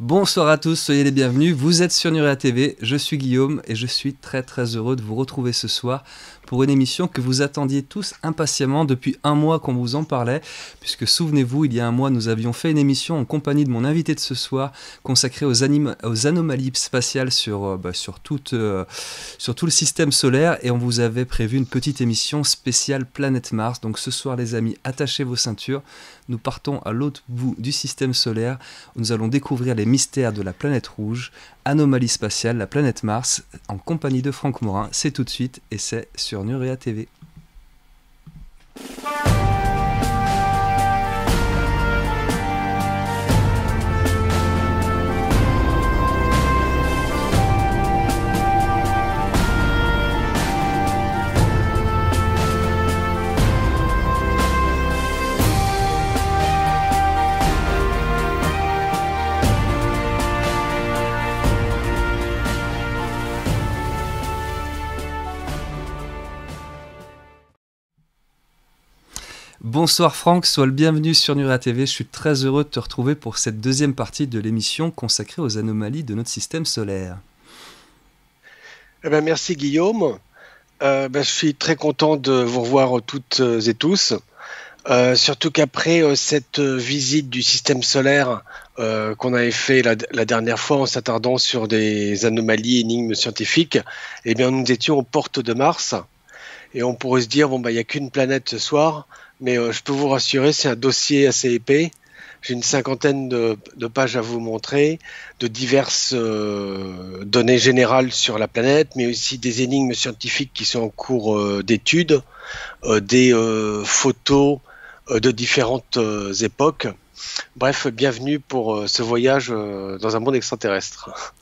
Bonsoir à tous, soyez les bienvenus, vous êtes sur Nuréa TV, je suis Guillaume et je suis très heureux de vous retrouver ce soir pour une émission que vous attendiez tous impatiemment depuis un mois qu'on vous en parlait, puisque souvenez-vous, il y a un mois nous avions fait une émission en compagnie de mon invité de ce soir consacrée aux anomalies spatiales sur tout le système solaire, et on vous avait prévu une petite émission spéciale Planète Mars. Donc ce soir les amis, attachez vos ceintures, nous partons à l'autre bout du système solaire où nous allons découvrir les mystères de la planète rouge, anomalie spatiale, la planète Mars, en compagnie de Franck Maurin. C'est tout de suite et c'est sur Nuréa TV. Bonsoir Franck, sois le bienvenu sur Nuréa TV, je suis très heureux de te retrouver pour cette deuxième partie de l'émission consacrée aux anomalies de notre système solaire. Eh bien, merci Guillaume, je suis très content de vous revoir toutes et tous, surtout qu'après cette visite du système solaire qu'on avait fait la dernière fois en s'attardant sur des anomalies, énigmes scientifiques, eh bien, nous étions aux portes de Mars et on pourrait se dire, bon, il n'y a qu'une planète ce soir. Mais je peux vous rassurer, c'est un dossier assez épais. J'ai une cinquantaine de pages à vous montrer, de diverses données générales sur la planète, mais aussi des énigmes scientifiques qui sont en cours d'étude, des photos de différentes époques. Bref, bienvenue pour ce voyage dans un monde extraterrestre.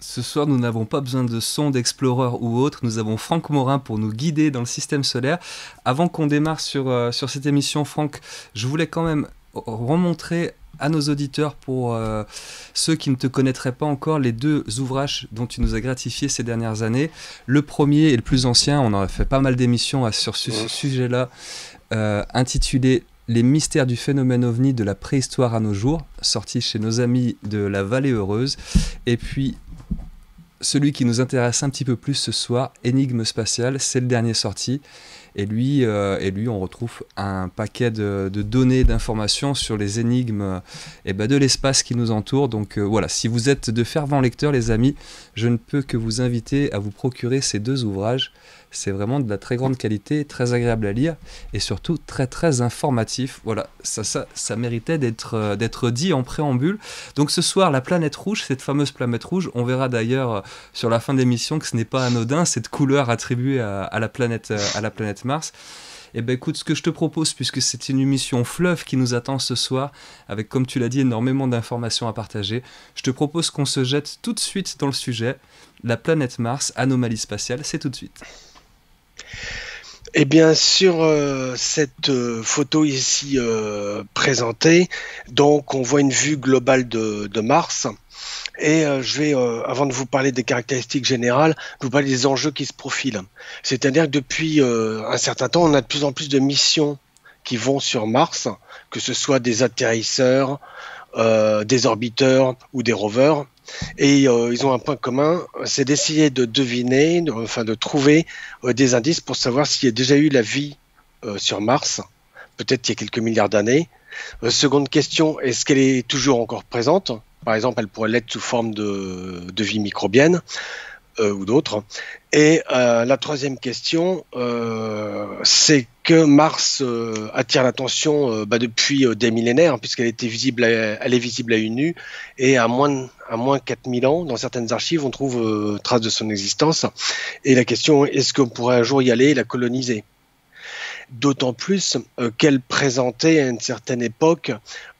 Ce soir, nous n'avons pas besoin de sondes, d'exploreurs ou autres. Nous avons Franck Maurin pour nous guider dans le système solaire. Avant qu'on démarre sur cette émission, Franck, je voulais quand même remontrer à nos auditeurs, pour ceux qui ne te connaîtraient pas encore, les deux ouvrages dont tu nous as gratifié ces dernières années. Le premier et le plus ancien, on en a fait pas mal d'émissions sur ce sujet-là, intitulé « Les mystères du phénomène ovni de la préhistoire à nos jours », sorti chez nos amis de la Vallée Heureuse. Et puis, celui qui nous intéresse un petit peu plus ce soir, Énigme spatiale, c'est le dernier sorti. Et lui, on retrouve un paquet de données, d'informations sur les énigmes de l'espace qui nous entoure. Donc voilà, si vous êtes de fervents lecteurs, les amis, je ne peux que vous inviter à vous procurer ces deux ouvrages. C'est vraiment de la très grande qualité, très agréable à lire et surtout très informatif. Voilà, ça méritait d'être dit en préambule. Donc ce soir, la planète rouge, cette fameuse planète rouge, on verra d'ailleurs sur la fin de l'émission que ce n'est pas anodin, cette couleur attribuée à la planète Mars. Et bien écoute, ce que je te propose, puisque c'est une émission fleuve qui nous attend ce soir, avec comme tu l'as dit énormément d'informations à partager, je te propose qu'on se jette tout de suite dans le sujet. La planète Mars, anomalie spatiale, c'est tout de suite. Eh bien, sur cette photo ici présentée, donc on voit une vue globale de Mars. Et je vais, avant de vous parler des caractéristiques générales, vous parler des enjeux qui se profilent. C'est-à-dire que depuis un certain temps, on a de plus en plus de missions qui vont sur Mars, que ce soit des atterrisseurs, des orbiteurs ou des rovers. Et ils ont un point commun, c'est d'essayer de deviner, de trouver des indices pour savoir s'il y a déjà eu la vie sur Mars, peut-être il y a quelques milliards d'années. Seconde question, est-ce qu'elle est toujours encore présente? Par exemple, elle pourrait l'être sous forme de vie microbienne ou d'autres. Et la troisième question, c'est que Mars attire l'attention depuis des millénaires, puisqu'elle était visible elle est visible à une nue, et à moins 4000 ans, dans certaines archives, on trouve trace de son existence. Et la question, est-ce qu'on pourrait un jour y aller et la coloniser? D'autant plus qu'elle présentait à une certaine époque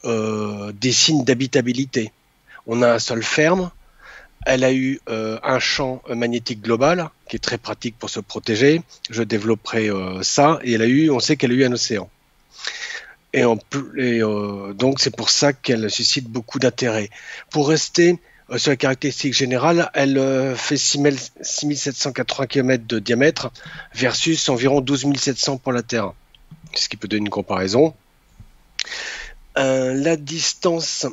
des signes d'habitabilité. On a un sol ferme, elle a eu un champ magnétique global qui est très pratique pour se protéger, je développerai ça, et on sait qu'elle a eu un océan. Donc c'est pour ça qu'elle suscite beaucoup d'intérêt. Pour rester sur les caractéristiques générales, elle fait 6780 km de diamètre versus environ 12 700 pour la Terre, ce qui peut donner une comparaison. La distance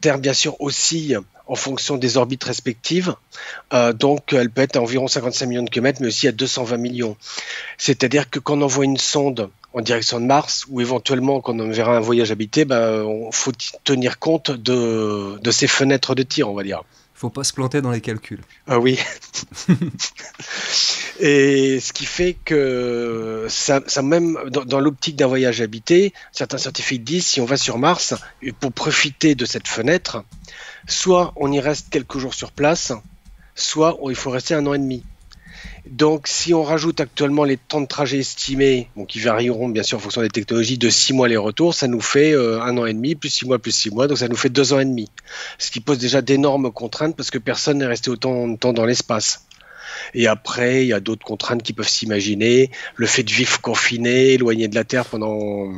Terre, bien sûr, oscille en fonction des orbites respectives. Donc, elle peut être à environ 55 millions de kilomètres, mais aussi à 220 millions. C'est-à-dire que quand on envoie une sonde en direction de Mars, ou éventuellement quand on verra un voyage habité, il faut tenir compte de ces fenêtres de tir, on va dire. Faut pas se planter dans les calculs. Ah oui. Et ce qui fait que ça même dans l'optique d'un voyage habité, certains scientifiques disent si on va sur Mars pour profiter de cette fenêtre, soit on y reste quelques jours sur place, soit il faut rester 1 an et demi. Donc si on rajoute actuellement les temps de trajet estimés, bon, qui varieront bien sûr en fonction des technologies, de 6 mois les retours, ça nous fait 1 an et demi, plus 6 mois, plus 6 mois, donc ça nous fait 2 ans et demi. Ce qui pose déjà d'énormes contraintes parce que personne n'est resté autant de temps dans l'espace. Et après, il y a d'autres contraintes qui peuvent s'imaginer, le fait de vivre confiné, éloigné de la Terre pendant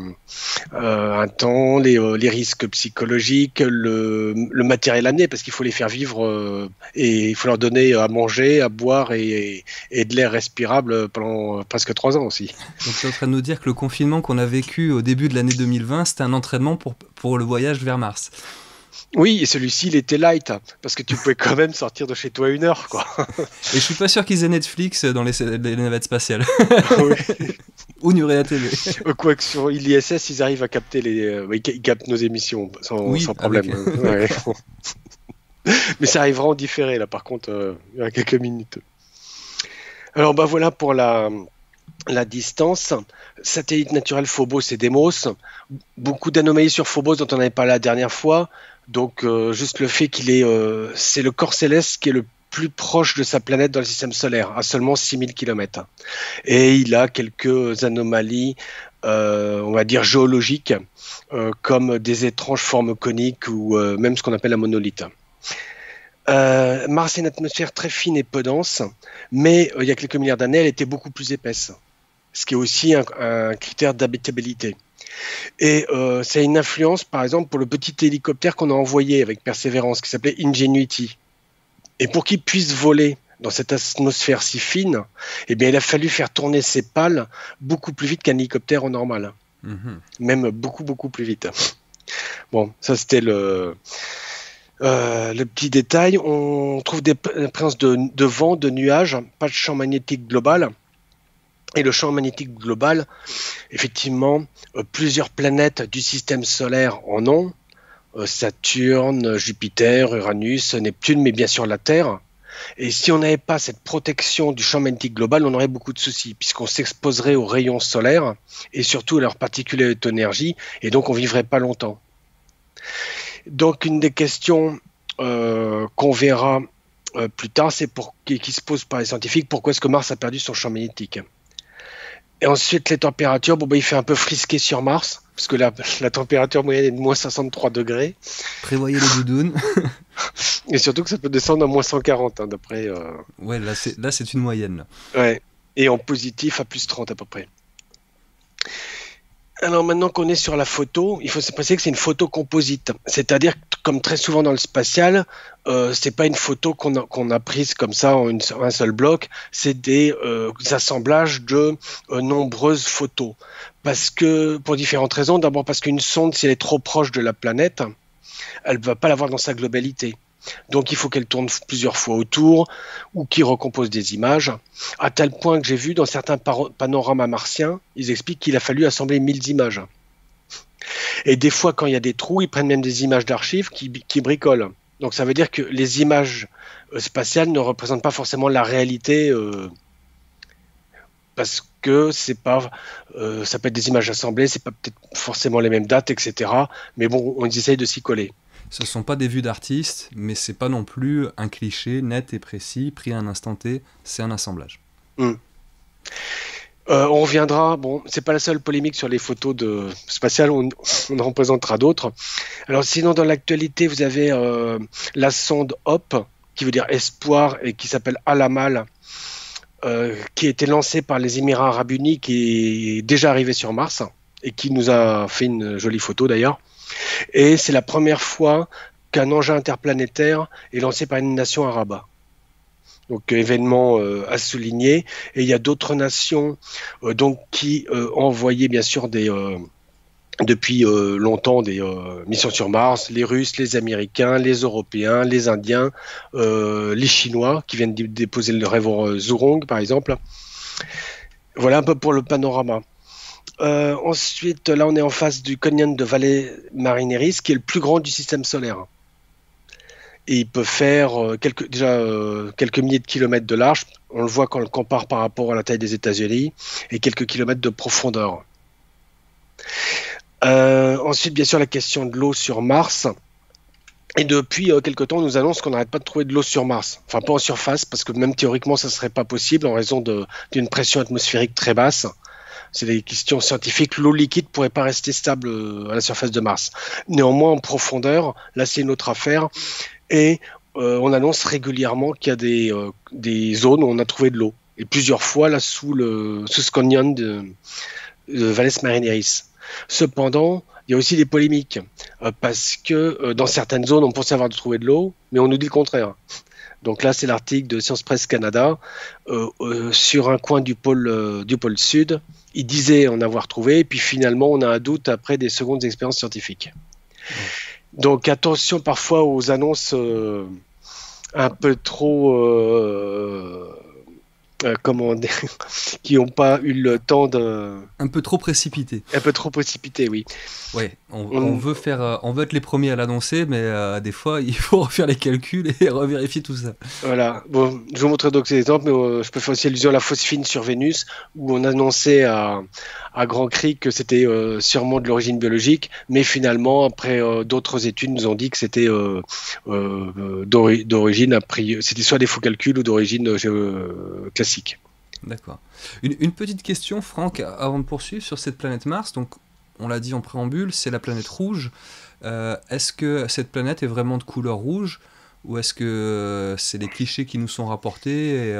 un temps, les risques psychologiques, le matériel amené, parce qu'il faut les faire vivre et il faut leur donner à manger, à boire et de l'air respirable pendant presque 3 ans aussi. Donc tu es en train de nous dire que le confinement qu'on a vécu au début de l'année 2020, c'était un entraînement pour le voyage vers Mars. Oui, et celui-ci, il était light, parce que tu pouvais quand même sortir de chez toi 1 heure, quoi. Et je suis pas sûr qu'ils aient Netflix dans les navettes spatiales. Oui. Ou Nuréa TV. Quoi que sur l'ISS, ils arrivent à capter ils captent nos émissions sans problème. Avec... Ouais. Mais ça arrivera en différé, là, par contre, à quelques minutes. Alors, voilà pour la distance. Satellite naturel Phobos et Deimos. Beaucoup d'anomalies sur Phobos dont on avait parlé la dernière fois. Donc juste le fait qu'il est, c'est le corps céleste qui est le plus proche de sa planète dans le système solaire, à seulement 6000 km. Et il a quelques anomalies, on va dire géologiques, comme des étranges formes coniques ou même ce qu'on appelle un monolithe. Mars a une atmosphère très fine et peu dense, mais il y a quelques milliards d'années, elle était beaucoup plus épaisse, ce qui est aussi un critère d'habitabilité. Et ça a une influence, par exemple, pour le petit hélicoptère qu'on a envoyé avec Perseverance, qui s'appelait Ingenuity. Et pour qu'il puisse voler dans cette atmosphère si fine, eh bien, il a fallu faire tourner ses pales beaucoup plus vite qu'un hélicoptère en normal. Mm-hmm. Même beaucoup, beaucoup plus vite. Bon, ça, c'était le petit détail. On trouve des présences de vent, de nuages, pas de champ magnétique global. Et le champ magnétique global, effectivement, plusieurs planètes du système solaire en ont, Saturne, Jupiter, Uranus, Neptune, mais bien sûr la Terre. Et si on n'avait pas cette protection du champ magnétique global, on aurait beaucoup de soucis, puisqu'on s'exposerait aux rayons solaires, et surtout à leurs particules et haute énergie, et donc on ne vivrait pas longtemps. Donc une des questions qu'on verra plus tard, c'est qui se pose par les scientifiques, pourquoi est-ce que Mars a perdu son champ magnétique ? Et ensuite, les températures, il fait un peu frisquer sur Mars, parce que la température moyenne est de moins 63 degrés. Prévoyez les doudounes. Et surtout que ça peut descendre à moins 140, hein, d'après... Ouais, là, c'est une moyenne. Ouais. Et en positif, à plus 30 à peu près. Alors maintenant qu'on est sur la photo, il faut se préciser que c'est une photo composite. C'est-à-dire, comme très souvent dans le spatial, ce n'est pas une photo qu'on a prise comme ça en un seul bloc, c'est des assemblages de nombreuses photos. Parce que, pour différentes raisons, d'abord parce qu'une sonde, si elle est trop proche de la planète, elle ne va pas la voir dans sa globalité. Donc il faut qu'elle tourne plusieurs fois autour ou qu'il recompose des images, à tel point que j'ai vu dans certains panoramas martiens, ils expliquent qu'il a fallu assembler 1000 images. Et des fois, quand il y a des trous, ils prennent même des images d'archives qui bricolent. Donc ça veut dire que les images spatiales ne représentent pas forcément la réalité, parce que c'est pas, ça peut être des images assemblées, c'est pas peut-être forcément les mêmes dates, etc. Mais bon, on essaye de s'y coller. Ce ne sont pas des vues d'artistes, mais ce n'est pas non plus un cliché net et précis, pris à un instant T, c'est un assemblage. Mmh. On reviendra, ce n'est pas la seule polémique sur les photos spatiales, on en présentera d'autres. Alors sinon, dans l'actualité, vous avez la sonde HOP, qui veut dire espoir, et qui s'appelle Alamal, qui a été lancée par les Émirats Arabes Unis, qui est déjà arrivée sur Mars, et qui nous a fait une jolie photo d'ailleurs. Et c'est la première fois qu'un engin interplanétaire est lancé par une nation arabe. Donc événement à souligner. Et il y a d'autres nations qui ont envoyé bien sûr depuis longtemps des missions sur Mars, les Russes, les Américains, les Européens, les Indiens, les Chinois qui viennent déposer le rover Zhurong par exemple. Voilà un peu pour le panorama. Ensuite, là on est en face du canyon de Valles Marineris qui est le plus grand du système solaire. Et il peut faire quelques milliers de kilomètres de large, on le voit quand on le compare par rapport à la taille des États-Unis, et quelques kilomètres de profondeur. Ensuite, bien sûr, la question de l'eau sur Mars. Et depuis quelque temps, on nous annonce qu'on n'arrête pas de trouver de l'eau sur Mars. Enfin, pas en surface, parce que même théoriquement, ça ne serait pas possible en raison d'une pression atmosphérique très basse. C'est des questions scientifiques. L'eau liquide ne pourrait pas rester stable à la surface de Mars. Néanmoins, en profondeur, là, c'est une autre affaire. Et on annonce régulièrement qu'il y a des zones où on a trouvé de l'eau. Et plusieurs fois, là, sous ce canyon de Valles Marineris. Cependant, il y a aussi des polémiques, parce que dans certaines zones, on pensait avoir trouvé de l'eau, mais on nous dit le contraire. Donc là, c'est l'article de Science Presse Canada, sur un coin du pôle Sud. Ils disaient en avoir trouvé, et puis finalement, on a un doute après des secondes expériences scientifiques. Donc attention parfois aux annonces un peu trop... comment dire, qui n'ont pas eu le temps de... Un peu trop précipité. Un peu trop précipité, oui. Oui, on veut être les premiers à l'annoncer, mais des fois, il faut refaire les calculs et revérifier tout ça. Voilà. Bon, je vous montrerai donc ces exemples, mais je peux faire aussi allusion à la phosphine sur Vénus, où on annonçait à grand cri que c'était sûrement de l'origine biologique, mais finalement, après d'autres études, nous ont dit que c'était d'origine, c'était soit des faux calculs ou d'origine classique. D'accord. Une petite question, Franck, avant de poursuivre sur cette planète Mars. Donc, on l'a dit en préambule, c'est la planète rouge. Est-ce que cette planète est vraiment de couleur rouge ou est-ce que c'est des clichés qui nous sont rapportés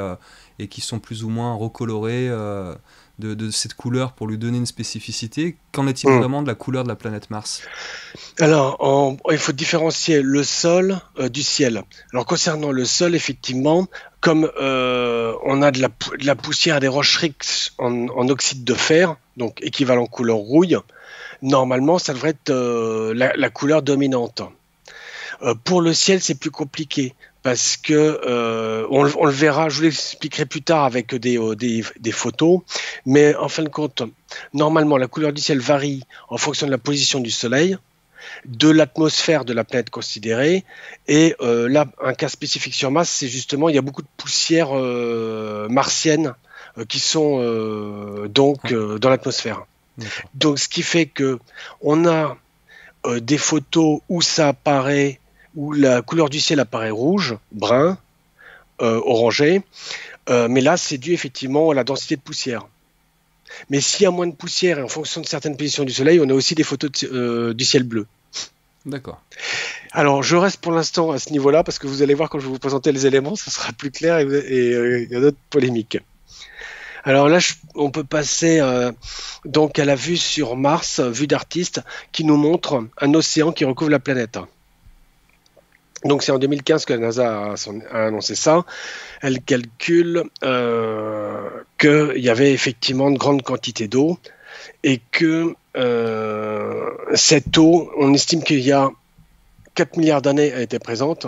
et qui sont plus ou moins recolorés de cette couleur pour lui donner une spécificité? Qu'en est-il vraiment de la couleur de la planète Mars? Alors, il faut différencier le sol du ciel. Alors, concernant le sol, effectivement, comme on a de la poussière, des roches riches en oxyde de fer, donc équivalent couleur rouille, normalement, ça devrait être la couleur dominante. Pour le ciel, c'est plus compliqué. Parce que, on le verra, je vous l'expliquerai plus tard avec des photos, mais en fin de compte, normalement, la couleur du ciel varie en fonction de la position du Soleil, de l'atmosphère de la planète considérée, et là, un cas spécifique sur Mars, c'est justement, il y a beaucoup de poussières martiennes qui sont dans l'atmosphère. Donc, ce qui fait que on a des photos où ça apparaît, où la couleur du ciel apparaît rouge, brun, orangé, mais là c'est dû effectivement à la densité de poussière. Mais s'il y a moins de poussière et en fonction de certaines positions du soleil, on a aussi des photos du ciel bleu. D'accord. Alors je reste pour l'instant à ce niveau-là parce que vous allez voir quand je vais vous présenter les éléments, ça sera plus clair et il y a d'autres polémiques. Alors là, on peut passer donc à la vue sur Mars, vue d'artiste, qui nous montre un océan qui recouvre la planète. Donc c'est en 2015 que la NASA a annoncé ça. Elle calcule qu'il y avait effectivement de grandes quantités d'eau et que cette eau, on estime qu'il y a 4 milliards d'années, a été présente.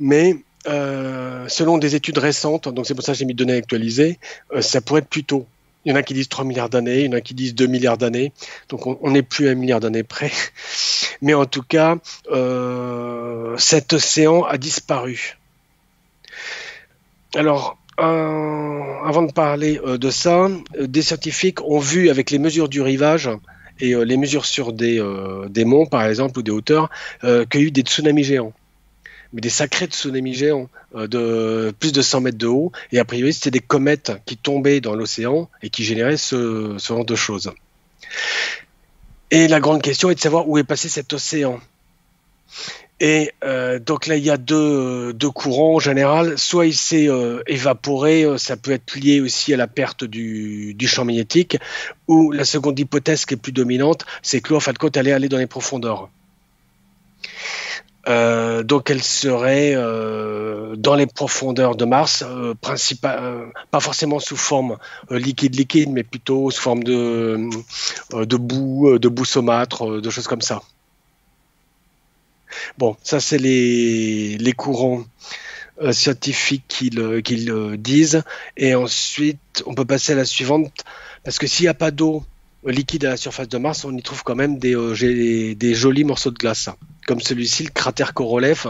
Mais selon des études récentes, donc c'est pour ça que j'ai mis des données actualisées, ça pourrait être plus tôt. Il y en a qui disent 3 milliards d'années, il y en a qui disent 2 milliards d'années. Donc, on n'est plus à 1 milliard d'années près. Mais en tout cas, cet océan a disparu. Alors, avant de parler de ça, des scientifiques ont vu avec les mesures du rivage et les mesures sur des monts, par exemple, ou des hauteurs, qu'il y a eu des tsunamis géants. Mais des sacrés tsunamis géants de plus de 100 mètres de haut, et a priori c'était des comètes qui tombaient dans l'océan et qui généraient ce genre de choses. Et la grande question est de savoir où est passé cet océan. Et donc là il y a deux courants en général, soit il s'est évaporé, ça peut être lié aussi à la perte du champ magnétique, ou la seconde hypothèse qui est plus dominante, c'est que l'eau en fin de compte allait aller dans les profondeurs. Donc elle serait dans les profondeurs de Mars, pas forcément sous forme liquide, mais plutôt sous forme de boue saumâtre, de choses comme ça. Bon, ça c'est les courants scientifiques qu'ils disent. Et ensuite, on peut passer à la suivante, parce que s'il n'y a pas d'eau liquide à la surface de Mars, on y trouve quand même des jolis morceaux de glace, comme celui-ci, le cratère Korolev,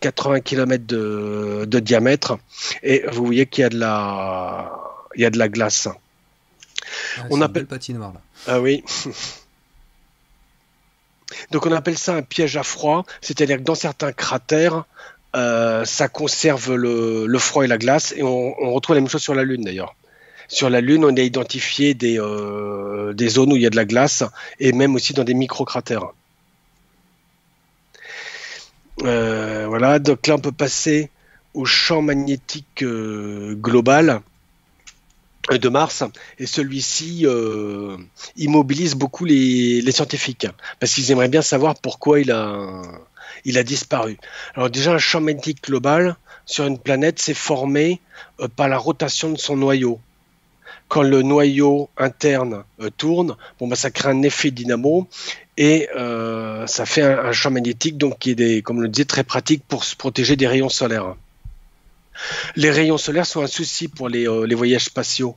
80 km de diamètre, et vous voyez qu'il y a de la glace. Ah, on appelle une belle patinoire là. Ah oui. Donc on appelle ça un piège à froid, c'est-à-dire que dans certains cratères, ça conserve le froid et la glace, et on retrouve la même chose sur la Lune d'ailleurs. Sur la Lune, on a identifié des zones où il y a de la glace, et même aussi dans des micro-cratères. Voilà, donc là on peut passer au champ magnétique global de Mars, et celui-ci immobilise beaucoup les scientifiques, parce qu'ils aimeraient bien savoir pourquoi il a disparu. Alors déjà, un champ magnétique global sur une planète, c'est formé par la rotation de son noyau. Quand le noyau interne tourne, bon, bah, ça crée un effet dynamo et ça fait un champ magnétique, donc qui est, comme on le disait, très pratique pour se protéger des rayons solaires. Les rayons solaires sont un souci pour les voyages spatiaux,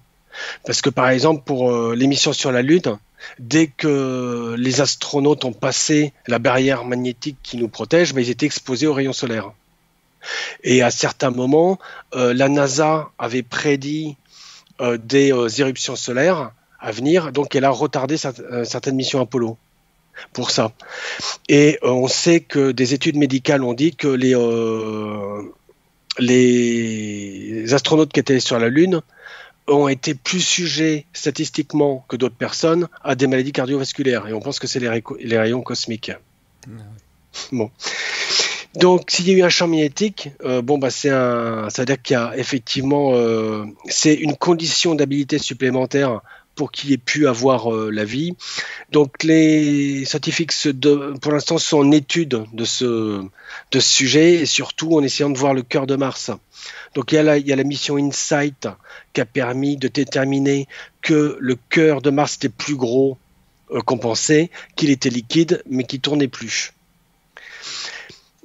parce que par exemple pour les missions sur la Lune, dès que les astronautes ont passé la barrière magnétique qui nous protège, bah, ils étaient exposés aux rayons solaires. Et à certains moments, la NASA avait prédit des éruptions solaires à venir, donc elle a retardé certaines missions Apollo pour ça. Et on sait que des études médicales ont dit que les astronautes qui étaient sur la Lune ont été plus sujets statistiquement que d'autres personnes à des maladies cardiovasculaires, et on pense que c'est les rayons cosmiques. Mmh. Bon. Donc, s'il y a eu un champ magnétique, bon, bah, c'est-à-dire qu'il y a effectivement, c'est une condition d'habilité supplémentaire pour qu'il ait pu avoir la vie. Donc, les scientifiques, pour l'instant, sont en étude de ce sujet, et surtout en essayant de voir le cœur de Mars. Donc, il y a la mission InSight qui a permis de déterminer que le cœur de Mars était plus gros qu'on pensait, qu'il était liquide, mais qu'il ne tournait plus.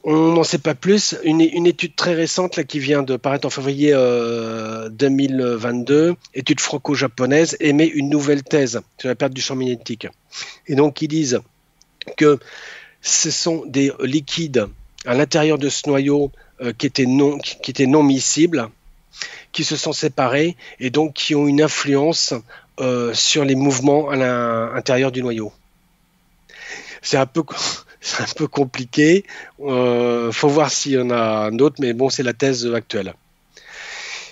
On n'en sait pas plus. Une étude très récente là, qui vient de paraître en février 2022, étude franco-japonaise, émet une nouvelle thèse sur la perte du champ magnétique. Et donc, ils disent que ce sont des liquides à l'intérieur de ce noyau qui étaient non miscibles, qui se sont séparés et donc qui ont une influence sur les mouvements à l'intérieur du noyau. C'est un peu... C'est un peu compliqué, faut voir s'il y en a un autre, mais bon, c'est la thèse actuelle.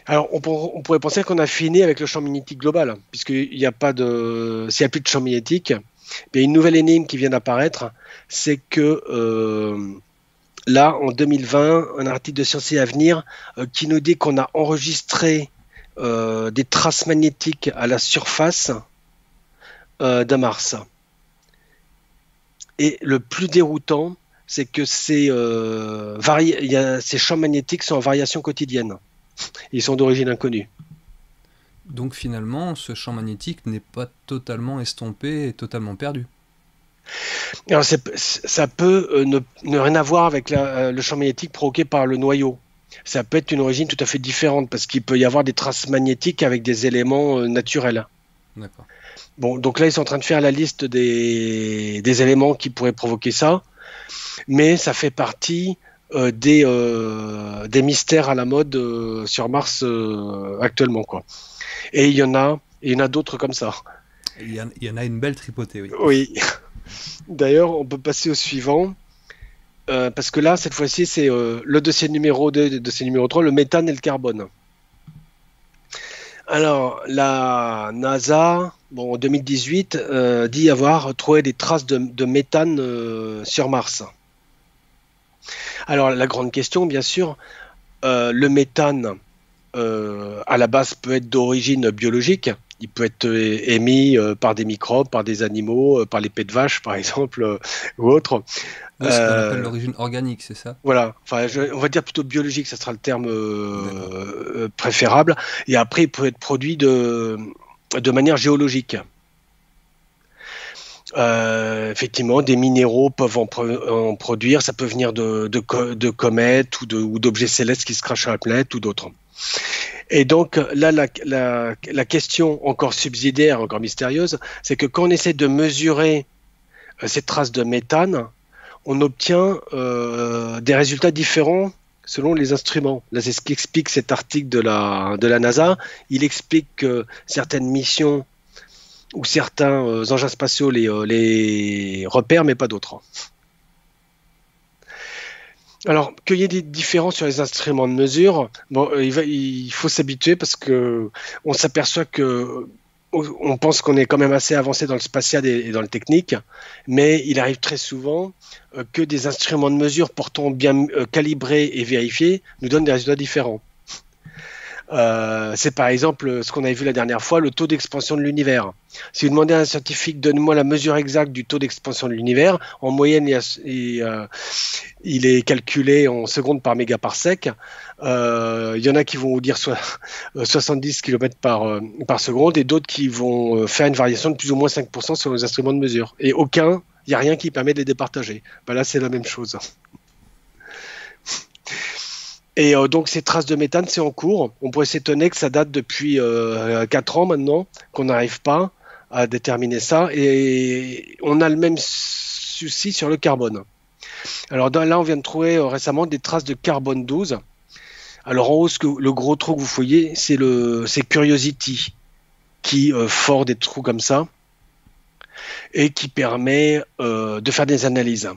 Alors, on pourrait penser qu'on a fini avec le champ magnétique global, puisqu'il n'y a pas de... S'il n'y a plus de champ magnétique, il y a une nouvelle énigme qui vient d'apparaître, c'est que, là, en 2020, un article de Science et Avenir qui nous dit qu'on a enregistré des traces magnétiques à la surface d'un Mars. Et le plus déroutant, c'est que ces champs magnétiques sont en variation quotidienne. Ils sont d'origine inconnue. Donc finalement, ce champ magnétique n'est pas totalement estompé et totalement perdu. Alors ça peut ne rien avoir avec le champ magnétique provoqué par le noyau. Ça peut être une origine tout à fait différente, parce qu'il peut y avoir des traces magnétiques avec des éléments naturels. D'accord. Bon, donc là, ils sont en train de faire la liste des éléments qui pourraient provoquer ça, mais ça fait partie des mystères à la mode sur Mars actuellement, quoi. Et il y en a d'autres comme ça. Il y en a une belle tripotée, oui. Oui. D'ailleurs, on peut passer au suivant, parce que là, cette fois-ci, c'est le dossier numéro 2, le dossier numéro 3, le méthane et le carbone. Alors, la NASA, bon, en 2018, dit avoir trouvé des traces de méthane sur Mars. Alors, la grande question, bien sûr, le méthane, à la base, peut être d'origine biologique, Il peut être émis par des microbes, par des animaux, par les pets de vache, par exemple, ou autre. Oui, c'est ce qu'on appelle l'origine organique, c'est ça? Voilà. Enfin, on va dire plutôt biologique, ça sera le terme préférable. Et après, il peut être produit de manière géologique. Effectivement, des minéraux peuvent en produire. Ça peut venir de comètes ou d'objets célestes qui se crachent à la planète ou d'autres. Et donc là, la question encore subsidiaire, encore mystérieuse, c'est que quand on essaie de mesurer ces traces de méthane, on obtient des résultats différents selon les instruments. Là, c'est ce qu'explique cet article de la NASA. Il explique que certaines missions ou certains engins spatiaux les repèrent, mais pas d'autres. Alors, qu'il y ait des différences sur les instruments de mesure, bon, il faut s'habituer parce qu'on s'aperçoit que on pense qu'on est quand même assez avancé dans le spatial et dans le technique, mais il arrive très souvent que des instruments de mesure pourtant bien calibrés et vérifiés nous donnent des résultats différents. C'est par exemple ce qu'on avait vu la dernière fois, le taux d'expansion de l'univers. Si vous demandez à un scientifique, donne-moi la mesure exacte du taux d'expansion de l'univers, en moyenne il est calculé en secondes par mégaparsec. Il y en a qui vont vous dire 70 km par seconde et d'autres qui vont faire une variation de plus ou moins 5% sur les instruments de mesure. Et il n'y a rien qui permet de les départager. Ben là, c'est la même chose. Et donc ces traces de méthane, c'est en cours. On pourrait s'étonner que ça date depuis 4 ans maintenant, qu'on n'arrive pas à déterminer ça. Et on a le même souci sur le carbone. Alors là, on vient de trouver récemment des traces de carbone 12. Alors en haut, le gros trou que vous fouillez, c'est Curiosity qui fore des trous comme ça et qui permet de faire des analyses.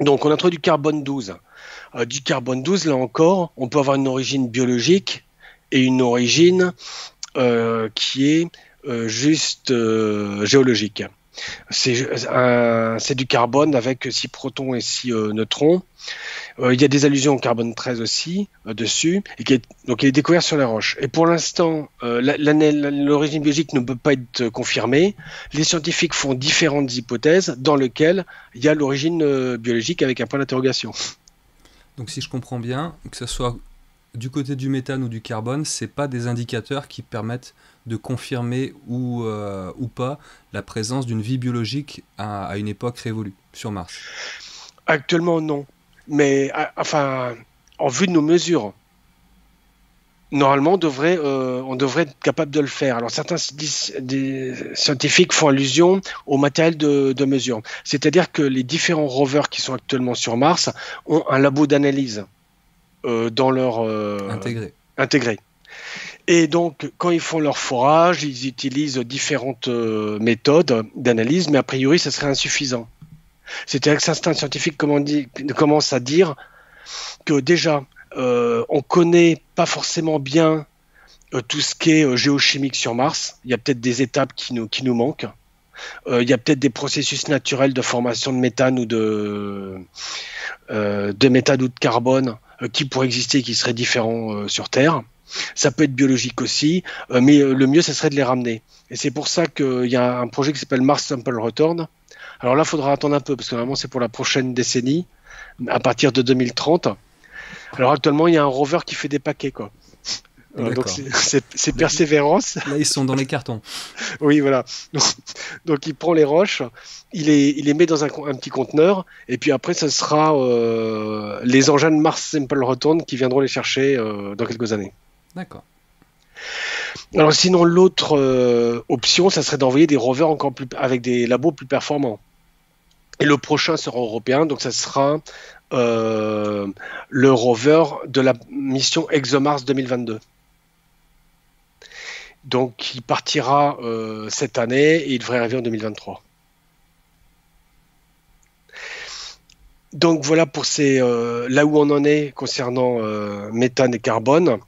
Donc on a trouvé du carbone 12. Du carbone 12, là encore, on peut avoir une origine biologique et une origine qui est juste géologique. C'est du carbone avec 6 protons et 6 neutrons. Il y a des allusions au carbone 13 aussi, dessus, et donc il est découvert sur les roches. Et pour l'instant, l'origine biologique ne peut pas être confirmée. Les scientifiques font différentes hypothèses dans lesquelles il y a l'origine biologique avec un point d'interrogation. Donc si je comprends bien, que ce soit du côté du méthane ou du carbone, ce n'est pas des indicateurs qui permettent de confirmer ou pas la présence d'une vie biologique à une époque révolue sur Mars. Actuellement, non. Mais enfin, en vue de nos mesures, normalement, on devrait être capable de le faire. Alors certains scientifiques font allusion au matériel de mesure. C'est-à-dire que les différents rovers qui sont actuellement sur Mars ont un labo d'analyse dans leur... intégré. Et donc, quand ils font leur forage, ils utilisent différentes méthodes d'analyse, mais a priori, ça serait insuffisant. C'est-à-dire que certains scientifiques commencent à dire que déjà... on connaît pas forcément bien tout ce qui est géochimique sur Mars. Il y a peut-être des étapes qui nous manquent. Il y a peut-être des processus naturels de formation de méthane ou de méthane ou de carbone qui pourraient exister et qui seraient différents sur Terre. Ça peut être biologique aussi, mais le mieux, ce serait de les ramener. Et c'est pour ça qu'il y a un projet qui s'appelle Mars Sample Return. Alors là, il faudra attendre un peu, parce que normalement, c'est pour la prochaine décennie, à partir de 2030. Alors actuellement, il y a un rover qui fait des paquets, quoi. Donc c'est Perseverance. Là, ils sont dans les cartons. Oui, voilà. Donc il prend les roches, il les met dans un petit conteneur, et puis après, ce sera les engins de Mars Sample Return qui viendront les chercher dans quelques années. D'accord. Alors sinon, l'autre option, ça serait d'envoyer des rovers encore plus avec des labos plus performants. Et le prochain sera européen, donc ça sera le rover de la mission ExoMars 2022. Donc il partira cette année et il devrait arriver en 2023. Donc voilà pour là où on en est concernant méthane et carbone.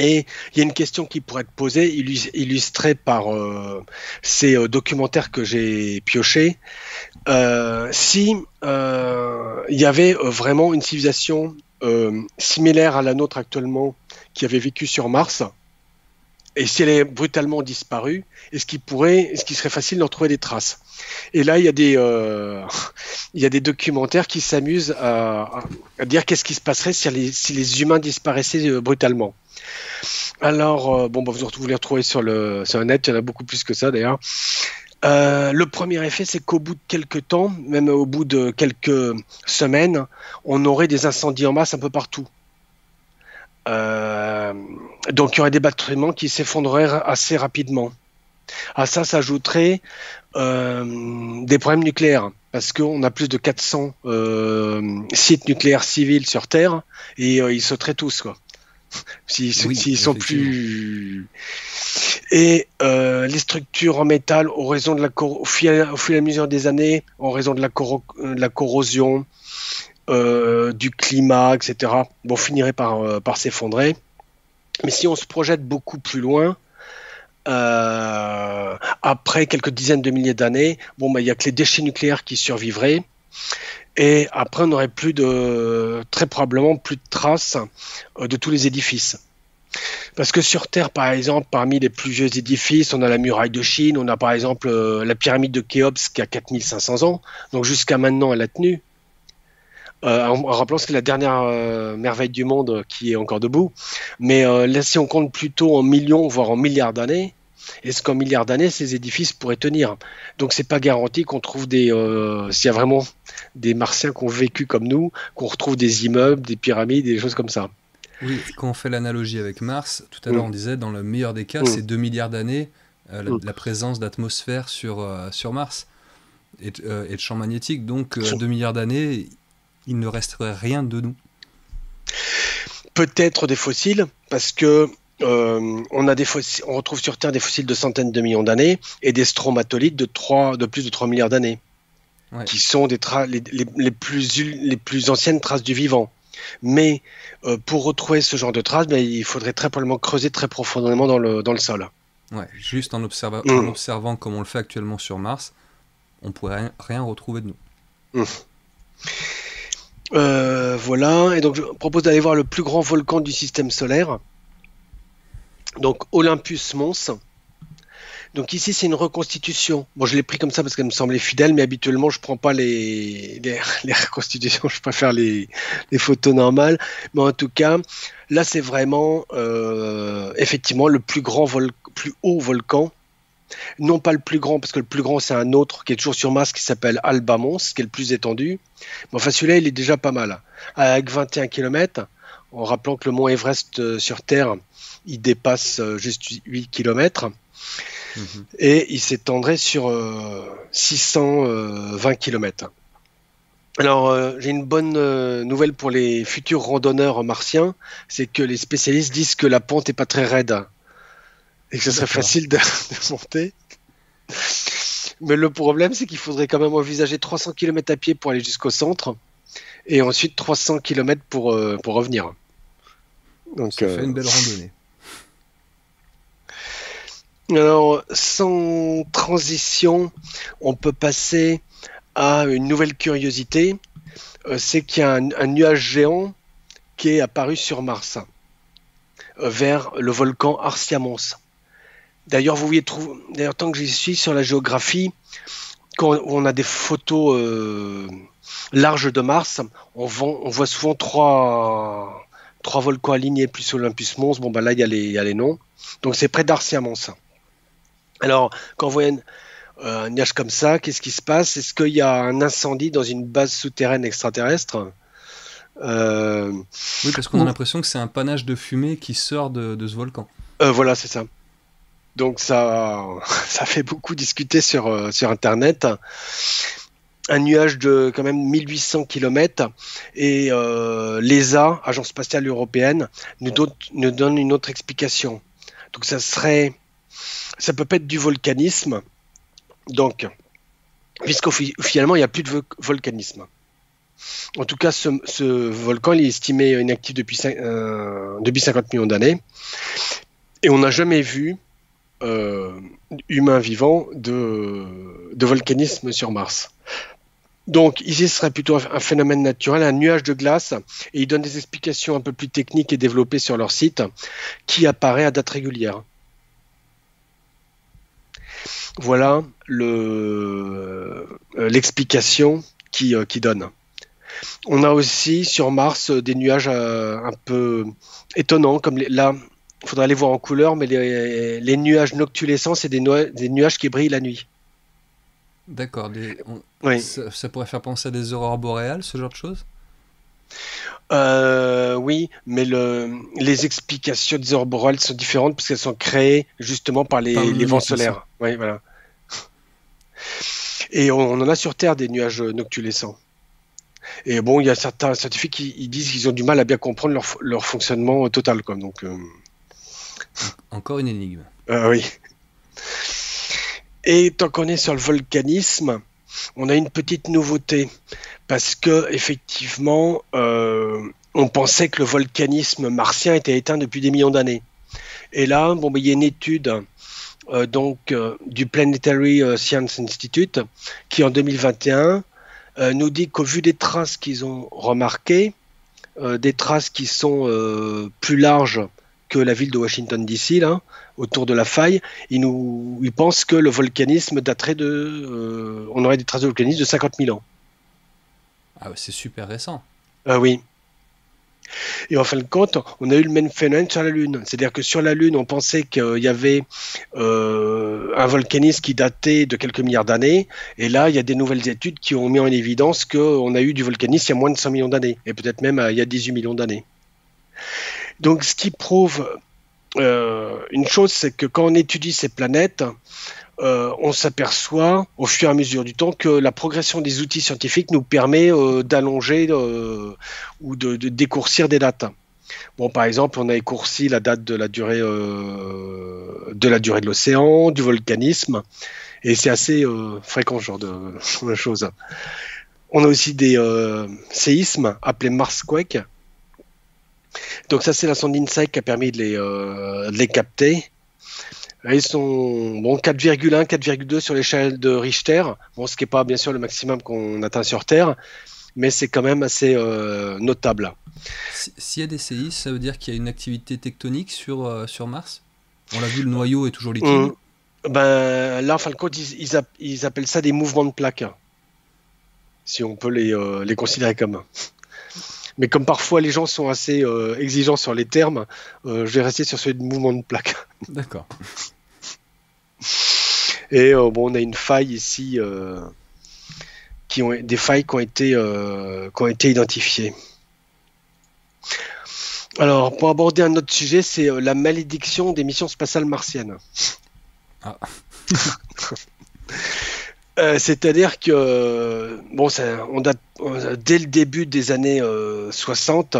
Et il y a une question qui pourrait être posée, illustrée par ces documentaires que j'ai piochés. Si il y avait vraiment une civilisation similaire à la nôtre actuellement qui avait vécu sur Mars, Et si elle est brutalement disparue, est-ce qu'il serait facile d'en trouver des traces? Et là, il y a des documentaires qui s'amusent à dire qu'est-ce qui se passerait si les humains disparaissaient brutalement. Alors, vous les retrouvez sur le net, il y en a beaucoup plus que ça d'ailleurs. Le premier effet, c'est qu'au bout de quelques temps, même au bout de quelques semaines, on aurait des incendies en masse un peu partout. Donc il y aurait des bâtiments qui s'effondreraient assez rapidement. À ça s'ajouterait des problèmes nucléaires, parce qu'on a plus de 400 sites nucléaires civils sur Terre, et ils sauteraient tous, quoi. S'ils sont plus... Et les structures en métal, au fil et à mesure des années, en raison de la corrosion, du climat, etc., finirait par s'effondrer. Mais si on se projette beaucoup plus loin, après quelques dizaines de milliers d'années, il n'y a que les déchets nucléaires qui survivraient. Et après, on n'aurait très probablement plus de traces de tous les édifices. Parce que sur Terre, par exemple, parmi les plus vieux édifices, on a la muraille de Chine, on a par exemple la pyramide de Khéops qui a 4500 ans, donc jusqu'à maintenant, elle a tenu. En rappelant que c'est la dernière merveille du monde qui est encore debout. Mais là, si on compte plutôt en millions, voire en milliards d'années, est-ce qu'en milliards d'années, ces édifices pourraient tenir? Donc, c'est pas garanti qu'on trouve s'il y a vraiment des Martiens qui ont vécu comme nous, qu'on retrouve des immeubles, des pyramides, des choses comme ça. Oui, quand on fait l'analogie avec Mars, tout à l'heure, on disait, dans le meilleur des cas, c'est 2 milliards d'années, la présence d'atmosphère sur Mars et de champ magnétique. Donc, 2 milliards d'années, il ne resterait rien de nous. Peut-être des fossiles, parce que on retrouve sur Terre des fossiles de centaines de millions d'années et des stromatolites de plus de 3 milliards d'années, qui sont les plus anciennes traces du vivant. Mais pour retrouver ce genre de traces, il faudrait très probablement creuser très profondément dans le sol. Ouais, juste en observant comme on le fait actuellement sur Mars, on ne pourrait rien retrouver de nous. Voilà, et donc je propose d'aller voir le plus grand volcan du système solaire, donc Olympus Mons. Donc ici c'est une reconstitution. Bon, je l'ai pris comme ça parce qu'elle me semblait fidèle, mais habituellement je prends pas les reconstitutions, je préfère les photos normales. Mais en tout cas, là c'est vraiment effectivement le plus haut volcan. Non pas le plus grand, parce que le plus grand c'est un autre qui est toujours sur Mars qui s'appelle Alba Mons, qui est le plus étendu. Mais enfin celui-là il est déjà pas mal, avec 21 km, en rappelant que le mont Everest sur Terre il dépasse juste 8 km. Et il s'étendrait sur 620 km. Alors j'ai une bonne nouvelle pour les futurs randonneurs martiens, c'est que les spécialistes disent que la pente n'est pas très raide et que ce serait facile de monter. Mais le problème, c'est qu'il faudrait quand même envisager 300 km à pied pour aller jusqu'au centre et ensuite 300 km pour revenir. Donc, ça fait une belle randonnée. Alors, sans transition, on peut passer à une nouvelle curiosité. C'est qu'il y a un nuage géant qui est apparu sur Mars, vers le volcan Arsia Mons. D'ailleurs, tant que j'y suis sur la géographie, quand on a des photos larges de Mars, on voit souvent trois volcans alignés plus Olympus Mons. Là, il y a les noms. Donc, c'est près d'Arsia Mons. Alors, quand on voit un nuage comme ça, qu'est-ce qui se passe? Est-ce qu'il y a un incendie dans une base souterraine extraterrestre? Oui, parce qu'on a l'impression que c'est un panache de fumée qui sort de ce volcan. Voilà, c'est ça. Donc ça fait beaucoup discuter sur Internet. Un nuage de quand même 1800 km et l'ESA, Agence spatiale européenne, nous donne une autre explication. Donc ça peut pas être du volcanisme. Donc, puisqu'officiellement il n'y a plus de volcanisme. En tout cas, ce volcan il est estimé inactif depuis 50 millions d'années et on n'a jamais vu humain vivant de volcanisme sur Mars. Donc ici ce serait plutôt un phénomène naturel, un nuage de glace, et ils donnent des explications un peu plus techniques et développées sur leur site, qui apparaît à date régulière. Voilà l'explication qui donne. On a aussi sur Mars des nuages un peu étonnants, comme là, il faudra les voir en couleur, mais les nuages noctulescents, c'est des nuages qui brillent la nuit. D'accord. Oui. Ça pourrait faire penser à des aurores boréales, ce genre de choses? Oui, mais les explications des aurores boréales sont différentes parce qu'elles sont créées justement par les vents solaires. Oui, voilà. Et on en a sur Terre des nuages noctulescents. Et bon, il y a certains scientifiques qui disent qu'ils ont du mal à bien comprendre leur fonctionnement total, quoi. Donc, encore une énigme. Oui. Et tant qu'on est sur le volcanisme, on a une petite nouveauté, parce que effectivement, on pensait que le volcanisme martien était éteint depuis des millions d'années. Et là, bon, il y a une étude du Planetary Science Institute qui, en 2021, nous dit qu'au vu des traces qu'ils ont remarquées, des traces qui sont plus larges que la ville de Washington DC, là, autour de la faille, ils pensent que le volcanisme daterait de... on aurait des traces de volcanisme de 50 000 ans. Ah, c'est super récent. Oui. Et en fin de compte, on a eu le même phénomène sur la Lune. C'est-à-dire que sur la Lune, on pensait qu'il y avait un volcanisme qui datait de quelques milliards d'années. Et là, il y a des nouvelles études qui ont mis en évidence qu'on a eu du volcanisme il y a moins de 100 millions d'années. Et peut-être même il y a 18 millions d'années. Donc, ce qui prouve une chose, c'est que quand on étudie ces planètes, on s'aperçoit au fur et à mesure du temps que la progression des outils scientifiques nous permet d'allonger ou d'écourcir des dates. Bon, par exemple, on a écourci la date de la durée de l'océan, du volcanisme, et c'est assez fréquent ce genre de choses. On a aussi des séismes appelés Marsquake. Donc ça, c'est la sonde InSight qui a permis de les capter. Ils sont bon, 4,1, 4,2 sur l'échelle de Richter, bon, ce qui n'est pas bien sûr le maximum qu'on atteint sur Terre, mais c'est quand même assez notable. S'il y a des séismes, ça veut dire qu'il y a une activité tectonique sur Mars? On l'a vu, le noyau est toujours liquide. Là, en fin de compte, ils appellent ça des mouvements de plaques, si on peut les considérer comme... Mais comme parfois les gens sont assez exigeants sur les termes, je vais rester sur celui de mouvement de plaque. D'accord. Et bon, on a une faille ici, des failles qui ont été identifiées. Alors, pour aborder un autre sujet, c'est la malédiction des missions spatiales martiennes. Ah. C'est-à-dire que, bon, dès le début des années 60,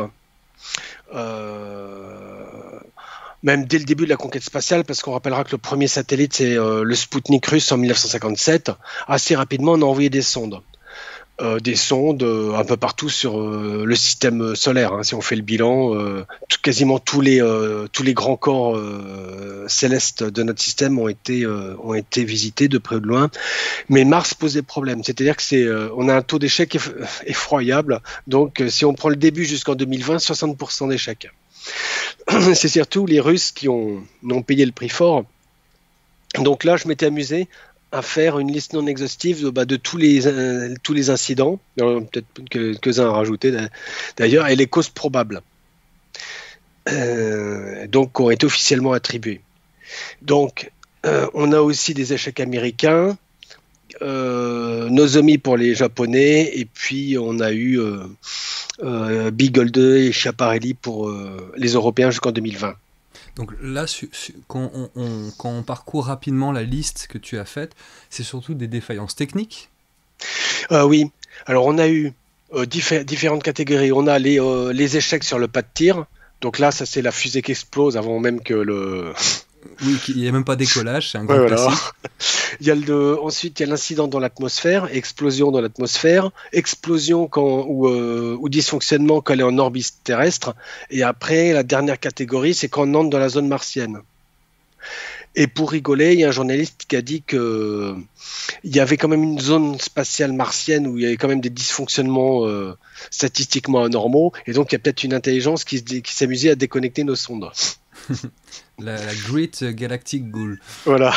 même dès le début de la conquête spatiale, parce qu'on rappellera que le premier satellite, c'est le Spoutnik russe en 1957, assez rapidement, on a envoyé des sondes. Un peu partout sur le système solaire, hein, si on fait le bilan, quasiment tous les grands corps célestes de notre système ont été visités de près ou de loin, mais Mars pose des problèmes, c'est-à-dire que on a un taux d'échec effroyable, donc si on prend le début jusqu'en 2020, 60% d'échecs. C'est surtout les Russes qui ont payé le prix fort, donc là je m'étais amusé à faire une liste non exhaustive de tous les incidents, peut-être quelques-uns à rajouter d'ailleurs, et les causes probables donc ont été officiellement attribuées. Donc on a aussi des échecs américains, Nozomi pour les Japonais, et puis on a eu Beagle 2 et Schiaparelli pour les Européens jusqu'en 2020. Donc là, quand on parcourt rapidement la liste que tu as faite, c'est surtout des défaillances techniques? Oui, alors on a eu différentes catégories. On a les échecs sur le pas de tir, donc là, ça c'est la fusée qui explose avant même que le... Oui, il n'y a même pas décollage, c'est un grand classique. Ensuite, il y a l'incident dans l'atmosphère, explosion dans l'atmosphère, explosion ou dysfonctionnement quand elle est en orbite terrestre. Et après, la dernière catégorie, c'est quand on entre dans la zone martienne. Et pour rigoler, il y a un journaliste qui a dit que il y avait quand même une zone spatiale martienne où il y avait quand même des dysfonctionnements statistiquement anormaux. Et donc, il y a peut-être une intelligence qui s'amusait à déconnecter nos sondes. La Great Galactic Ghoul. Voilà.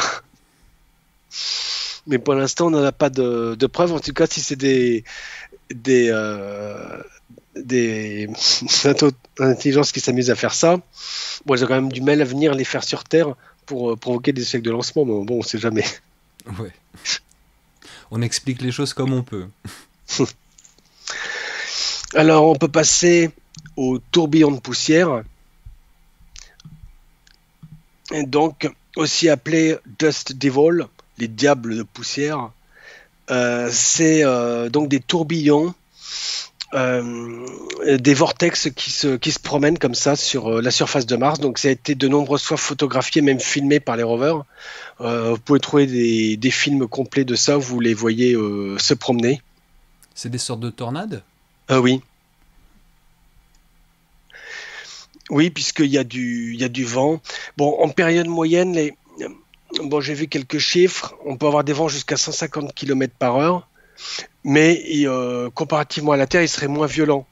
Mais pour l'instant, on n'en a pas de preuves. En tout cas, si c'est des intelligences qui s'amusent à faire ça, bon, j'ai quand même du mal à venir les faire sur Terre pour provoquer des échecs de lancement. Mais bon, on ne sait jamais. Ouais. On explique les choses comme on peut. Alors, on peut passer au tourbillon de poussière, et donc aussi appelé Dust Devil, les diables de poussière. C'est donc des tourbillons, des vortex qui se promènent comme ça sur la surface de Mars. Donc ça a été de nombreuses fois photographié, même filmé par les rovers. Vous pouvez trouver des films complets de ça, vous les voyez se promener. C'est des sortes de tornades ? Oui. Oui, puisqu'il y a du vent. Bon, en période moyenne, bon, j'ai vu quelques chiffres. On peut avoir des vents jusqu'à 150 km par heure, mais comparativement à la Terre, ils seraient moins violents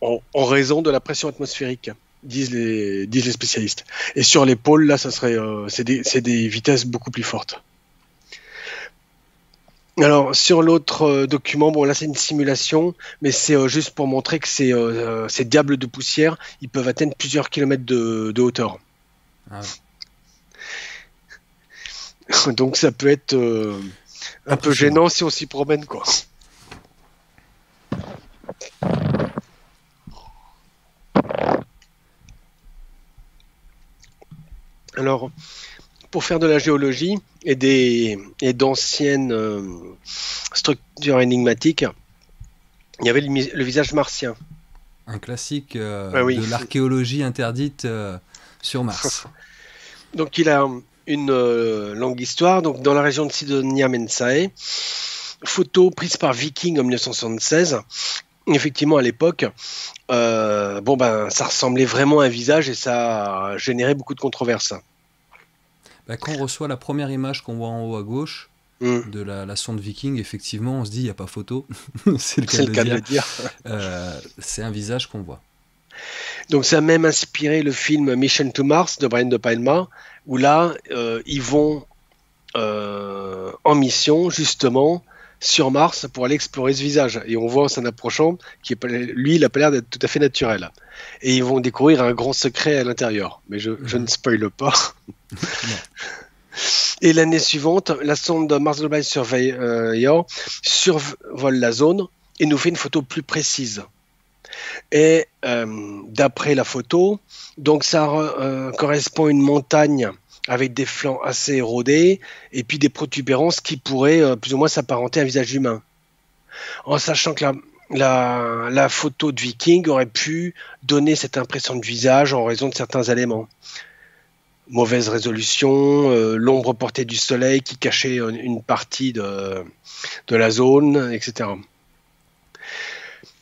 en raison de la pression atmosphérique, disent les spécialistes. Et sur les pôles, là, ça serait, c'est des vitesses beaucoup plus fortes. Alors, sur l'autre document, bon là c'est une simulation, mais c'est juste pour montrer que ces diables de poussière, ils peuvent atteindre plusieurs kilomètres de hauteur. Ah ouais. Donc ça peut être un peu gênant si on s'y promène, quoi. Alors, pour faire de la géologie et d'anciennes structures énigmatiques, il y avait le visage martien. Un classique oui, de l'archéologie interdite sur Mars. Donc il a une longue histoire. Donc, dans la région de Cydonia Mensae, photo prise par Viking en 1976. Effectivement, à l'époque, bon ben, ça ressemblait vraiment à un visage et ça a généré beaucoup de controverses. Bah, quand on reçoit la première image qu'on voit en haut à gauche de la sonde Viking, effectivement, on se dit il n'y a pas photo. C'est le cas de dire. C'est un visage qu'on voit. Donc ça a même inspiré le film Mission to Mars de Brian De Palma, où là, ils vont en mission, justement, sur Mars pour aller explorer ce visage. Et on voit en s'en approchant, lui, il a pas l'air d'être tout à fait naturel. Et ils vont découvrir un grand secret à l'intérieur. Mais je ne spoile pas. Et l'année suivante, la sonde Mars Global Surveyor survole la zone et nous fait une photo plus précise. Et d'après la photo, donc ça correspond à une montagne avec des flancs assez érodés et puis des protubérances qui pourraient plus ou moins s'apparenter à un visage humain. En sachant que la photo de Viking aurait pu donner cette impression de visage en raison de certains éléments. Mauvaise résolution, l'ombre portée du soleil qui cachait une partie de la zone, etc.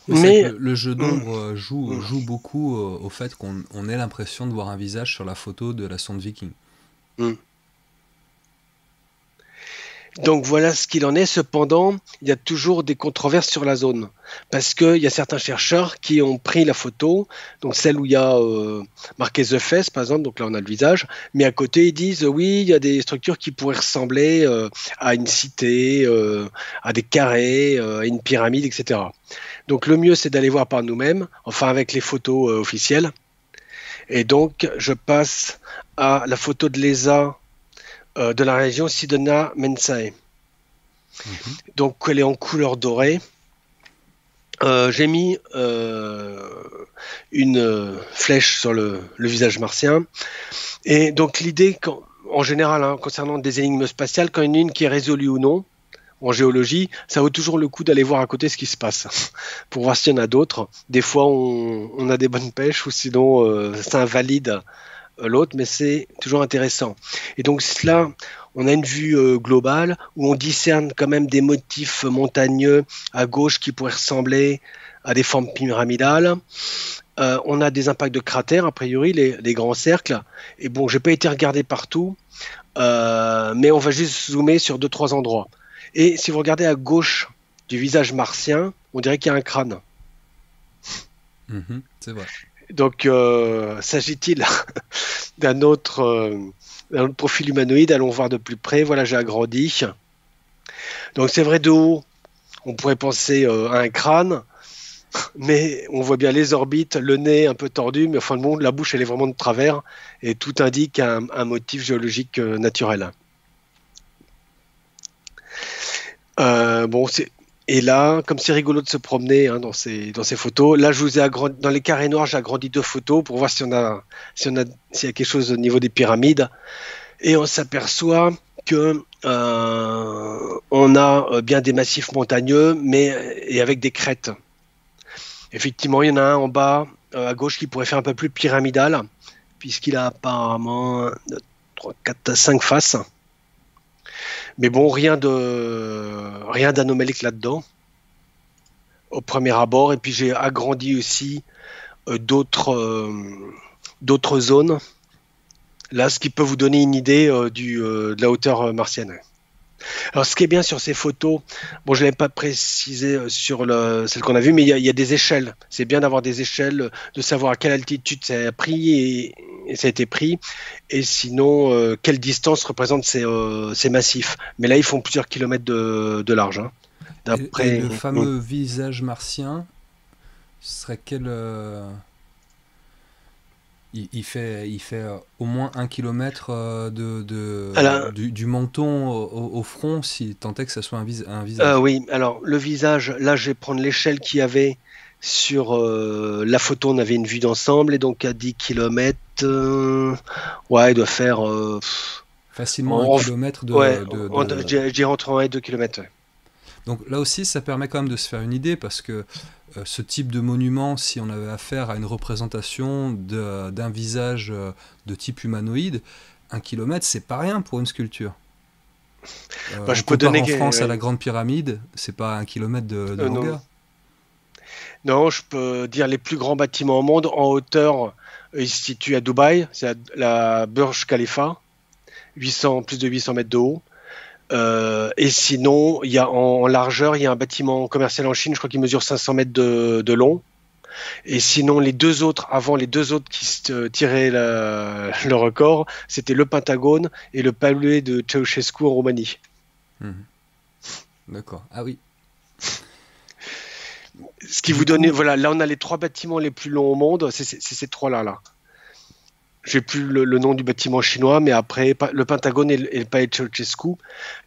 Mais le jeu d'ombre joue beaucoup au fait qu'on ait l'impression de voir un visage sur la photo de la sonde Viking. Donc voilà ce qu'il en est. Cependant, il y a toujours des controverses sur la zone parce qu'il y a certains chercheurs qui ont pris la photo, donc celle où il y a marqué The Face par exemple, donc là on a le visage, mais à côté ils disent oui, il y a des structures qui pourraient ressembler à une cité, à des carrés, à une pyramide, etc. Donc le mieux c'est d'aller voir par nous-mêmes, enfin avec les photos officielles. Et donc je passe à la photo de l'ESA de la région Cydonia Mensae. Donc elle est en couleur dorée. J'ai mis une flèche sur le visage martien. Et donc l'idée, en général, concernant des énigmes spatiales, quand il y en a une qui est résolue ou non, en géologie, ça vaut toujours le coup d'aller voir à côté ce qui se passe, pour voir s'il y en a d'autres. Des fois, on a des bonnes pêches, ou sinon, ça invalide l'autre, mais c'est toujours intéressant. Et donc là, on a une vue globale où on discerne quand même des motifs montagneux à gauche qui pourraient ressembler à des formes pyramidales. On a des impacts de cratères, a priori, les grands cercles. Et bon, j'ai pas été regardé partout, mais on va juste zoomer sur 2-3 endroits. Et si vous regardez à gauche du visage martien, on dirait qu'il y a un crâne. C'est vrai. Donc, s'agit-il d'un autre profil humanoïde, allons voir de plus près, voilà, j'ai agrandi. Donc c'est vrai, de haut, on pourrait penser à un crâne, mais on voit bien les orbites, le nez un peu tordu, mais enfin bon, la bouche elle est vraiment de travers, et tout indique un motif géologique naturel. Bon, et là, comme c'est rigolo de se promener hein, dans ces photos, là je vous ai agrandi, dans les carrés noirs j'ai agrandi 2 photos pour voir s'il y a quelque chose au niveau des pyramides, et on s'aperçoit que on a bien des massifs montagneux, mais avec des crêtes. Effectivement, il y en a un en bas, à gauche, qui pourrait faire un peu plus pyramidal, puisqu'il a apparemment 1, 2, 3, 4, 5 faces. Mais bon, rien d'anomalique là-dedans, au premier abord. Et puis j'ai agrandi aussi d'autres zones, là, ce qui peut vous donner une idée de la hauteur martienne. Alors, ce qui est bien sur ces photos, bon, je ne l'ai pas précisé sur celle qu'on a vue, mais il y a des échelles. C'est bien d'avoir des échelles, de savoir à quelle altitude ça a pris et ça a été pris, et sinon, quelle distance représentent ces massifs. Mais là, ils font plusieurs kilomètres de large. Hein. D'après le fameux visage martien, ce serait quel... Il fait au moins 1 kilomètre du menton au front, si tant est que ça soit un visage. Oui, alors le visage, là je vais prendre l'échelle qu'il y avait sur la photo, on avait une vue d'ensemble, et donc à 10 km, ouais, il doit faire... facilement 1 kilomètre de... Ouais, j'ai entre 1 et 2 km. Donc là aussi, ça permet quand même de se faire une idée, parce que ce type de monument, si on avait affaire à une représentation d'un visage de type humanoïde, 1 kilomètre, c'est pas rien pour une sculpture. Bah, je peux donner en France à la Grande Pyramide, c'est pas 1 kilomètre de longueur. Non, je peux dire les plus grands bâtiments au monde en hauteur, ils se situent à Dubaï, c'est la Burj Khalifa, plus de 800 mètres de haut. Et sinon, il y a en largeur, il y a un bâtiment commercial en Chine, je crois qu'il mesure 500 mètres de long. Et sinon, les deux autres qui tiraient le record, c'était le Pentagone et le palais de Ceausescu en Roumanie. Mmh. D'accord. Ah oui. Ce qui vous donne, voilà, là on a les 3 bâtiments les plus longs au monde, c'est ces 3-là. Là. J'ai plus le nom du bâtiment chinois, mais après, le Pentagone et le palais de Ceausescu.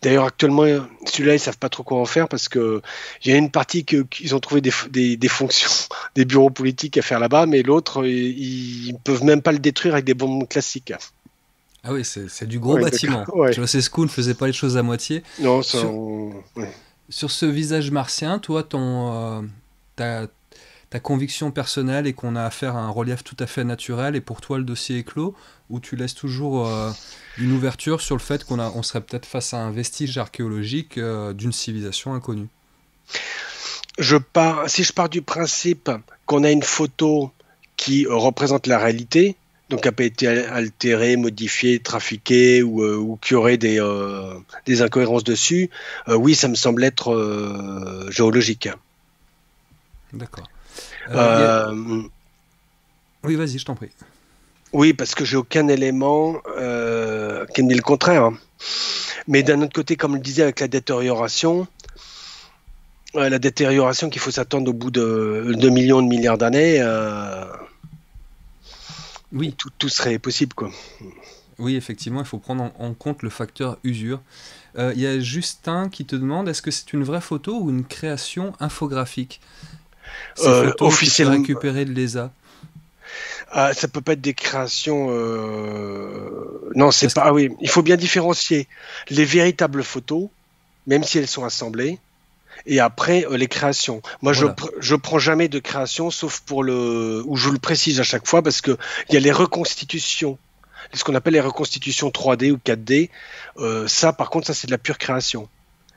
D'ailleurs, actuellement, celui-là, ils ne savent pas trop quoi en faire, parce qu'il y a une partie qu'ils ont trouvé des fonctions, des bureaux politiques à faire là-bas, mais l'autre, ils ne peuvent même pas le détruire avec des bombes classiques. Ah oui, c'est du gros bâtiment. Ouais. Ceausescu ne faisait pas les choses à moitié. Non, ça... Sur ce visage martien, toi, ta conviction personnelle est qu'on a affaire à un relief tout à fait naturel, et pour toi le dossier est clos, ou tu laisses toujours une ouverture sur le fait qu'on serait peut-être face à un vestige archéologique d'une civilisation inconnue? Si je pars du principe qu'on a une photo qui représente la réalité, donc qui n'a pas été altérée, modifiée, trafiquée ou curée des incohérences dessus, oui, ça me semble être géologique. D'accord. Oui, vas-y, je t'en prie. Oui, parce que j'ai aucun élément qui ne dit le contraire. Hein. Mais d'un autre côté, comme je le disais, avec la détérioration qu'il faut s'attendre au bout de 2 millions de milliards d'années, oui, tout serait possible, quoi. Oui, effectivement, il faut prendre en compte le facteur usure. Il y a Justin qui te demande, est-ce que c'est une vraie photo ou une création infographique? Officiellement récupéré de l'ESA. Ça peut pas être des créations. Non, c'est pas. Ah oui, il faut bien différencier les véritables photos, même si elles sont assemblées, et après les créations. Moi, voilà. je prends jamais de création, sauf pour où je le précise à chaque fois, parce que il y a les reconstitutions, ce qu'on appelle les reconstitutions 3D ou 4D. Ça, par contre, ça c'est de la pure création.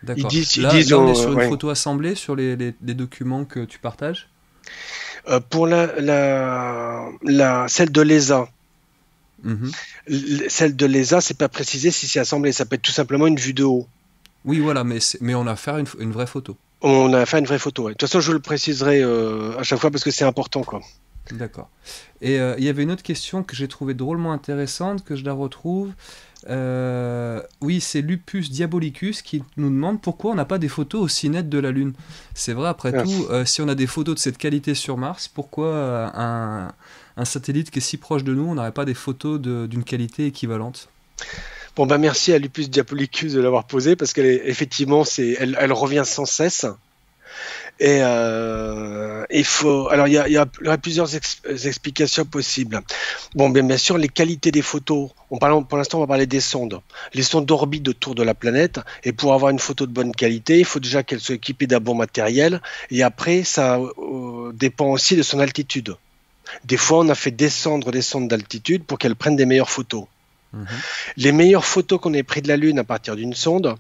D'accord. Là, on est sur une photo assemblée, sur les documents que tu partages. Pour celle de l'ESA, celle de l'ESA, c'est pas précisé si c'est assemblé, ça peut être tout simplement une vue de haut. Oui, voilà, mais on a affaire à une vraie photo. On a affaire à une vraie photo, ouais. De toute façon, je le préciserai à chaque fois parce que c'est important, quoi. D'accord. Et il y avait une autre question que j'ai trouvée drôlement intéressante, que je la retrouve. Oui, c'est Lupus Diabolicus qui nous demande pourquoi on n'a pas des photos aussi nettes de la Lune. C'est vrai, après tout, si on a des photos de cette qualité sur Mars, pourquoi un satellite qui est si proche de nous, on n'aurait pas des photos d'une qualité équivalente? Bon ben merci à Lupus Diabolicus de l'avoir posée, parce qu'effectivement elle revient sans cesse. Et alors il y a plusieurs explications possibles. Bon, bien sûr, les qualités des photos. Pour l'instant, on va parler des sondes. Les sondes orbitent autour de la planète, et pour avoir une photo de bonne qualité, il faut déjà qu'elles soient équipées d'un bon matériel. Et après, ça dépend aussi de son altitude. Des fois, on a fait descendre des sondes d'altitude pour qu'elles prennent des meilleures photos. Les meilleures photos qu'on ait prises de la Lune à partir d'une sonde,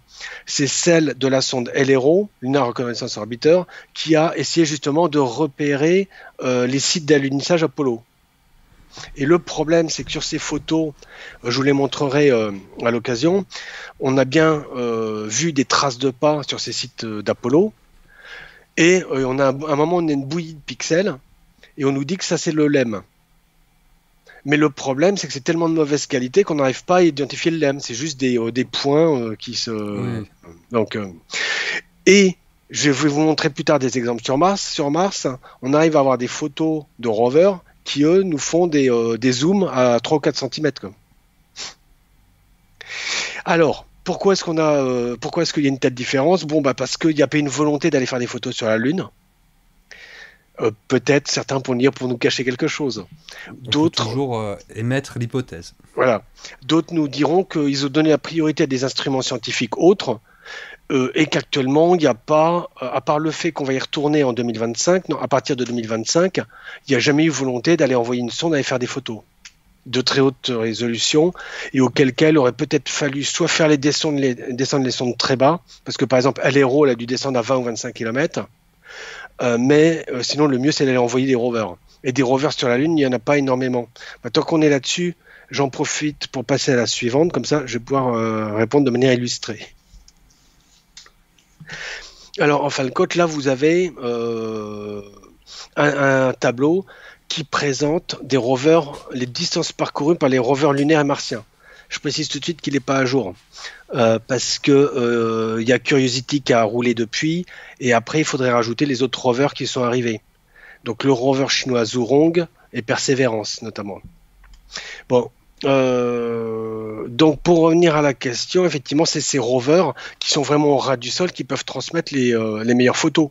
c'est celle de la sonde LRO, Lunar Reconnaissance Orbiter, qui a essayé justement de repérer les sites d'alunissage Apollo. Et le problème, c'est que sur ces photos, je vous les montrerai à l'occasion, on a bien vu des traces de pas sur ces sites d'Apollo, et on a, à un moment, on a une bouillie de pixels, et on nous dit que ça, c'est le LEM. Mais le problème, c'est que c'est tellement de mauvaise qualité qu'on n'arrive pas à identifier le LEM. C'est juste des points qui se... Oui. Donc, et je vais vous montrer plus tard des exemples sur Mars. Sur Mars, on arrive à avoir des photos de rovers qui, eux, nous font des zooms à 3 ou 4 cm. Quoi. Alors, pourquoi est-ce qu'on a, pourquoi est-ce qu'il y a une telle différence? Bon, bah parce qu'il n'y a pas une volonté d'aller faire des photos sur la Lune. Peut-être certains pour dire pour nous cacher quelque chose. D'autres toujours émettre l'hypothèse. Voilà. D'autres nous diront qu'ils ont donné la priorité à des instruments scientifiques autres et qu'actuellement il n'y a pas, à part le fait qu'on va y retourner en 2025, non, à partir de 2025, il n'y a jamais eu volonté d'aller envoyer une sonde, d'aller faire des photos de très haute résolution, et auquel cas il aurait peut-être fallu soit faire les descendre les sondes très bas, parce que par exemple Alero elle a dû descendre à 20 ou 25 km. Mais sinon, le mieux, c'est d'aller envoyer des rovers. Et des rovers sur la Lune, il n'y en a pas énormément. Bah, tant qu'on est là-dessus, j'en profite pour passer à la suivante. Comme ça, je vais pouvoir répondre de manière illustrée. Alors, en fin de compte, là, vous avez un tableau qui présente des rovers, les distances parcourues par les rovers lunaires et martiens. Je précise tout de suite qu'il n'est pas à jour, parce qu'il y a Curiosity qui a roulé depuis, et après il faudrait rajouter les autres rovers qui sont arrivés. Donc le rover chinois Zhurong et Perseverance notamment. Bon, donc pour revenir à la question, effectivement c'est ces rovers qui sont vraiment au ras du sol qui peuvent transmettre les meilleures photos.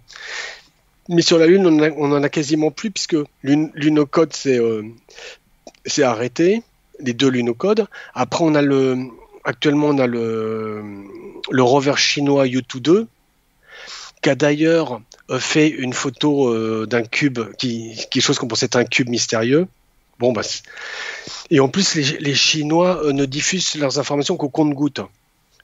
Mais sur la Lune, on n'en a quasiment plus, puisque l'Unocode s'est arrêté. Les deux lunocodes. Après, on a actuellement, on a le rover chinois U2 qui a d'ailleurs fait une photo d'un cube, quelque chose qu'on pensait être un cube mystérieux. Bon, bah, et en plus, les Chinois ne diffusent leurs informations qu'au compte-gouttes.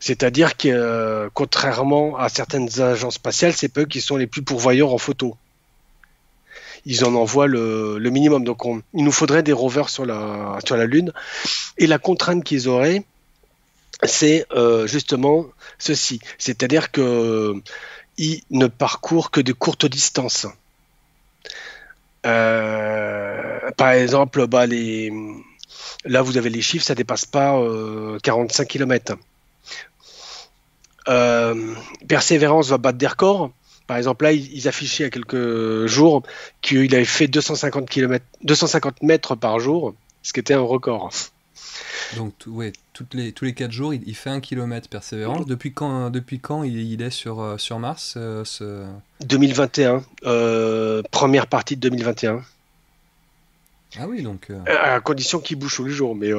C'est-à-dire que, contrairement à certaines agences spatiales, c'est pas eux qui sont les plus pourvoyeurs en photos. Ils en envoient le minimum. Donc, il nous faudrait des rovers sur la Lune. Et la contrainte qu'ils auraient, c'est justement ceci. C'est-à-dire qu'ils ne parcourent que de courtes distances. Par exemple, bah, là, vous avez les chiffres, ça ne dépasse pas 45 km. Perseverance va battre des records. Par exemple, là, ils affichaient il y a quelques jours qu'il avait fait 250 mètres par jour, ce qui était un record. Donc, ouais, tous les 4 jours, il fait 1 km Perseverance. Depuis quand il est sur Mars 2021. Première partie de 2021. Ah oui, donc... À condition qu'il bouge tous les jours, mais...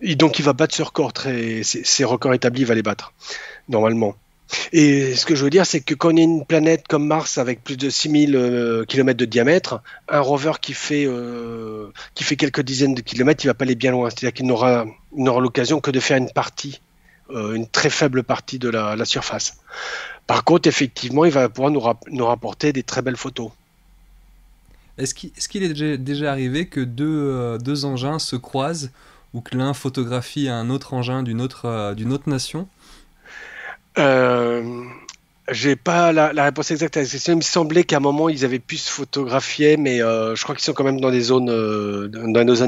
Oui. Donc, il va battre ce record. Ses records établis, il va les battre, normalement. Et ce que je veux dire, c'est que quand on a une planète comme Mars avec plus de 6000 km de diamètre, un rover qui fait quelques dizaines de kilomètres, il ne va pas aller bien loin. C'est-à-dire qu'il n'aura l'occasion que de faire une partie, une très faible partie de la surface. Par contre, effectivement, il va pouvoir nous rapporter des très belles photos. Est-ce qu'il est déjà arrivé que deux engins se croisent, ou que l'un photographie un autre engin d'une autre nation? J'ai pas la réponse exacte à la question. Il me semblait qu'à un moment, ils avaient pu se photographier, mais je crois qu'ils sont quand même dans des zones,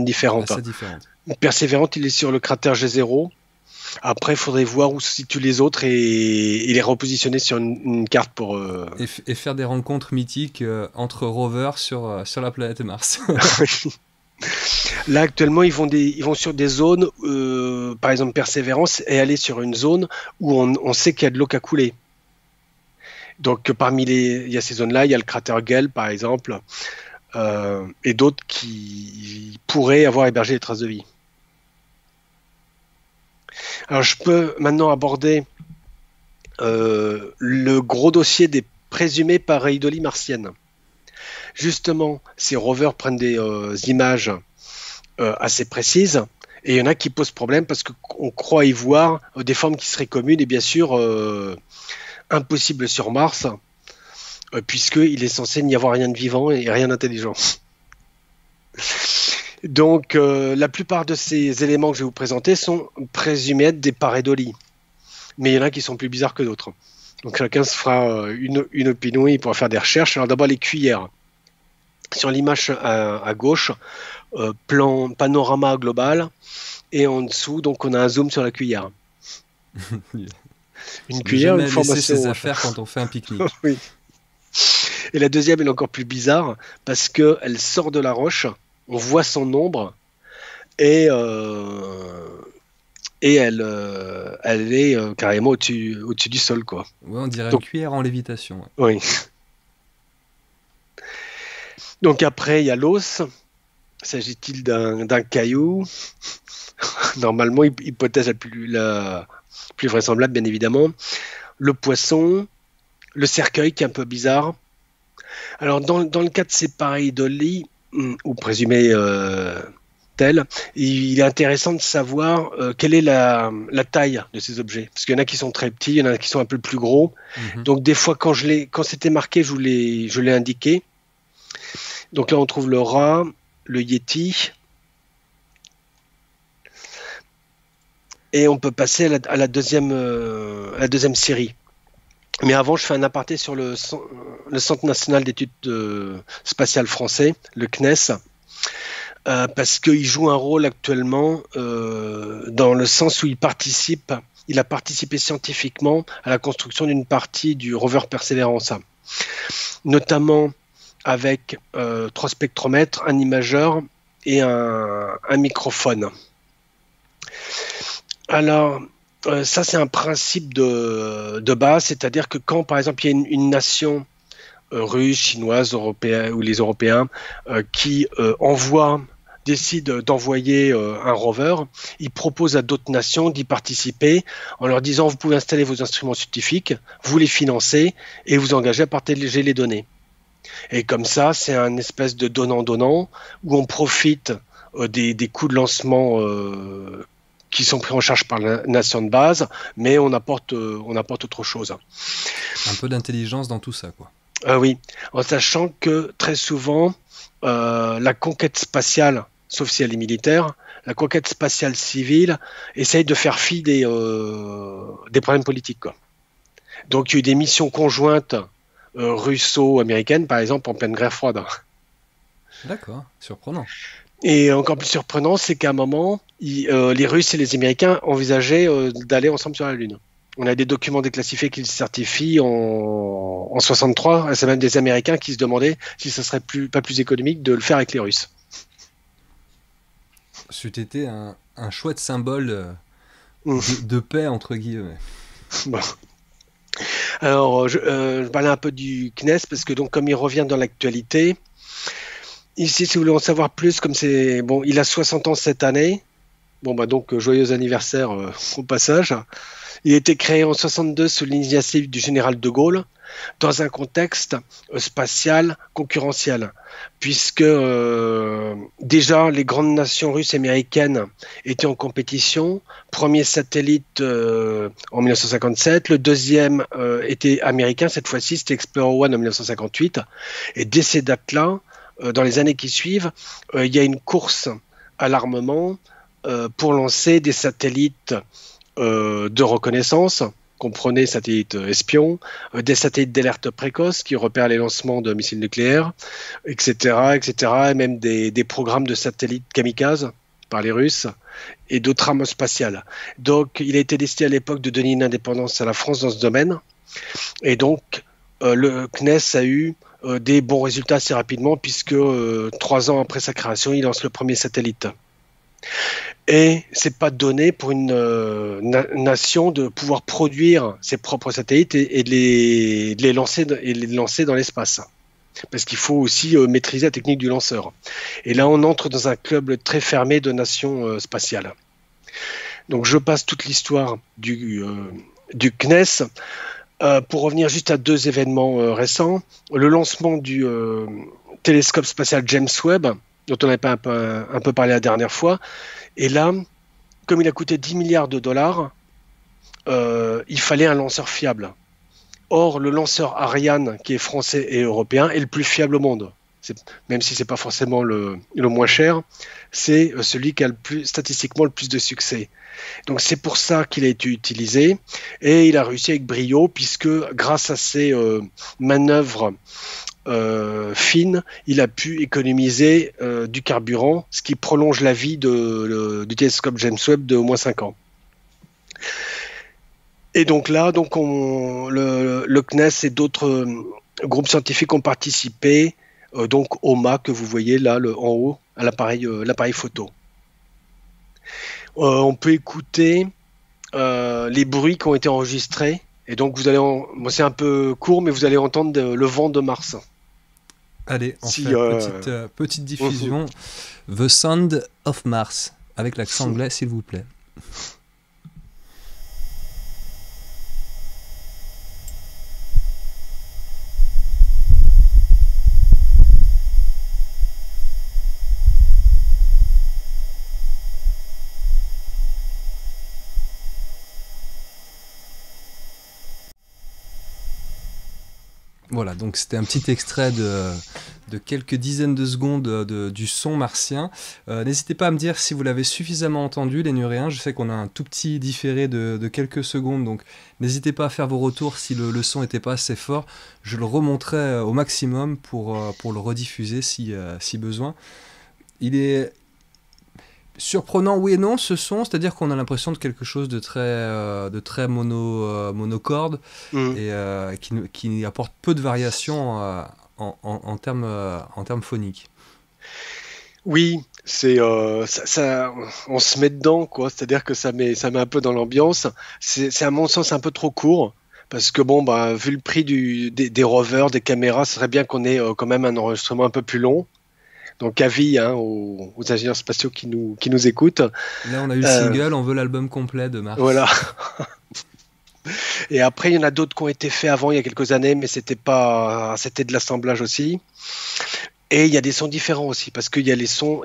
différentes. Assez différentes. Persévérante, il est sur le cratère G0. Après, il faudrait voir où se situent les autres et les repositionner sur une carte pour... Et faire des rencontres mythiques entre rovers sur la planète Mars. Là, actuellement, ils vont sur des zones, par exemple Perseverance, et aller sur une zone où on sait qu'il y a de l'eau qui a coulé. Donc, il y a ces zones-là, il y a le cratère Gale, par exemple, et d'autres qui pourraient avoir hébergé des traces de vie. Alors, je peux maintenant aborder le gros dossier des présumées pareidolie martienne. Justement, ces rovers prennent des images assez précises, et il y en a qui posent problème parce qu'on croit y voir des formes qui seraient communes, et bien sûr, impossible sur Mars, puisqu'il est censé n'y avoir rien de vivant et rien d'intelligent. Donc, la plupart de ces éléments que je vais vous présenter sont présumés être des pareidolis. Mais il y en a qui sont plus bizarres que d'autres. Donc, chacun se fera une opinion, il pourra faire des recherches. Alors, d'abord, les cuillères. Sur l'image à gauche, plan panorama global. Et en dessous, donc, on a un zoom sur la cuillère. Une cuillère, une formation. Ses affaires quand on fait un pique-nique. Oui. Et la deuxième, elle est encore plus bizarre, parce qu'elle sort de la roche. On voit son ombre et elle est carrément au-dessus du sol, quoi. Ouais, on dirait une cuillère en lévitation. Ouais. Oui. Donc après, il y a l'os. S'agit-il d'un caillou? Normalement, hypothèse la plus vraisemblable, bien évidemment. Le poisson, le cercueil qui est un peu bizarre. Alors, dans le cas de ces pareidolies, ou présumé tel, il est intéressant de savoir quelle est la taille de ces objets. Parce qu'il y en a qui sont très petits, il y en a qui sont un peu plus gros. Mm-hmm. Donc des fois, quand c'était marqué, je l'ai indiqué. Donc là, on trouve le rat, le yéti. Et on peut passer à la deuxième série. Mais avant, je fais un aparté sur le Centre National d'Études Spatiales Français, le CNES, parce qu'il joue un rôle actuellement dans le sens où il a participé scientifiquement à la construction d'une partie du rover Perseverance, notamment avec 3 spectromètres, un imageur et un microphone. Alors... ça, c'est un principe de base, c'est-à-dire que quand, par exemple, il y a une nation russe, chinoise, européenne ou les Européens qui décide d'envoyer un rover, ils proposent à d'autres nations d'y participer en leur disant « vous pouvez installer vos instruments scientifiques, vous les financez et vous engagez à partager les données ». Et comme ça, c'est un espèce de donnant-donnant où on profite des coûts de lancement qui sont pris en charge par la nation de base, mais on apporte autre chose. Un peu d'intelligence dans tout ça, quoi. Oui, en sachant que très souvent, la conquête spatiale, sauf si elle est militaire, la conquête spatiale civile essaye de faire fi des problèmes politiques, quoi. Donc il y a eu des missions conjointes russo-américaines, par exemple, en pleine guerre froide. D'accord, surprenant. Et encore plus surprenant, c'est qu'à un moment, les Russes et les Américains envisageaient d'aller ensemble sur la Lune. On a des documents déclassifiés qui le certifient en 1963. C'est même des Américains qui se demandaient si ce serait pas plus économique de le faire avec les Russes. C'eût été un chouette symbole de paix, entre guillemets. Bon. Alors, je parlais un peu du CNES, parce que donc, comme il revient dans l'actualité... Ici, si vous voulez en savoir plus, comme c'est bon, il a 60 ans cette année. Bon, bah donc joyeux anniversaire au passage. Il a été créé en 1962 sous l'initiative du général de Gaulle dans un contexte spatial concurrentiel, puisque déjà les grandes nations russes et américaines étaient en compétition. Premier satellite en 1957, le deuxième était américain cette fois-ci, c'était Explorer One en 1958. Et dès ces dates-là, dans les années qui suivent, il y a une course à l'armement pour lancer des satellites de reconnaissance comprenait satellites espions, des satellites d'alerte précoce qui repèrent les lancements de missiles nucléaires, etc., etc., et même des programmes de satellites kamikazes par les Russes et d'autres rames spatiales. Donc, il a été décidé à l'époque de donner une indépendance à la France dans ce domaine. Et donc, le CNES a eu des bons résultats assez rapidement puisque 3 ans après sa création, il lance le premier satellite. Et c'est pas donné pour une nation de pouvoir produire ses propres satellites et de les lancer dans l'espace. Parce qu'il faut aussi maîtriser la technique du lanceur. Et là, on entre dans un club très fermé de nations spatiales. Donc, je passe toute l'histoire du CNES. Pour revenir juste à 2 événements récents, le lancement du télescope spatial James Webb, dont on avait un peu parlé la dernière fois. Et là, comme il a coûté 10 milliards de dollars, il fallait un lanceur fiable. Or, le lanceur Ariane, qui est français et européen, est le plus fiable au monde. Même si ce n'est pas forcément le moins cher, c'est celui qui a statistiquement le plus de succès. Donc c'est pour ça qu'il a été utilisé, et il a réussi avec brio, puisque grâce à ses manœuvres fines, il a pu économiser du carburant, ce qui prolonge la vie du télescope James Webb de au moins 5 ans. Et donc là, donc le CNES et d'autres groupes scientifiques ont participé donc au mât que vous voyez là en haut à l'appareil photo. On peut écouter les bruits qui ont été enregistrés. Et donc vous allez, c'est un peu court, mais vous allez entendre le vent de Mars. Allez, on fait petite diffusion. The Sound of Mars, avec l'accent anglais s'il vous plaît. Voilà, donc c'était un petit extrait de quelques dizaines de secondes du son martien. N'hésitez pas à me dire si vous l'avez suffisamment entendu, les Nuréens. Je sais qu'on a un tout petit différé de quelques secondes, donc n'hésitez pas à faire vos retours si le son n'était pas assez fort. Je le remonterai au maximum pour le rediffuser si besoin. Il est surprenant, oui et non, ce son, c'est-à-dire qu'on a l'impression de quelque chose de très monocorde et qui apporte peu de variations en termes phoniques. Oui, c'est on se met dedans, quoi. C'est-à-dire que ça met un peu dans l'ambiance. C'est à mon sens un peu trop court. Parce que bon, bah, vu le prix des rovers, des caméras, ce serait bien qu'on ait quand même un enregistrement un peu plus long. Donc avis hein, aux ingénieurs spatiaux qui nous écoutent. Là, on a eu le single, on veut l'album complet de Mars. Voilà. Et après, il y en a d'autres qui ont été faits avant, il y a quelques années, mais c'était de l'assemblage aussi. Et il y a des sons différents aussi, parce qu'il y a les sons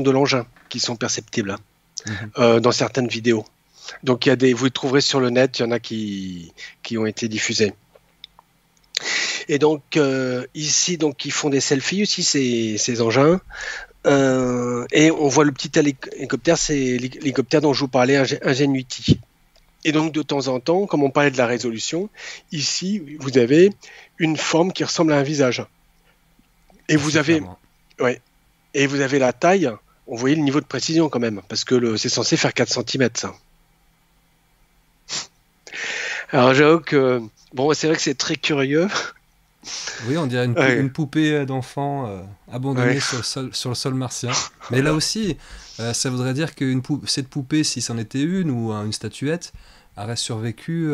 de l'engin qui sont perceptibles dans certaines vidéos. Donc vous les trouverez sur le net, il y en a qui ont été diffusés. Et donc ici, donc ils font des selfies aussi ces engins, et on voit le petit hélicoptère, c'est l'hélicoptère dont je vous parlais, Ingenuity. Et donc de temps en temps, comme on parlait de la résolution, ici vous avez une forme qui ressemble à un visage. Et vous avez la taille. On voyait le niveau de précision quand même, parce que c'est censé faire 4 cm. Ça. Alors j'avoue que bon, c'est vrai que c'est très curieux. Oui, on dirait une poupée d'enfant abandonnée sur le sol martien. Mais là aussi, ça voudrait dire que cette poupée, si c'en était une, ou une statuette, aurait survécu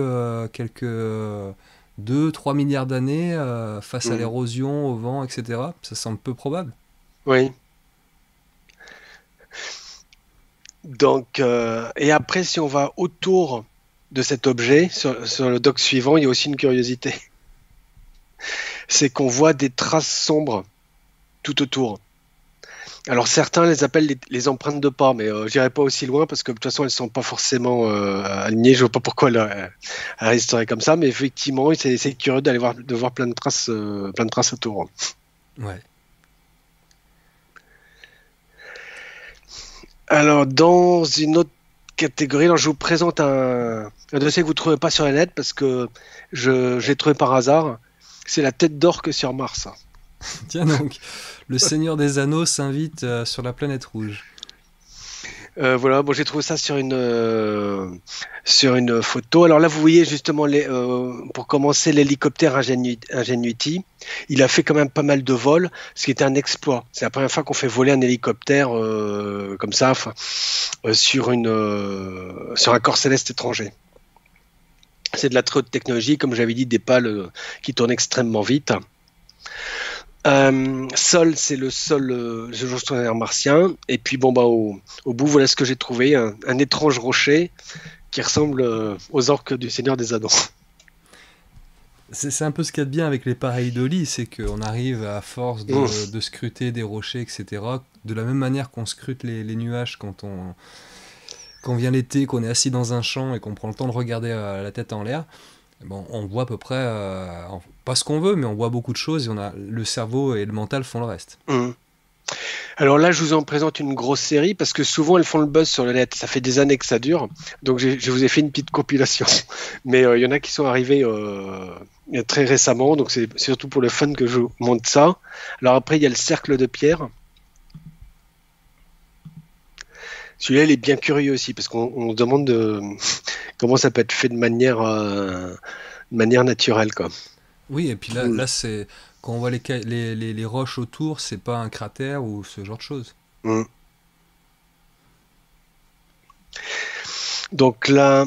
quelques 2-3 milliards d'années face à l'érosion, au vent, etc. Ça semble peu probable. Oui. Donc, et après, si on va autour de cet objet, sur le doc suivant, il y a aussi une curiosité. C'est qu'on voit des traces sombres tout autour. Alors certains les appellent les empreintes de pas, mais je n'irai pas aussi loin parce que de toute façon elles ne sont pas forcément alignées. Je ne vois pas pourquoi elle resterait comme ça, mais effectivement c'est curieux d'aller voir plein de traces autour. Ouais. Alors dans une autre catégorie. Alors, je vous présente un dossier que vous ne trouvez pas sur la net parce que je l'ai trouvé par hasard. C'est la tête d'orque sur Mars. Tiens donc, le Seigneur des Anneaux s'invite sur la planète rouge. Voilà, bon, j'ai trouvé ça sur une photo. Alors là, vous voyez justement, pour commencer, l'hélicoptère Ingenuity. Il a fait quand même pas mal de vols, ce qui était un exploit. C'est la première fois qu'on fait voler un hélicoptère comme ça, sur un corps céleste étranger. C'est de la très haute technologie, comme j'avais dit, des pales qui tournent extrêmement vite. Sol, c'est le sol géosondaire martien. Et puis bon, bah, au bout, voilà ce que j'ai trouvé, un étrange rocher qui ressemble aux orques du Seigneur des Anneaux. C'est un peu ce qu'il y a de bien avec les paréidolies, c'est qu'on arrive à force de scruter des rochers, etc. De la même manière qu'on scrute les nuages quand vient l'été, qu'on est assis dans un champ et qu'on prend le temps de regarder la tête en l'air. Bon, on voit à peu près, pas ce qu'on veut, mais on voit beaucoup de choses et le cerveau et le mental font le reste. Mmh. Alors là, je vous en présente une grosse série parce que souvent elles font le buzz sur le net. Ça fait des années que ça dure, donc je vous ai fait une petite compilation. Mais il y en a qui sont arrivés très récemment, donc c'est surtout pour le fun que je vous montre ça. Alors après, il y a le cercle de pierre. Celui-là, il est bien curieux aussi, parce qu'on se demande comment ça peut être fait de manière naturelle, quoi. Oui, et puis là, c'est quand on voit les roches autour, c'est pas un cratère ou ce genre de choses. Mmh. Donc là,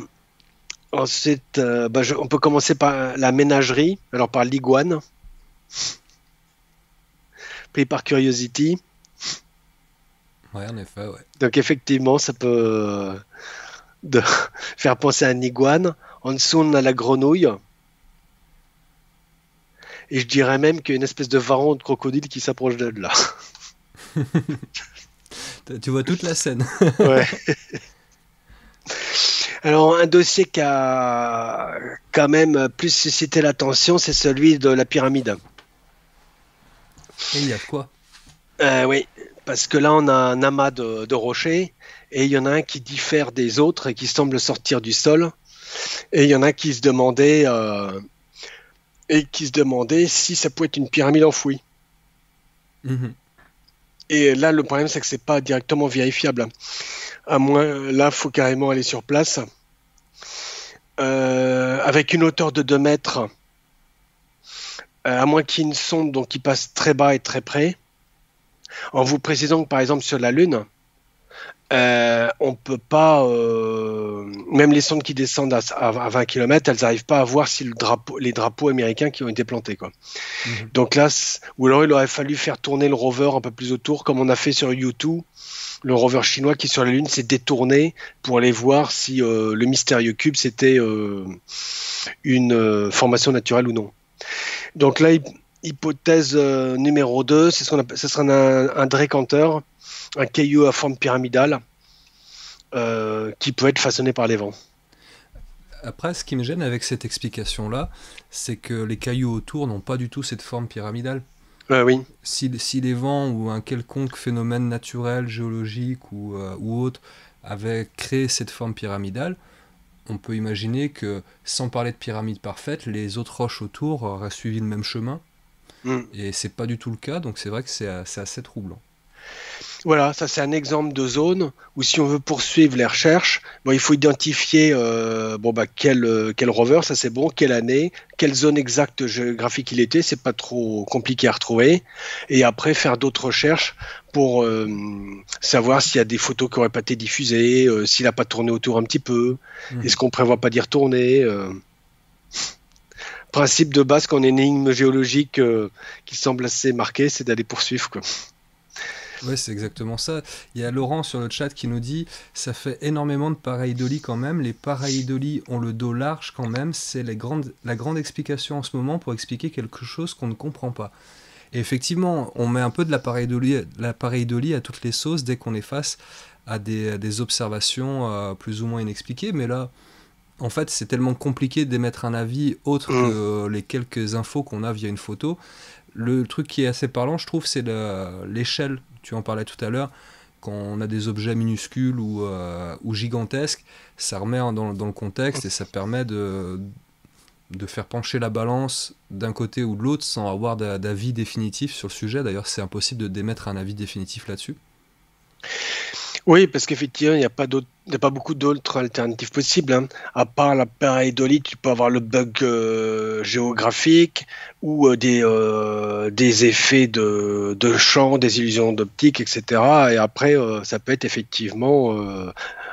ensuite, on peut commencer par la ménagerie, alors par l'iguane, puis par Curiosity. Ouais, en effet, ouais. Donc effectivement, ça peut faire penser à un iguane. En dessous, on a la grenouille. Et je dirais même qu'il y a une espèce de varan de crocodile qui s'approche de là. Tu vois toute la scène. Ouais. Alors, un dossier qui a quand même plus suscité l'attention, c'est celui de la pyramide. Et il y a quoi? Oui. Parce que là, on a un amas de rochers, et il y en a un qui diffère des autres et qui semble sortir du sol. Et il y en a qui se demandaient si ça pouvait être une pyramide enfouie. Mmh. Et là, le problème, c'est que c'est pas directement vérifiable. À moins, là, faut carrément aller sur place. Avec une hauteur de 2 mètres, à moins qu'il y ait une sonde donc, qui passe très bas et très près. En vous précisant que par exemple sur la Lune, on peut pas, même les sondes qui descendent à 20 km, elles n'arrivent pas à voir si les drapeaux américains qui ont été plantés, quoi. Mmh. Donc là, ou alors il aurait fallu faire tourner le rover un peu plus autour, comme on a fait sur U2, le rover chinois qui sur la Lune s'est détourné pour aller voir si le mystérieux cube c'était une formation naturelle ou non. Donc là, hypothèse numéro 2, ce sera un drécanteur, un caillou à forme pyramidale qui peut être façonné par les vents. Après, ce qui me gêne avec cette explication-là, c'est que les cailloux autour n'ont pas du tout cette forme pyramidale. Oui. Si les vents ou un quelconque phénomène naturel, géologique ou autre avaient créé cette forme pyramidale, on peut imaginer que, sans parler de pyramide parfaite, les autres roches autour auraient suivi le même chemin. Et c'est pas du tout le cas, donc c'est vrai que c'est assez troublant. Voilà, ça c'est un exemple de zone où si on veut poursuivre les recherches, bon, il faut identifier quel rover, ça c'est bon, quelle année, quelle zone exacte géographique il était, c'est pas trop compliqué à retrouver, et après faire d'autres recherches pour savoir s'il y a des photos qui n'auraient pas été diffusées, s'il n'a pas tourné autour un petit peu, est-ce qu'on prévoit pas d'y retourner Principe de base qu'en énigme géologique qui semble assez marqué, c'est d'aller poursuivre, quoi. Ouais, c'est exactement ça. Il y a Laurent sur le chat qui nous dit « Ça fait énormément de paréidolies quand même. Les paréidolies ont le dos large quand même. C'est la grande explication en ce moment pour expliquer quelque chose qu'on ne comprend pas. » Et effectivement, on met un peu de la paréidolie à toutes les sauces dès qu'on est face à des observations plus ou moins inexpliquées. Mais là, en fait, c'est tellement compliqué d'émettre un avis autre que les quelques infos qu'on a via une photo. Le truc qui est assez parlant, je trouve, c'est l'échelle. Tu en parlais tout à l'heure. quand on a des objets minuscules ou gigantesques, ça remet dans le contexte et ça permet de faire pencher la balance d'un côté ou de l'autre sans avoir d'avis définitif sur le sujet. D'ailleurs, c'est impossible de démettre un avis définitif là-dessus. Oui, parce qu'effectivement, il n'y a pas beaucoup d'autres alternatives possibles, hein. À part la pareidolie, tu peux avoir le bug géographique ou des effets de champ, des illusions d'optique, etc. Et après, ça peut être effectivement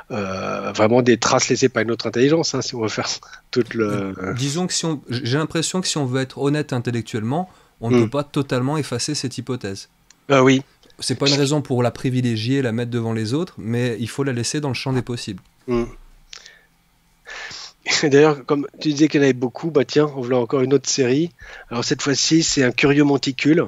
vraiment des traces laissées par une autre intelligence, hein, si on veut faire toute le... Disons que j'ai l'impression que si on veut être honnête intellectuellement, on ne peut pas totalement effacer cette hypothèse. Ah oui. C'est pas une raison pour la privilégier, la mettre devant les autres, mais il faut la laisser dans le champ des possibles. Mmh. D'ailleurs, comme tu disais qu'il y en avait beaucoup, bah tiens, on voulait encore une autre série. Alors cette fois-ci, c'est un curieux monticule.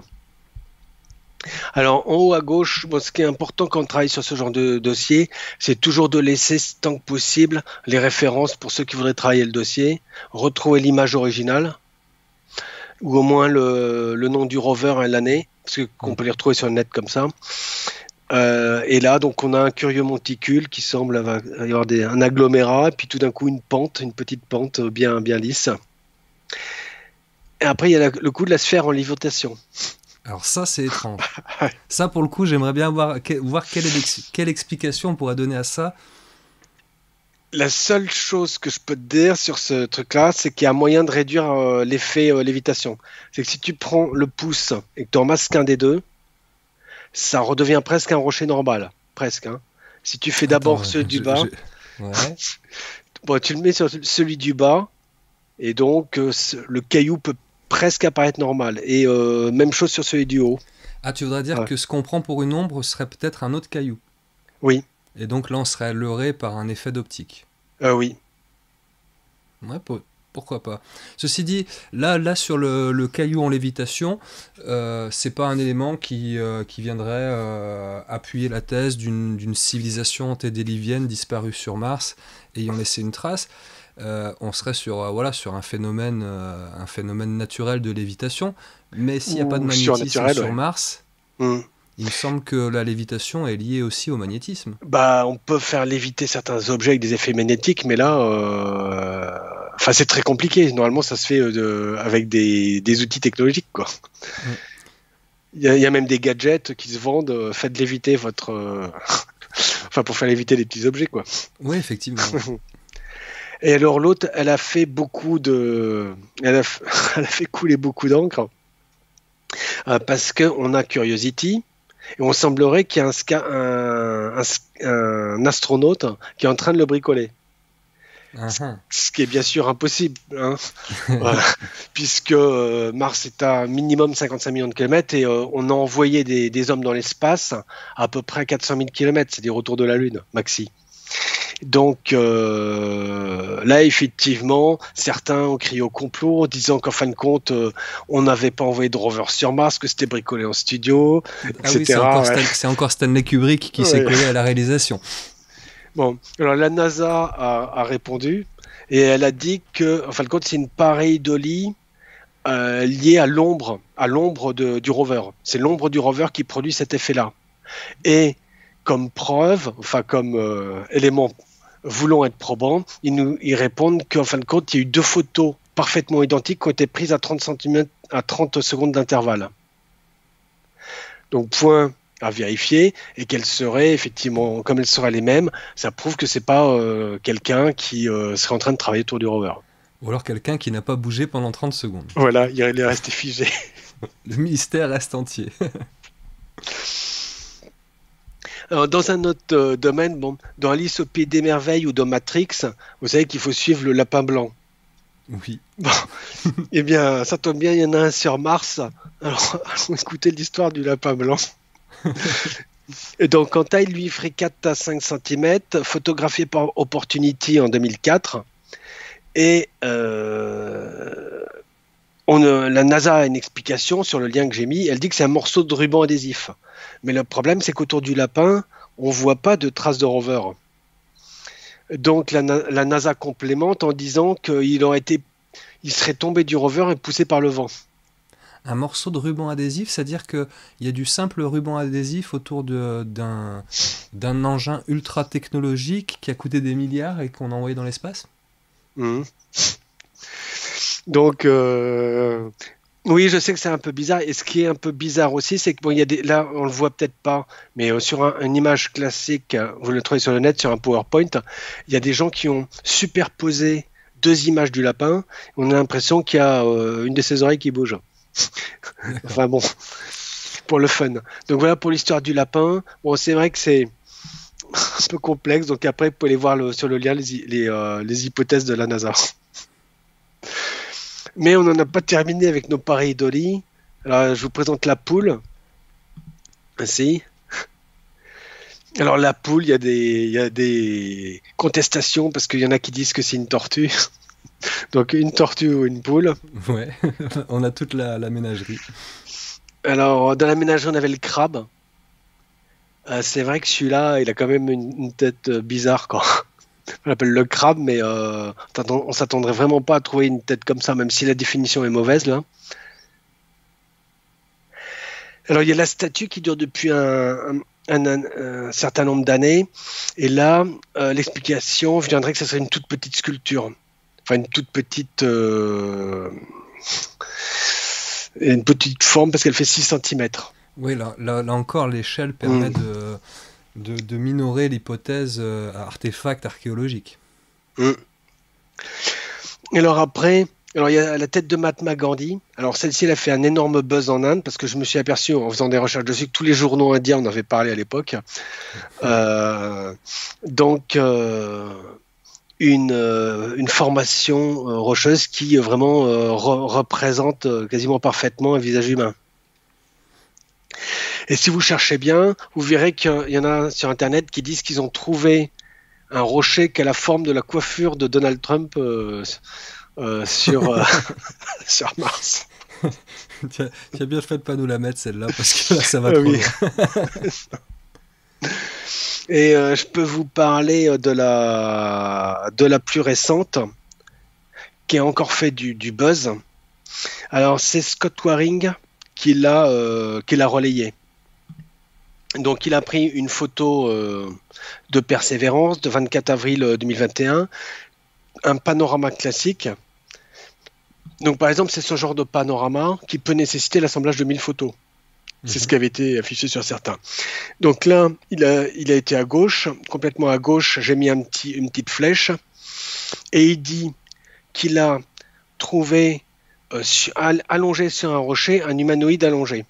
Alors en haut à gauche, bon, ce qui est important quand on travaille sur ce genre de dossier, c'est toujours de laisser tant que possible les références pour ceux qui voudraient travailler le dossier, retrouver l'image originale, ou au moins le nom du rover et l'année, parce qu'on peut les retrouver sur le net comme ça. Et là, donc, on a un curieux monticule qui semble y avoir un agglomérat, et puis tout d'un coup une petite pente bien, bien lisse. Et après, il y a le coup de la sphère en lévitation. Alors ça, c'est étrange. Ça, pour le coup, j'aimerais bien voir quelle explication on pourrait donner à ça. La seule chose que je peux te dire sur ce truc-là, c'est qu'il y a moyen de réduire l'effet lévitation. C'est que si tu prends le pouce et que tu en masques un des deux, ça redevient presque un rocher normal. Presque. Hein. Si tu fais d'abord celui du bas, ouais. Bon, tu le mets sur celui du bas, et donc le caillou peut presque apparaître normal. Et même chose sur celui du haut. Ah, tu voudrais dire que ce qu'on prend pour une ombre serait peut-être un autre caillou. Oui. Et donc là, on serait leurré par un effet d'optique. Ah oui. Ouais, pourquoi pas. Ceci dit, là sur le caillou en lévitation, c'est pas un élément qui viendrait appuyer la thèse d'une civilisation antédiluvienne disparue sur Mars ayant laissé une trace. On serait sur, sur un phénomène naturel de lévitation. Mais s'il n'y a pas de magnétisme sur Mars... Mmh. Il me semble que la lévitation est liée aussi au magnétisme. Bah, on peut faire léviter certains objets avec des effets magnétiques, mais là, enfin, c'est très compliqué. Normalement, ça se fait avec des outils technologiques, quoi. Ouais. Il y a même des gadgets qui se vendent. Faites léviter votre, enfin, pour faire léviter les petits objets, quoi. Oui, effectivement. Et alors l'autre, elle a fait couler beaucoup d'encre. Parce qu'on a Curiosity et on semblerait qu'il y a un astronaute qui est en train de le bricoler. Ce qui est bien sûr impossible, hein. Voilà. Puisque Mars est à minimum 55 millions de kilomètres et on a envoyé des hommes dans l'espace à peu près 400 000 kilomètres, c'est-à-dire autour de la Lune, maxi. Donc là, effectivement, certains ont crié au complot, disant qu'en fin de compte, on n'avait pas envoyé de rover sur Mars, que c'était bricolé en studio, etc. Oui, c'est encore Stanley Kubrick qui s'est collé à la réalisation. Bon, alors la NASA a répondu, et elle a dit que, en fin de compte, c'est une pareidolie liée à l'ombre du rover. C'est l'ombre du rover qui produit cet effet-là. Et comme preuve, enfin comme élément voulant être probant, ils répondent qu'en fin de compte, il y a eu deux photos parfaitement identiques qui ont été prises à 30 secondes d'intervalle. Donc point à vérifier, et qu'elles seraient effectivement, comme elles seraient les mêmes, ça prouve que c'est pas quelqu'un qui serait en train de travailler autour du rover. Ou alors quelqu'un qui n'a pas bougé pendant 30 secondes. Voilà, il est resté figé. Le mystère reste entier. Alors, dans un autre domaine, bon, dans Alice au Pays des Merveilles ou dans Matrix, vous savez qu'il faut suivre le lapin blanc. Oui. Bon, eh bien, ça tombe bien, il y en a un sur Mars. Alors, écoutez l'histoire du lapin blanc. Et donc, en taille, lui, il ferait 4 à 5 cm, photographié par Opportunity en 2004. Et la NASA a une explication sur le lien que j'ai mis. Elle dit que c'est un morceau de ruban adhésif. Mais le problème, c'est qu'autour du lapin, on ne voit pas de traces de rover. Donc la NASA complémente en disant qu'il serait tombé du rover et poussé par le vent. un morceau de ruban adhésif, c'est-à-dire qu'il y a du simple ruban adhésif autour d'un engin ultra technologique qui a coûté des milliards et qu'on a envoyé dans l'espace. Mmh. Donc, oui, je sais que c'est un peu bizarre. Et ce qui est un peu bizarre aussi, c'est que bon, y a des... là, on le voit peut-être pas, mais sur une image classique, vous le trouvez sur le net, sur un PowerPoint, il y a des gens qui ont superposé deux images du lapin. On a l'impression qu'il y a une de ses oreilles qui bouge. Enfin bon, pour le fun. Donc voilà pour l'histoire du lapin. Bon, c'est vrai que c'est un peu complexe. Donc après, vous pouvez aller voir sur le lien les hypothèses de la NASA. Mais on n'en a pas terminé avec nos paris idolis. Alors, je vous présente la poule. Ainsi. Alors la poule, il y a des contestations parce qu'il y en a qui disent que c'est une tortue. Donc une tortue ou une poule. Ouais, on a toute la ménagerie. Alors dans la ménagerie, on avait le crabe. C'est vrai que celui-là, il a quand même une tête bizarre, quoi. On l'appelle le crabe, mais on s'attendrait vraiment pas à trouver une tête comme ça, même si la définition est mauvaise, là. Alors il y a la statue qui dure depuis un certain nombre d'années. Et là, l'explication, je dirais que ce serait une toute petite sculpture. Enfin, une petite forme parce qu'elle fait 6 cm. Oui, là encore, l'échelle permet de minorer l'hypothèse artefact archéologique. Mmh. Alors après, il y a la tête de Mahatma Gandhi. Alors celle-ci, elle a fait un énorme buzz en Inde parce que je me suis aperçu en faisant des recherches dessus que tous les journaux indiens en avaient parlé à l'époque. Une formation rocheuse qui vraiment représente quasiment parfaitement un visage humain. Et si vous cherchez bien, vous verrez qu'il y en a sur Internet qui disent qu'ils ont trouvé un rocher qui a la forme de la coiffure de Donald Trump sur Mars. Tu as bien fait de ne pas nous la mettre celle-là, parce que là, ça va trop loin. Et je peux vous parler de la plus récente, qui a encore fait du buzz. Alors, c'est Scott Waring qui l'a relayé. Donc, il a pris une photo de Perseverance, de 24 avril 2021, un panorama classique. Donc, par exemple, c'est ce genre de panorama qui peut nécessiter l'assemblage de 1000 photos. C'est ce qui avait été affiché sur certains. Donc là, il a été à gauche, complètement à gauche. J'ai mis une petite flèche. Et il dit qu'il a trouvé, allongé sur un rocher, un humanoïde allongé.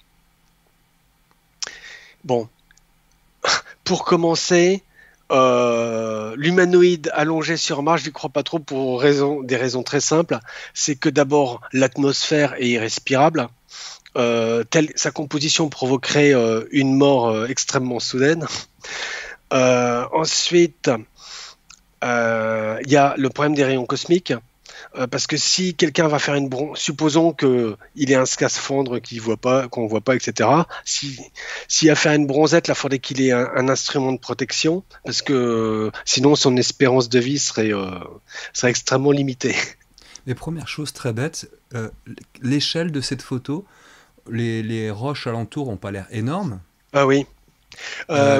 Bon. Pour commencer, l'humanoïde allongé sur Mars, je n'y crois pas trop pour des raisons très simples. C'est que d'abord, l'atmosphère est irrespirable. Sa composition provoquerait une mort extrêmement soudaine. Ensuite, y a le problème des rayons cosmiques, parce que si quelqu'un va faire une supposons qu'il ait un scaphandre qu'on ne voit pas, etc. S'il a fait une bronzette, il faudrait qu'il ait un instrument de protection, parce que sinon son espérance de vie serait extrêmement limitée. Mais première chose très bête, l'échelle de cette photo, les roches alentours n'ont pas l'air énormes. Ah oui.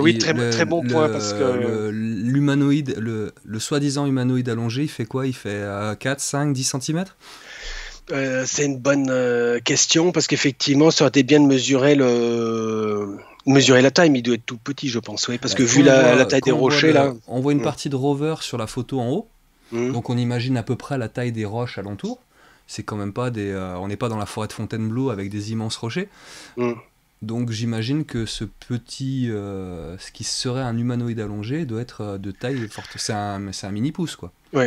Oui, très bon point. Parce que l'humanoïde, le soi-disant humanoïde allongé, il fait quoi? Il fait 4, 5, 10 cm? C'est une bonne question, parce qu'effectivement, ça aurait été bien de mesurer la taille, mais il doit être tout petit, je pense. Oui, parce que vu la taille des rochers, là. On voit une partie de rover sur la photo en haut. Donc on imagine à peu près la taille des roches alentour. C'est quand même pas des... on n'est pas dans la forêt de Fontainebleau avec des immenses rochers. Donc j'imagine que ce petit... ce qui serait un humanoïde allongé doit être de taille forte. C'est un mini-pouce, quoi. Oui.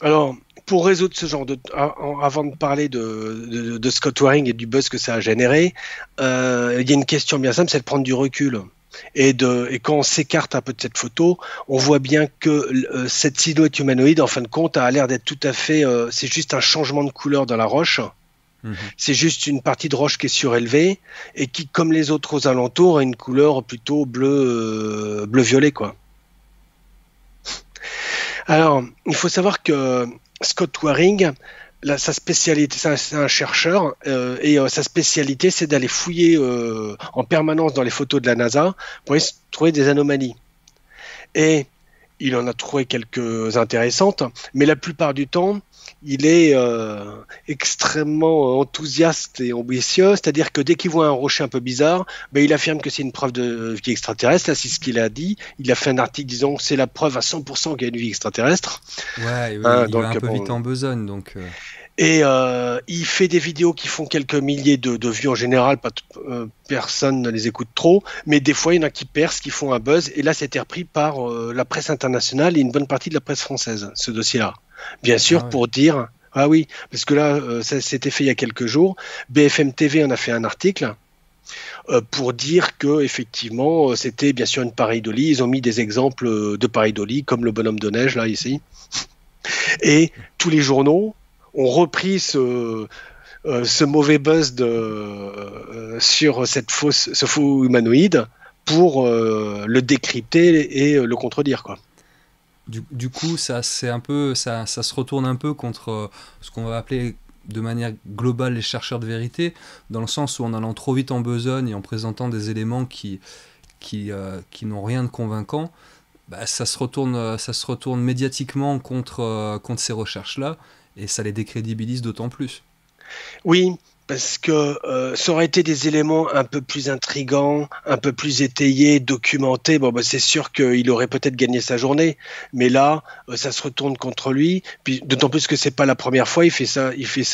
Alors, pour résoudre ce genre de... Avant de parler de Scott Waring et du buzz que ça a généré, il y a une question bien simple, c'est de prendre du recul. Et quand on s'écarte un peu de cette photo, on voit bien que cette silhouette humanoïde, en fin de compte, a l'air d'être tout à fait... c'est juste un changement de couleur dans la roche. Mmh. C'est juste une partie de roche qui est surélevée et qui, comme les autres aux alentours, a une couleur plutôt bleu-violet, quoi. Alors, il faut savoir que Scott Waring sa spécialité, c'est un chercheur, sa spécialité, c'est d'aller fouiller en permanence dans les photos de la NASA pour trouver des anomalies. Et il en a trouvé quelques intéressantes, mais la plupart du temps, il est extrêmement enthousiaste et ambitieux, c'est-à-dire que dès qu'il voit un rocher un peu bizarre, ben, il affirme que c'est une preuve de vie extraterrestre. Là, c'est ce qu'il a dit. Il a fait un article disant que c'est la preuve à 100% qu'il y a une vie extraterrestre. Ouais, il donc, va un peu vite en besogne. Donc, Et il fait des vidéos qui font quelques milliers de vues en général, personne ne les écoute trop, mais des fois il y en a qui percent, qui font un buzz, et là c'était repris par la presse internationale et une bonne partie de la presse française, ce dossier-là. Bien sûr, pour dire, ah oui, parce que là ça s'était fait il y a quelques jours, BFM TV en a fait un article pour dire que effectivement c'était bien sûr une pareidolie, ils ont mis des exemples de pareidolie, comme le bonhomme de neige là ici, et tous les journaux ont repris ce mauvais buzz sur ce faux humanoïde pour le décrypter et le contredire, quoi. Du coup, ça se retourne un peu contre ce qu'on va appeler de manière globale les chercheurs de vérité, dans le sens où en allant trop vite en besogne et en présentant des éléments qui n'ont rien de convaincant, bah, ça se retourne médiatiquement contre ces recherches-là. Et ça les décrédibilise d'autant plus. Oui, parce que ça aurait été des éléments un peu plus intrigants, un peu plus étayés, documentés. Bon, bah, c'est sûr qu'il aurait peut-être gagné sa journée, mais là, ça se retourne contre lui. Puis d'autant plus que c'est pas la première fois, il fait ça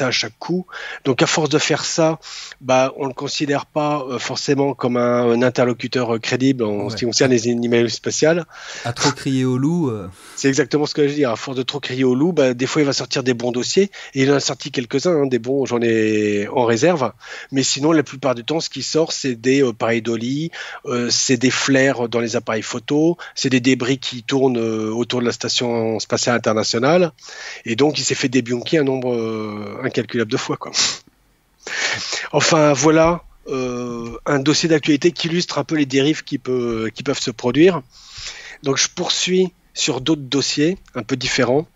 à chaque coup. Donc à force de faire ça, bah, on le considère pas forcément comme un interlocuteur crédible en ce qui concerne les animaux spatiaux. À trop crier au loup. C'est exactement ce que je veux dire. À force de trop crier au loup, bah, des fois il va sortir des bons dossiers, et il en a sorti quelques-uns, hein, des bons, j'en ai en réserve, mais sinon la plupart du temps ce qui sort c'est des pareidolis, c'est des flares dans les appareils photos, c'est des débris qui tournent autour de la station spatiale internationale, et donc il s'est fait débunker un nombre incalculable de fois, quoi. Enfin voilà un dossier d'actualité qui illustre un peu les dérives qui peuvent se produire. Donc je poursuis sur d'autres dossiers un peu différents.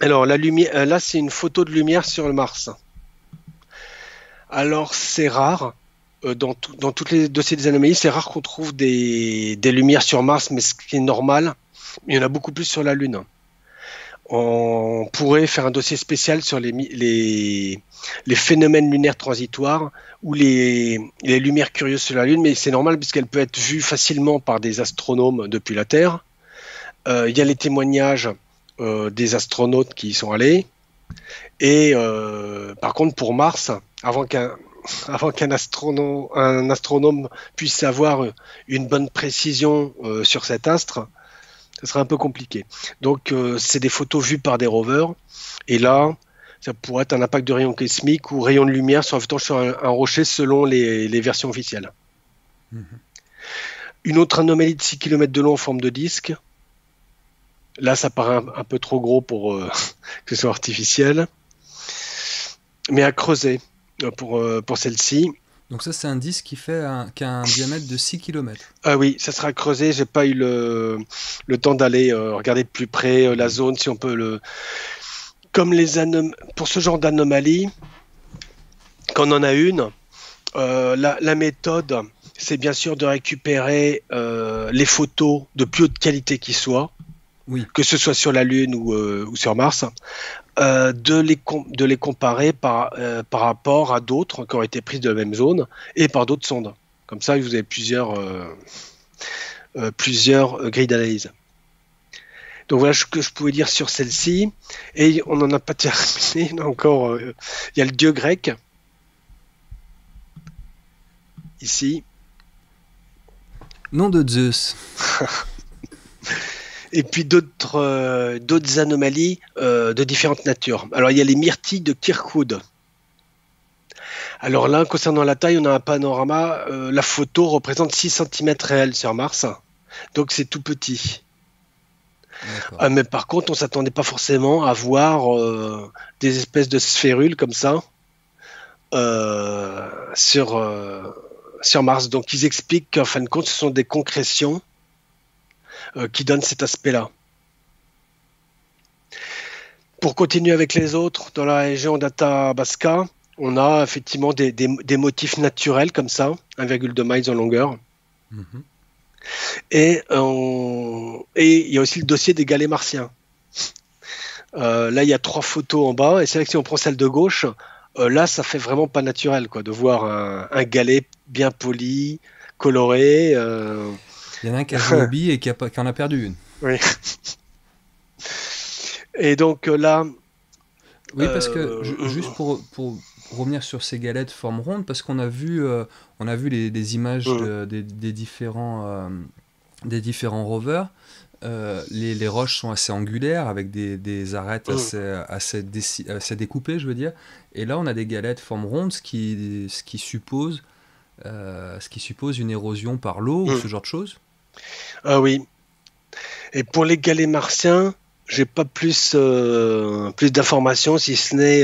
Alors la lumière, là c'est une photo de lumière sur le Mars. Alors c'est rare, dans tous les dossiers des anomalies, c'est rare qu'on trouve des lumières sur Mars, mais ce qui est normal, il y en a beaucoup plus sur la Lune. On pourrait faire un dossier spécial sur les phénomènes lunaires transitoires ou les lumières curieuses sur la Lune, mais c'est normal puisqu'elle peut être vue facilement par des astronomes depuis la Terre. Il y a les témoignages des astronautes qui y sont allés. Et par contre, pour Mars, avant qu'un astronome puisse avoir une bonne précision sur cet astre, ce serait un peu compliqué. Donc, c'est des photos vues par des rovers. Et là, ça pourrait être un impact de rayon cosmique ou rayon de lumière sur un rocher selon les versions officielles. Mmh. Une autre anomalie de 6 km de long en forme de disque. Là, ça paraît un peu trop gros pour que ce soit artificiel. Mais à creuser pour celle-ci. Donc ça, c'est un disque qui a un diamètre de 6 km. Ah oui, ça sera creusé. Je n'ai pas eu le temps d'aller regarder de plus près la zone, si on peut le... Comme pour ce genre d'anomalie, quand on en a une, la méthode, c'est bien sûr de récupérer les photos de plus haute qualité qui soient. Oui. Que ce soit sur la Lune ou sur Mars, de les comparer par rapport à d'autres qui ont été prises de la même zone et par d'autres sondes. Comme ça, vous avez plusieurs grilles d'analyse. Donc voilà ce que je pouvais dire sur celle-ci. Et on n'en a pas terminé encore. Il y a le dieu grec. Ici. Nom de Zeus. Et puis d'autres anomalies de différentes natures. Alors, il y a les myrtilles de Kirkwood. Alors là, concernant la taille, on a un panorama. La photo représente 6 cm réels sur Mars. Donc, c'est tout petit. Mais par contre, on ne s'attendait pas forcément à voir des espèces de sphérules comme ça sur Mars. Donc, ils expliquent qu'en fin de compte, ce sont des concrétions qui donne cet aspect-là. Pour continuer avec les autres, dans la région d'Athabasca, on a effectivement des motifs naturels comme ça, 1,2 miles en longueur. Mm-hmm. Et il y a aussi le dossier des galets martiens. Là, il y a 3 photos en bas, et c'est vrai que si on prend celle de gauche, là, ça fait vraiment pas naturel, quoi, de voir un galet bien poli, coloré. Il y en a un qui a joué au billes et qui en a perdu une. Oui. Et donc là... Oui, parce que, juste pour revenir sur ces galets de forme ronde, parce qu'on a vu, les images des différents rovers. Les roches sont assez angulaires, avec des arêtes assez découpées, je veux dire. Et là, on a des galets de forme ronde, ce qui suppose une érosion par l'eau ou ce genre de choses. Ah oui. Et pour les galets martiens... J'ai pas plus d'informations, si ce n'est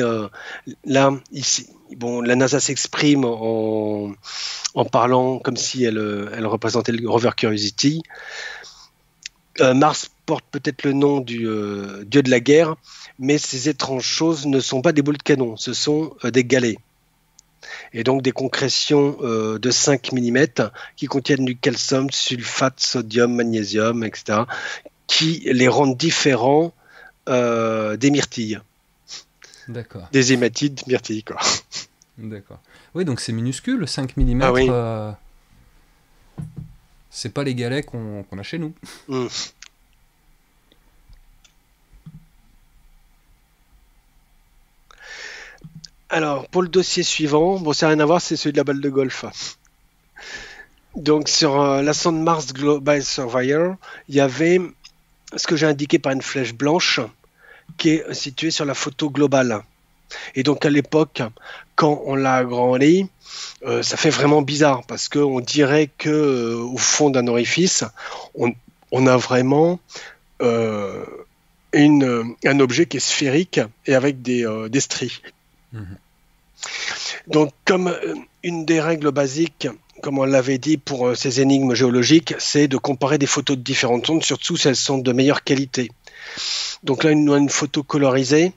là ici. Bon, la NASA s'exprime en parlant comme si elle représentait le rover Curiosity. Mars porte peut-être le nom du dieu de la guerre, mais ces étranges choses ne sont pas des boules de canon, ce sont des galets. Et donc des concrétions de 5 mm qui contiennent du calcium, sulfate, sodium, magnésium, etc., qui les rendent différents des myrtilles. D'accord. Des hématites myrtilles, quoi. D'accord. Oui, donc c'est minuscule, 5 mm. Ah oui. C'est pas les galets qu'on a chez nous. Mmh. Alors, pour le dossier suivant, bon, ça n'a rien à voir, c'est celui de la balle de golf. Donc, sur la sonde Mars Global Surveyor, il y avait... ce que j'ai indiqué par une flèche blanche qui est située sur la photo globale. Et donc à l'époque, quand on l'a agrandi, ça fait vraiment bizarre parce qu'on dirait qu'au fond d'un orifice, on a vraiment un objet qui est sphérique et avec des stries. Mmh. Donc comme une des règles basiques, comme on l'avait dit pour ces énigmes géologiques, c'est de comparer des photos de différentes sondes, surtout si elles sont de meilleure qualité. Donc là, une photo colorisée.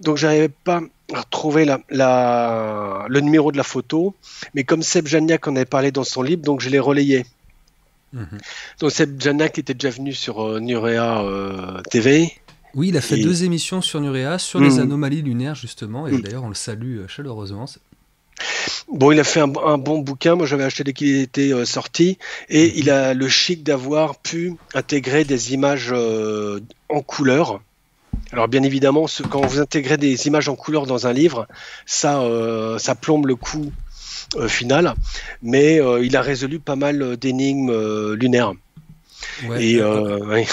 Donc je n'arrivais pas à retrouver le numéro de la photo, mais comme Seb Janiak en avait parlé dans son livre, donc je l'ai relayé. Mmh. Donc Seb Janiak était déjà venu sur Nuréa TV. Oui, il a fait 2 émissions sur Nuréa, sur les anomalies lunaires justement, et d'ailleurs on le salue chaleureusement. Bon, il a fait un bon bouquin, moi j'avais acheté dès qu'il était sorti, et il a le chic d'avoir pu intégrer des images en couleur. Alors bien évidemment, quand vous intégrez des images en couleur dans un livre, ça plombe le coup final, mais il a résolu pas mal d'énigmes lunaires. Ouais, et ouais.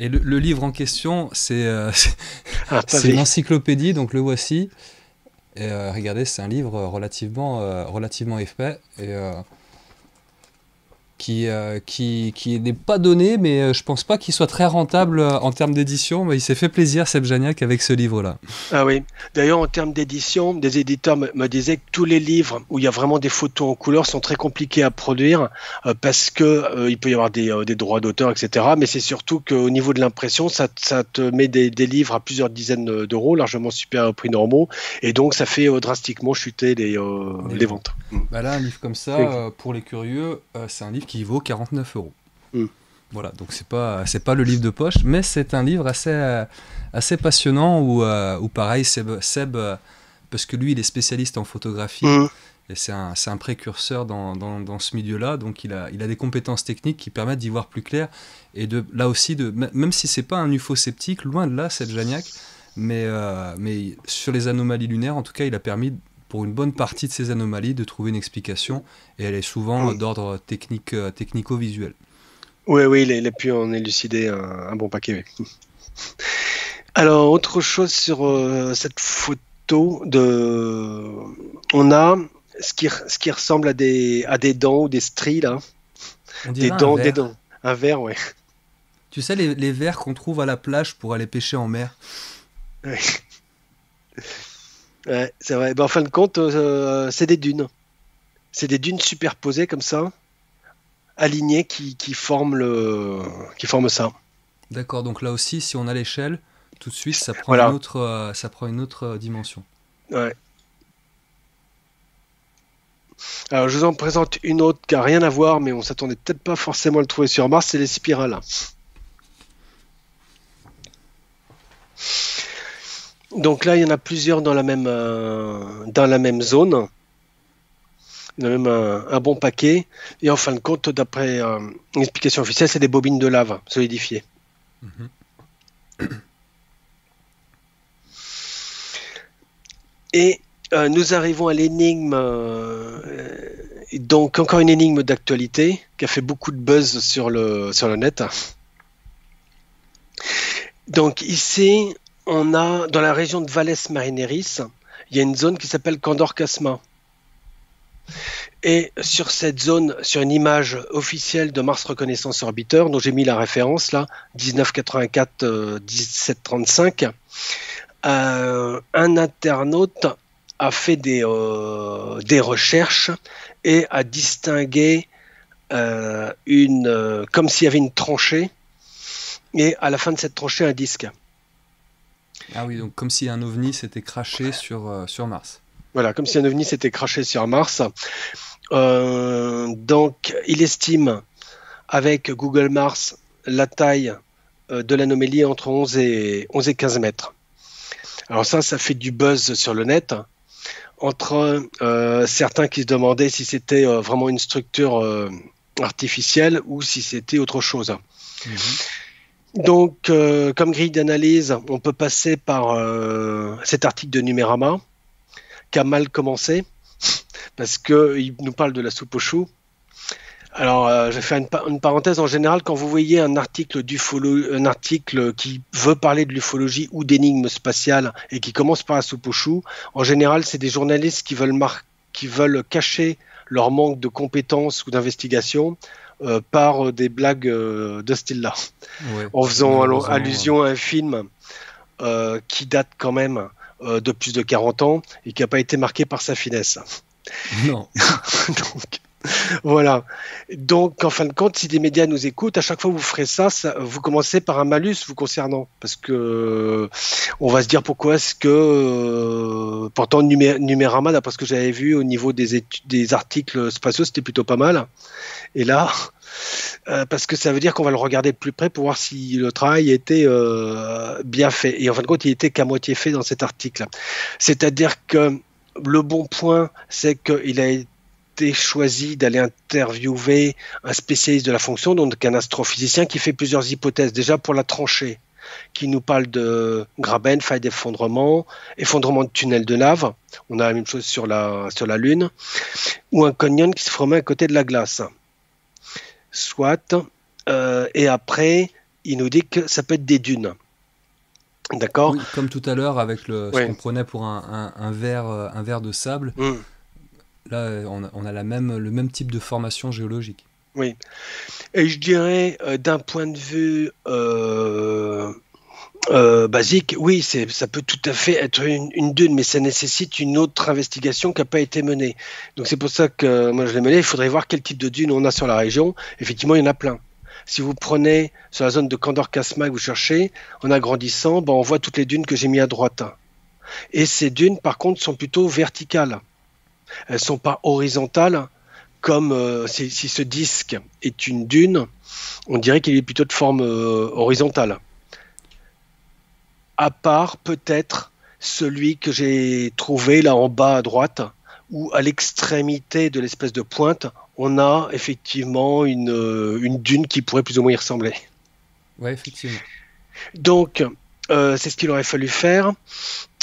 Et le livre en question, c'est une encyclopédie, donc le voici. Et regardez, c'est un livre relativement épais et qui n'est pas donné, mais je pense pas qu'il soit très rentable en termes d'édition. Mais il s'est fait plaisir, Seb Janiak, avec ce livre-là. Ah oui. D'ailleurs, en termes d'édition, des éditeurs me disaient que tous les livres où il y a vraiment des photos en couleur sont très compliqués à produire parce que il peut y avoir des droits d'auteur, etc. Mais c'est surtout qu'au niveau de l'impression, ça te met des livres à plusieurs dizaines d'euros, largement supérieurs aux prix normaux, et donc ça fait drastiquement chuter les ventes. Bah là, un livre comme ça, pour les curieux, c'est un livre qui vaut 49 €. Voilà, donc c'est pas le livre de poche, mais c'est un livre assez passionnant où pareil, Seb, parce que lui il est spécialiste en photographie et c'est un précurseur dans ce milieu-là, donc il a des compétences techniques qui permettent d'y voir plus clair et même si c'est pas un UFO sceptique, loin de là, Seb Janiak, mais sur les anomalies lunaires, en tout cas, il a permis pour une bonne partie de ces anomalies, de trouver une explication, et elle est souvent d'ordre technico-visuel. Oui, il a pu en élucider un bon paquet. Oui. Alors, autre chose sur cette photo, on a ce qui ressemble à des dents ou des stries, là. Des dents. Un verre, oui. Tu sais, les verres qu'on trouve à la plage pour aller pêcher en mer. Oui. Ouais, c'est vrai. Ben, en fin de compte, c'est des dunes. C'est des dunes superposées comme ça, alignées, qui forment ça. D'accord, donc là aussi, si on a l'échelle, tout de suite, ça prend, voilà, ça prend une autre dimension. Ouais. Alors je vous en présente une autre qui n'a rien à voir, mais on ne s'attendait peut-être pas forcément à le trouver sur Mars, c'est les spirales. Donc là, il y en a plusieurs dans la même zone. Il y en a même un bon paquet. Et en fin de compte, d'après l'explication officielle, c'est des bobines de lave solidifiées. Mmh. Et nous arrivons à l'énigme, donc encore une énigme d'actualité qui a fait beaucoup de buzz sur le net. Donc ici, on a, dans la région de Valles Marineris, il y a une zone qui s'appelle Candor Casma. Et sur cette zone, sur une image officielle de Mars Reconnaissance Orbiter, dont j'ai mis la référence là, 1984-1735, un internaute a fait des recherches et a distingué comme s'il y avait une tranchée, et à la fin de cette tranchée, un disque. Ah oui, donc comme si un ovni s'était craché sur Mars. Voilà, comme si un ovni s'était craché sur Mars. Donc, il estime, avec Google Mars, la taille de l'anomalie entre 11 et 15 mètres. Alors ça fait du buzz sur le net, entre certains qui se demandaient si c'était vraiment une structure artificielle ou si c'était autre chose. Mmh. Donc, comme grille d'analyse, on peut passer par cet article de Numérama, qui a mal commencé, parce qu'il nous parle de la soupe aux choux. Alors, je vais faire une parenthèse. En général, quand vous voyez un article qui veut parler de l'ufologie ou d'énigmes spatiales et qui commence par la soupe aux choux, en général, c'est des journalistes qui veulent cacher leur manque de compétences ou d'investigation par des blagues de ce style-là, ouais, en faisant allusion à un film qui date quand même de plus de 40 ans et qui n'a pas été marqué par sa finesse. Non. Donc, voilà. Donc, en fin de compte, si des médias nous écoutent, à chaque fois que vous ferez ça, vous commencez par un malus vous concernant, parce que on va se dire pourquoi est-ce que pourtant Numérama, d'après ce que j'avais vu au niveau des articles spatiaux, c'était plutôt pas mal. Et là, parce que ça veut dire qu'on va le regarder de plus près pour voir si le travail était bien fait. Et en fin de compte, il n'était qu'à moitié fait dans cet article. C'est-à-dire que le bon point, c'est qu'il a été choisi d'aller interviewer un spécialiste de la fonction, donc un astrophysicien qui fait plusieurs hypothèses. Déjà pour la tranchée, qui nous parle de graben, faille d'effondrement, effondrement de tunnel de lave. On a la même chose sur la Lune. Ou un canyon qui se formait à côté de la glace. Soit. Et après, il nous dit que ça peut être des dunes. D'accord, oui, comme tout à l'heure avec ce qu'on prenait pour un verre de sable. Mmh. Là, on a le même type de formation géologique. Oui. Et je dirais, d'un point de vue basique, oui, ça peut tout à fait être une dune, mais ça nécessite une autre investigation qui n'a pas été menée. Donc c'est pour ça que moi je l'ai menée. Il faudrait voir quel type de dune on a sur la région. Effectivement, il y en a plein. Si vous prenez sur la zone de Candor Casma que vous cherchez, en agrandissant, ben, on voit toutes les dunes que j'ai mises à droite. Et ces dunes, par contre, sont plutôt verticales. Elles ne sont pas horizontales, comme si ce disque est une dune, on dirait qu'il est plutôt de forme horizontale. À part peut-être celui que j'ai trouvé là en bas à droite, où à l'extrémité de l'espèce de pointe, on a effectivement une dune qui pourrait plus ou moins y ressembler. Oui, effectivement. Donc, c'est ce qu'il aurait fallu faire.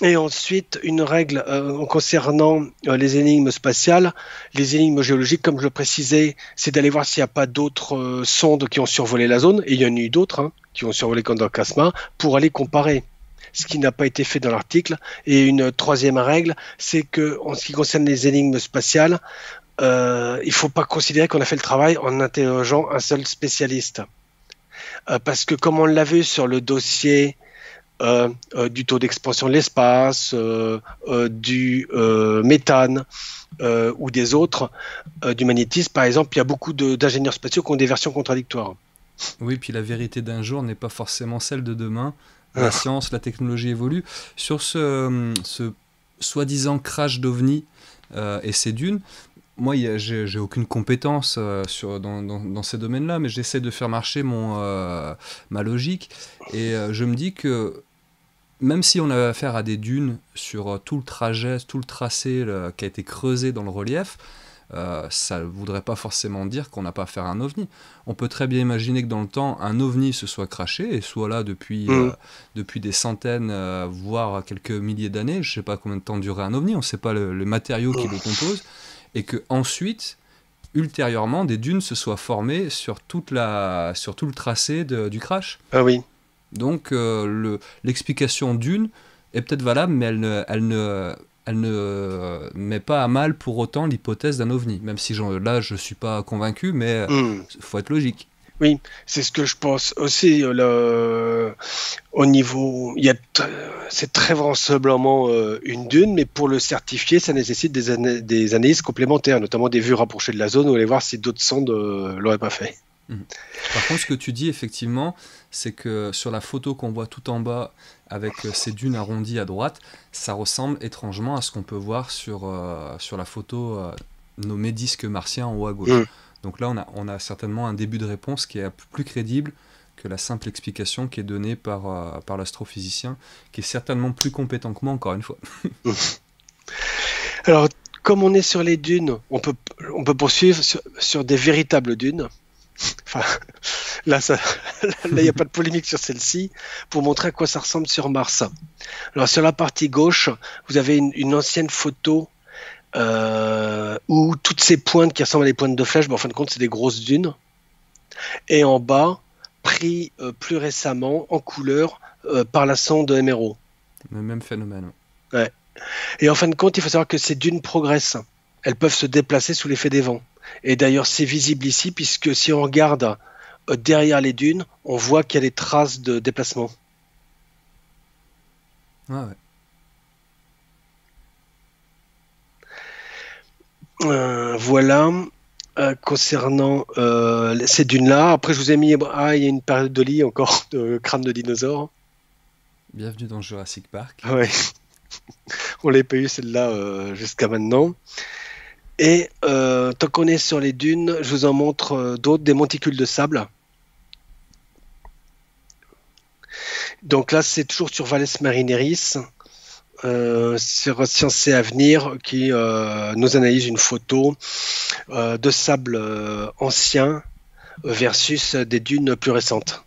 Et ensuite, une règle concernant les énigmes spatiales, les énigmes géologiques, comme je le précisais, c'est d'aller voir s'il n'y a pas d'autres sondes qui ont survolé la zone, et il y en a eu d'autres qui ont survolé Candor Casma, pour aller comparer, ce qui n'a pas été fait dans l'article. Et une troisième règle, c'est que, en ce qui concerne les énigmes spatiales, il ne faut pas considérer qu'on a fait le travail en interrogeant un seul spécialiste. Parce que, comme on l'a vu sur le dossier du taux d'expansion de l'espace, du méthane ou des autres, du magnétisme par exemple, il y a beaucoup d'ingénieurs spatiaux qui ont des versions contradictoires. Oui, puis la vérité d'un jour n'est pas forcément celle de demain, la science, la technologie évolue. Sur ce soi-disant crash d'OVNI et ces dunes, moi, j'ai aucune compétence dans ces domaines-là, mais j'essaie de faire marcher ma logique. Et je me dis que même si on avait affaire à des dunes sur tout le tracé qui a été creusé dans le relief, ça ne voudrait pas forcément dire qu'on n'a pas affaire à un ovni. On peut très bien imaginer que dans le temps, un ovni se soit crashé et soit là depuis des centaines, voire quelques milliers d'années. Je ne sais pas combien de temps durait un ovni, on ne sait pas le matériau qui le compose. Et que ensuite, ultérieurement, des dunes se soient formées sur tout le tracé du crash. Ah oui. Donc l'explication dune est peut-être valable, mais elle ne met pas à mal pour autant l'hypothèse d'un ovni. Même si là, je ne suis pas convaincu, mais faut être logique. Oui, c'est ce que je pense aussi. Au niveau, c'est très vraisemblablement une dune, mais pour le certifier, ça nécessite des analyses complémentaires, notamment des vues rapprochées de la zone, où aller voir si d'autres sondes ne l'auraient pas fait. Mmh. Par contre, ce que tu dis, effectivement, c'est que sur la photo qu'on voit tout en bas, avec ces dunes arrondies à droite, ça ressemble étrangement à ce qu'on peut voir sur la photo nommée disque martien en haut à gauche. Mmh. Donc là, on a certainement un début de réponse qui est plus crédible que la simple explication qui est donnée par l'astrophysicien, qui est certainement plus compétent que moi, encore une fois. Alors, comme on est sur les dunes, on peut poursuivre sur des véritables dunes. Enfin, là, il n'y a pas de polémique sur celle-ci, pour montrer à quoi ça ressemble sur Mars. Alors, sur la partie gauche, vous avez une ancienne photo où toutes ces pointes qui ressemblent à des pointes de flèches, mais en fin de compte, c'est des grosses dunes. Et en bas, pris plus récemment en couleur par la sonde MRO. Le même phénomène. Ouais. Et en fin de compte, il faut savoir que ces dunes progressent. Elles peuvent se déplacer sous l'effet des vents. Et d'ailleurs, c'est visible ici, puisque si on regarde derrière les dunes, on voit qu'il y a des traces de déplacement. Ah ouais. Voilà, concernant ces dunes-là. Après, je vous ai mis... Ah, il y a une période de lit encore, de crâne de dinosaures. Bienvenue dans Jurassic Park. Ouais. On l'a pas eu, celle-là, jusqu'à maintenant. Et tant qu'on est sur les dunes, je vous en montre d'autres, des monticules de sable. Donc là, c'est toujours sur Valles Marineris. Sur Sciences et Avenir qui nous analyse une photo de sable ancien versus des dunes plus récentes.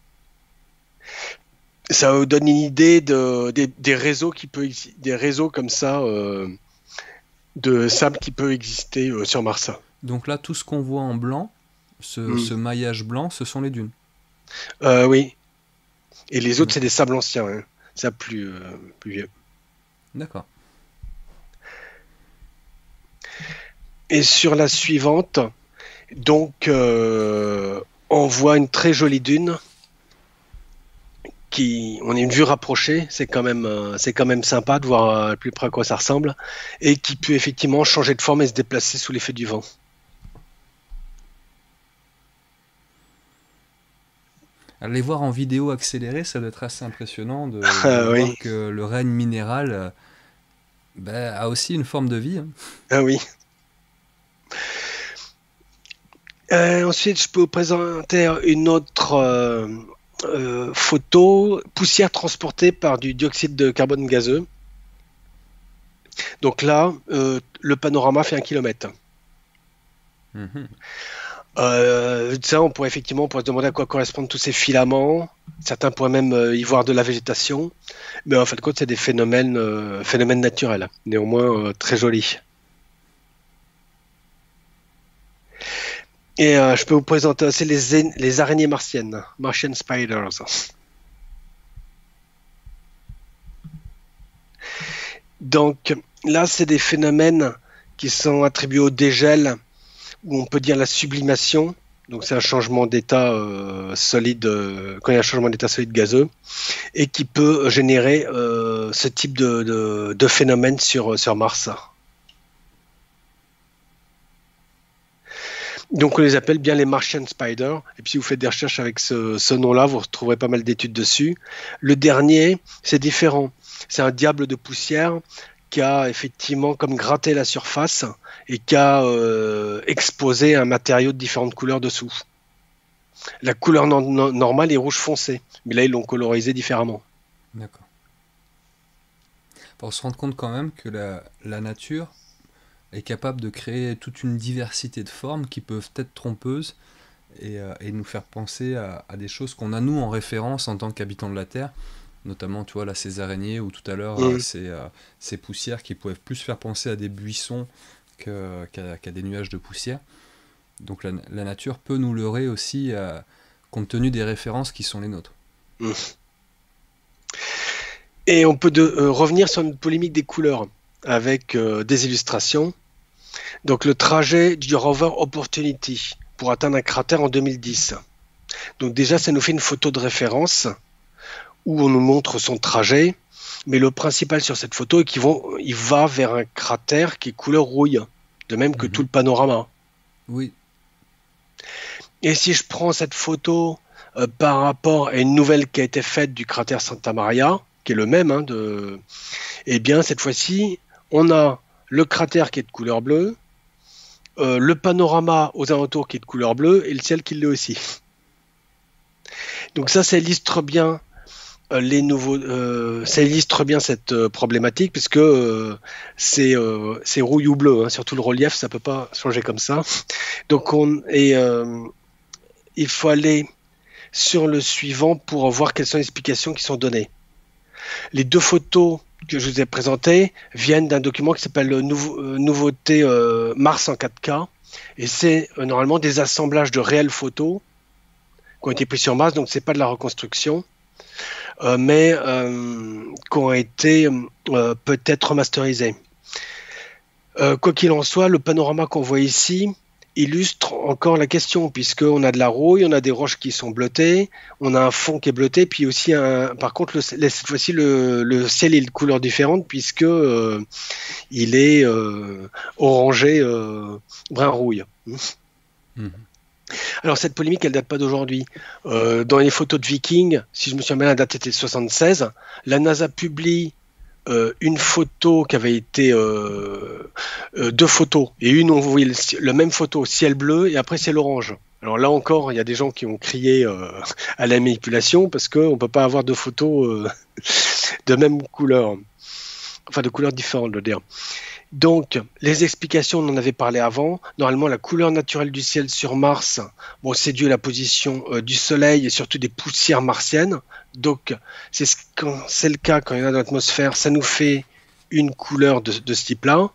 Ça vous donne une idée des réseaux comme ça de sable qui peut exister sur Mars. Donc là, tout ce qu'on voit en blanc, ce maillage blanc, ce sont les dunes. Oui. Et les autres, c'est des sables anciens, hein. Ça plus vieux. D'accord. Et sur la suivante, donc, on voit une très jolie dune. On a une vue rapprochée, c'est quand même sympa de voir à plus près à quoi ça ressemble, et qui peut effectivement changer de forme et se déplacer sous l'effet du vent. Les voir en vidéo accélérée, ça doit être assez impressionnant de voir que le règne minéral a aussi une forme de vie. Hein. Ah oui. Ensuite, je peux vous présenter une autre photo, poussière transportée par du dioxyde de carbone gazeux. Donc là, le panorama fait 1 kilomètre. Mmh. Ça, on pourrait se demander à quoi correspondent tous ces filaments. Certains pourraient même y voir de la végétation, mais en fin de compte, c'est des phénomènes naturels, néanmoins très jolis. Et je peux vous présenter aussi les araignées martiennes, Martian Spiders. Donc là, c'est des phénomènes qui sont attribués au dégel, où on peut dire la sublimation, donc c'est un changement d'état solide, quand il y a un changement d'état solide gazeux, et qui peut générer ce type de phénomène sur Mars. Donc on les appelle bien les Martian Spider, et puis vous faites des recherches avec ce nom-là, vous retrouverez pas mal d'études dessus. Le dernier, c'est différent, c'est un diable de poussière qui a effectivement comme gratté la surface et qui a exposé un matériau de différentes couleurs dessous. La couleur normale est rouge foncé, mais là ils l'ont colorisé différemment. D'accord. On se rend compte quand même que la nature est capable de créer toute une diversité de formes qui peuvent être trompeuses et nous faire penser à des choses qu'on a nous en référence en tant qu'habitants de la Terre, notamment tu vois là ces araignées ou tout à l'heure ces poussières qui peuvent plus faire penser à des buissons qu'à des nuages de poussière. Donc la nature peut nous leurrer aussi compte tenu des références qui sont les nôtres. Et on peut revenir sur une polémique des couleurs avec des illustrations. Donc le trajet du rover Opportunity pour atteindre un cratère en 2010. Donc déjà ça nous fait une photo de référence où on nous montre son trajet, mais le principal sur cette photo est qu'il va vers un cratère qui est couleur rouille, de même que tout le panorama. Oui. Et si je prends cette photo par rapport à une nouvelle qui a été faite du cratère Santa Maria, qui est le même, eh bien cette fois-ci, on a le cratère qui est de couleur bleue, le panorama aux alentours qui est de couleur bleue, et le ciel qui l'est aussi. Donc ça illustre bien ça illustre bien cette problématique, puisque c'est rouille ou bleu, surtout le relief, ça ne peut pas changer comme ça. Donc il faut aller sur le suivant pour voir quelles sont les explications qui sont données. Les deux photos que je vous ai présentées viennent d'un document qui s'appelle Nouveauté Mars en 4K, et c'est normalement des assemblages de réelles photos qui ont été prises sur Mars, donc c'est pas de la reconstruction, mais qui ont été peut-être remasterisées. Quoi qu'il en soit, le panorama qu'on voit ici illustre encore la question, puisqu'on a de la rouille, on a des roches qui sont bleutées, on a un fond qui est bleuté, puis aussi, par contre, cette fois-ci, le ciel est de couleur différente, puisque il est orangé, brun-rouille. Alors, cette polémique, elle ne date pas d'aujourd'hui. Dans les photos de Viking, si je me souviens bien, la date était de 1976, la NASA publie une photo qui avait été deux photos, et une on voyait la même photo, ciel bleu et après ciel orange. Alors là encore il y a des gens qui ont crié à la manipulation, parce qu'on ne peut pas avoir deux photos de même couleur, enfin de couleurs différentes je veux dire. Donc les explications, on en avait parlé avant, normalement la couleur naturelle du ciel sur Mars, bon, c'est dû à la position du soleil et surtout des poussières martiennes. Donc, c'est le cas quand il y en a dans l'atmosphère, ça nous fait une couleur de ce type-là,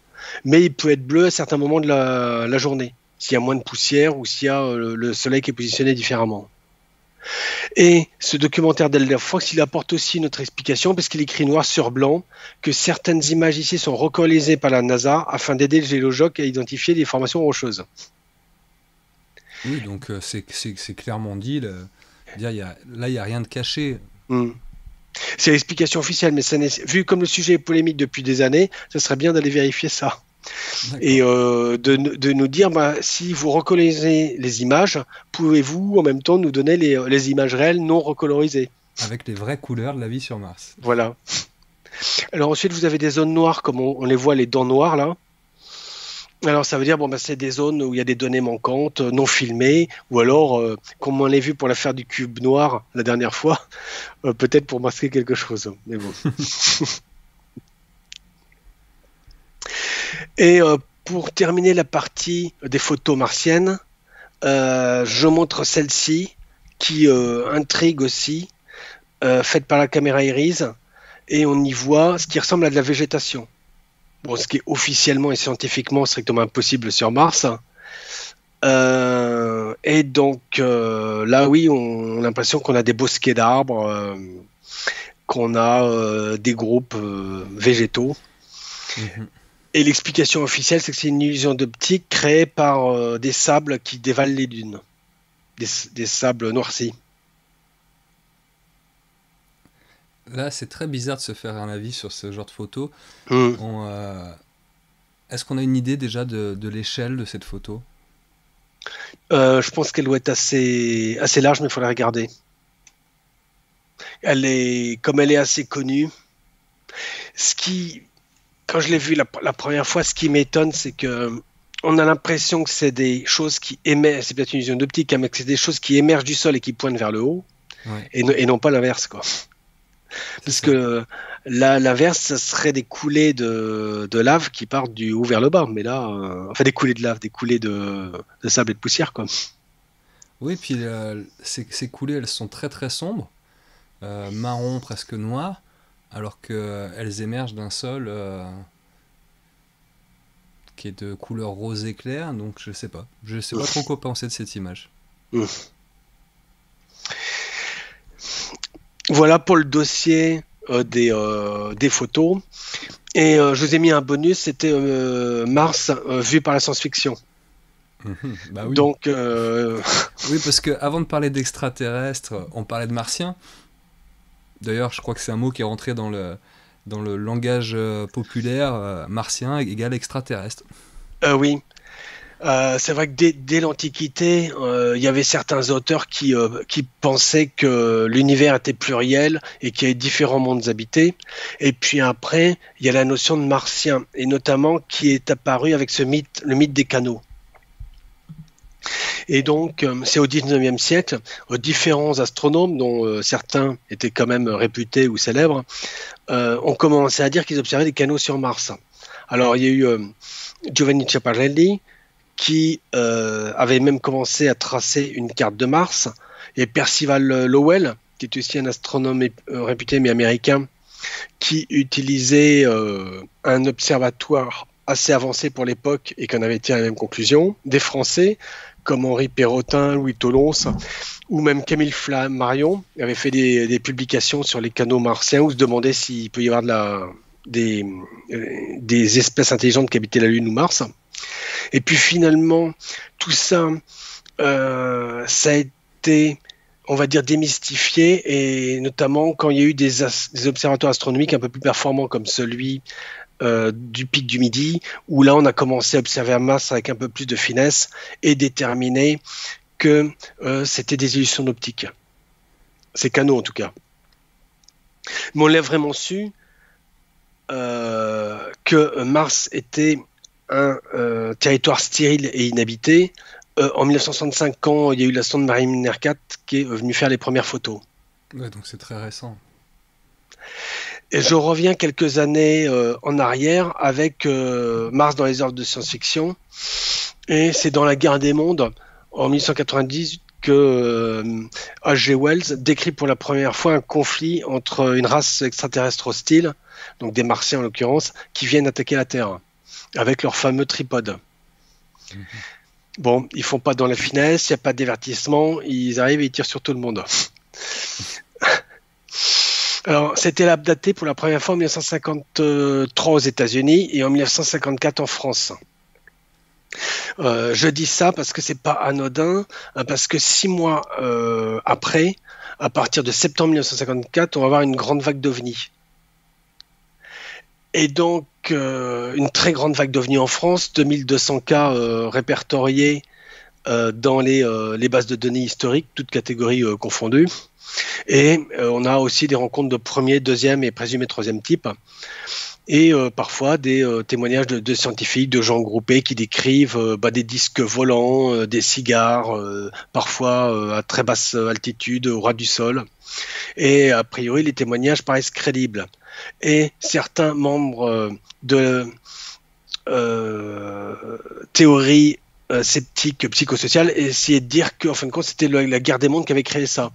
mais il peut être bleu à certains moments de la journée, s'il y a moins de poussière ou s'il y a le soleil qui est positionné différemment. Et ce documentaire d'Elder Fox, il apporte aussi notre explication, parce qu'il écrit noir sur blanc que certaines images ici sont recolisées par la NASA afin d'aider le géologue à identifier les formations rocheuses. Oui, donc c'est clairement dit... Là, il n'y a rien de caché. C'est l'explication officielle, mais vu comme le sujet est polémique depuis des années, ça serait bien d'aller vérifier ça. Et de nous dire, si vous recolorisez les images, pouvez-vous en même temps nous donner les images réelles non recolorisées, avec les vraies couleurs de la vie sur Mars. Voilà. Alors ensuite, vous avez des zones noires, comme on les voit, les dents noires, là. Alors ça veut dire c'est des zones où il y a des données manquantes, non filmées, ou alors comme on l'a vu pour l'affaire du cube noir la dernière fois, peut-être pour masquer quelque chose. Mais bon. Et pour terminer la partie des photos martiennes, je montre celle-ci qui intrigue aussi, faite par la caméra Iris, et on y voit ce qui ressemble à de la végétation. Bon, ce qui est officiellement et scientifiquement strictement impossible sur Mars. Et donc, là, oui, on a l'impression qu'on a des bosquets d'arbres, qu'on a des groupes végétaux. Et l'explication officielle, c'est que c'est une illusion d'optique créée par des sables qui dévalent les dunes, des sables noircis. Là, c'est très bizarre de se faire un avis sur ce genre de photo. Est-ce qu'on a une idée déjà de l'échelle de cette photo? Je pense qu'elle doit être assez large, mais il faut la regarder. Comme elle est assez connue, quand je l'ai vue la première fois, ce qui m'étonne, c'est que on a l'impression que c'est des choses qui émergent, c'est peut-être une vision d'optique, hein, mais que c'est des choses qui émergent du sol et qui pointent vers le haut, ouais. et non pas l'inverse, quoi. Parce que là, l'inverse, ça serait des coulées de lave qui partent du haut vers le bas, mais là, enfin des coulées de lave, des coulées de sable et de poussière, quoi. Oui, puis ces coulées, elles sont très très sombres, marron presque noir, alors qu'elles émergent d'un sol qui est de couleur rose éclair, donc je sais pas trop quoi penser de cette image. Voilà pour le dossier des photos. Et je vous ai mis un bonus, c'était Mars vu par la science-fiction. Bah oui. Donc oui, parce que avant de parler d'extraterrestres, on parlait de martiens. D'ailleurs, je crois que c'est un mot qui est rentré dans le langage populaire, martien égale extraterrestre. Oui. C'est vrai que dès l'Antiquité, il y avait certains auteurs qui pensaient que l'univers était pluriel et qu'il y avait différents mondes habités. Et puis après, il y a la notion de martien, et notamment qui est apparue avec le mythe des canaux. Et donc, c'est au 19e siècle, différents astronomes, dont certains étaient quand même réputés ou célèbres, ont commencé à dire qu'ils observaient des canaux sur Mars. Alors, il y a eu Giovanni Schiaparelli, qui avait même commencé à tracer une carte de Mars, et Percival Lowell, qui est aussi un astronome réputé mais américain, qui utilisait un observatoire assez avancé pour l'époque et qui en avait tiré la même conclusion. Des Français, comme Henri Perrotin, Louis Tolons, ou même Camille Flammarion, avaient fait des publications sur les canaux martiens, où se demandaient s'il peut y avoir des espèces intelligentes qui habitaient la Lune ou Mars. Et puis finalement, tout ça, ça a été, on va dire, démystifié, et notamment quand il y a eu des observatoires astronomiques un peu plus performants, comme celui du pic du Midi, où là on a commencé à observer Mars avec un peu plus de finesse et déterminer que c'était des illusions optiques. Ces canaux, en tout cas. Mais on l'a vraiment su que Mars était un territoire stérile et inhabité en 1965, quand il y a eu la sonde Mariner 4 qui est venue faire les premières photos. Ouais, donc c'est très récent. Et je reviens quelques années en arrière avec Mars dans les œuvres de science-fiction, et c'est dans La Guerre des mondes en 1890 que H.G. Wells décrit pour la première fois un conflit entre une race extraterrestre hostile, donc des martiens en l'occurrence, qui viennent attaquer la Terre avec leur fameux tripode. Bon, ils font pas dans la finesse, il n'y a pas de divertissement, ils arrivent et ils tirent sur tout le monde. Alors, c'était daté pour la première fois en 1953 aux États-Unis et en 1954 en France. Je dis ça parce que c'est pas anodin, hein, parce que 6 mois après, à partir de septembre 1954, on va avoir une grande vague d'OVNI. Et donc, une très grande vague d'OVNI en France, 2200 cas répertoriés dans les bases de données historiques, toutes catégories confondues. Et on a aussi des rencontres de premier, deuxième et présumé troisième type. Et parfois des témoignages de scientifiques, de gens groupés qui décrivent des disques volants, des cigares, parfois à très basse altitude, au ras du sol. Et a priori, les témoignages paraissent crédibles. Et certains membres de théories sceptiques psychosociales essayaient de dire qu'en fin de compte, c'était la Guerre des mondes qui avait créé ça.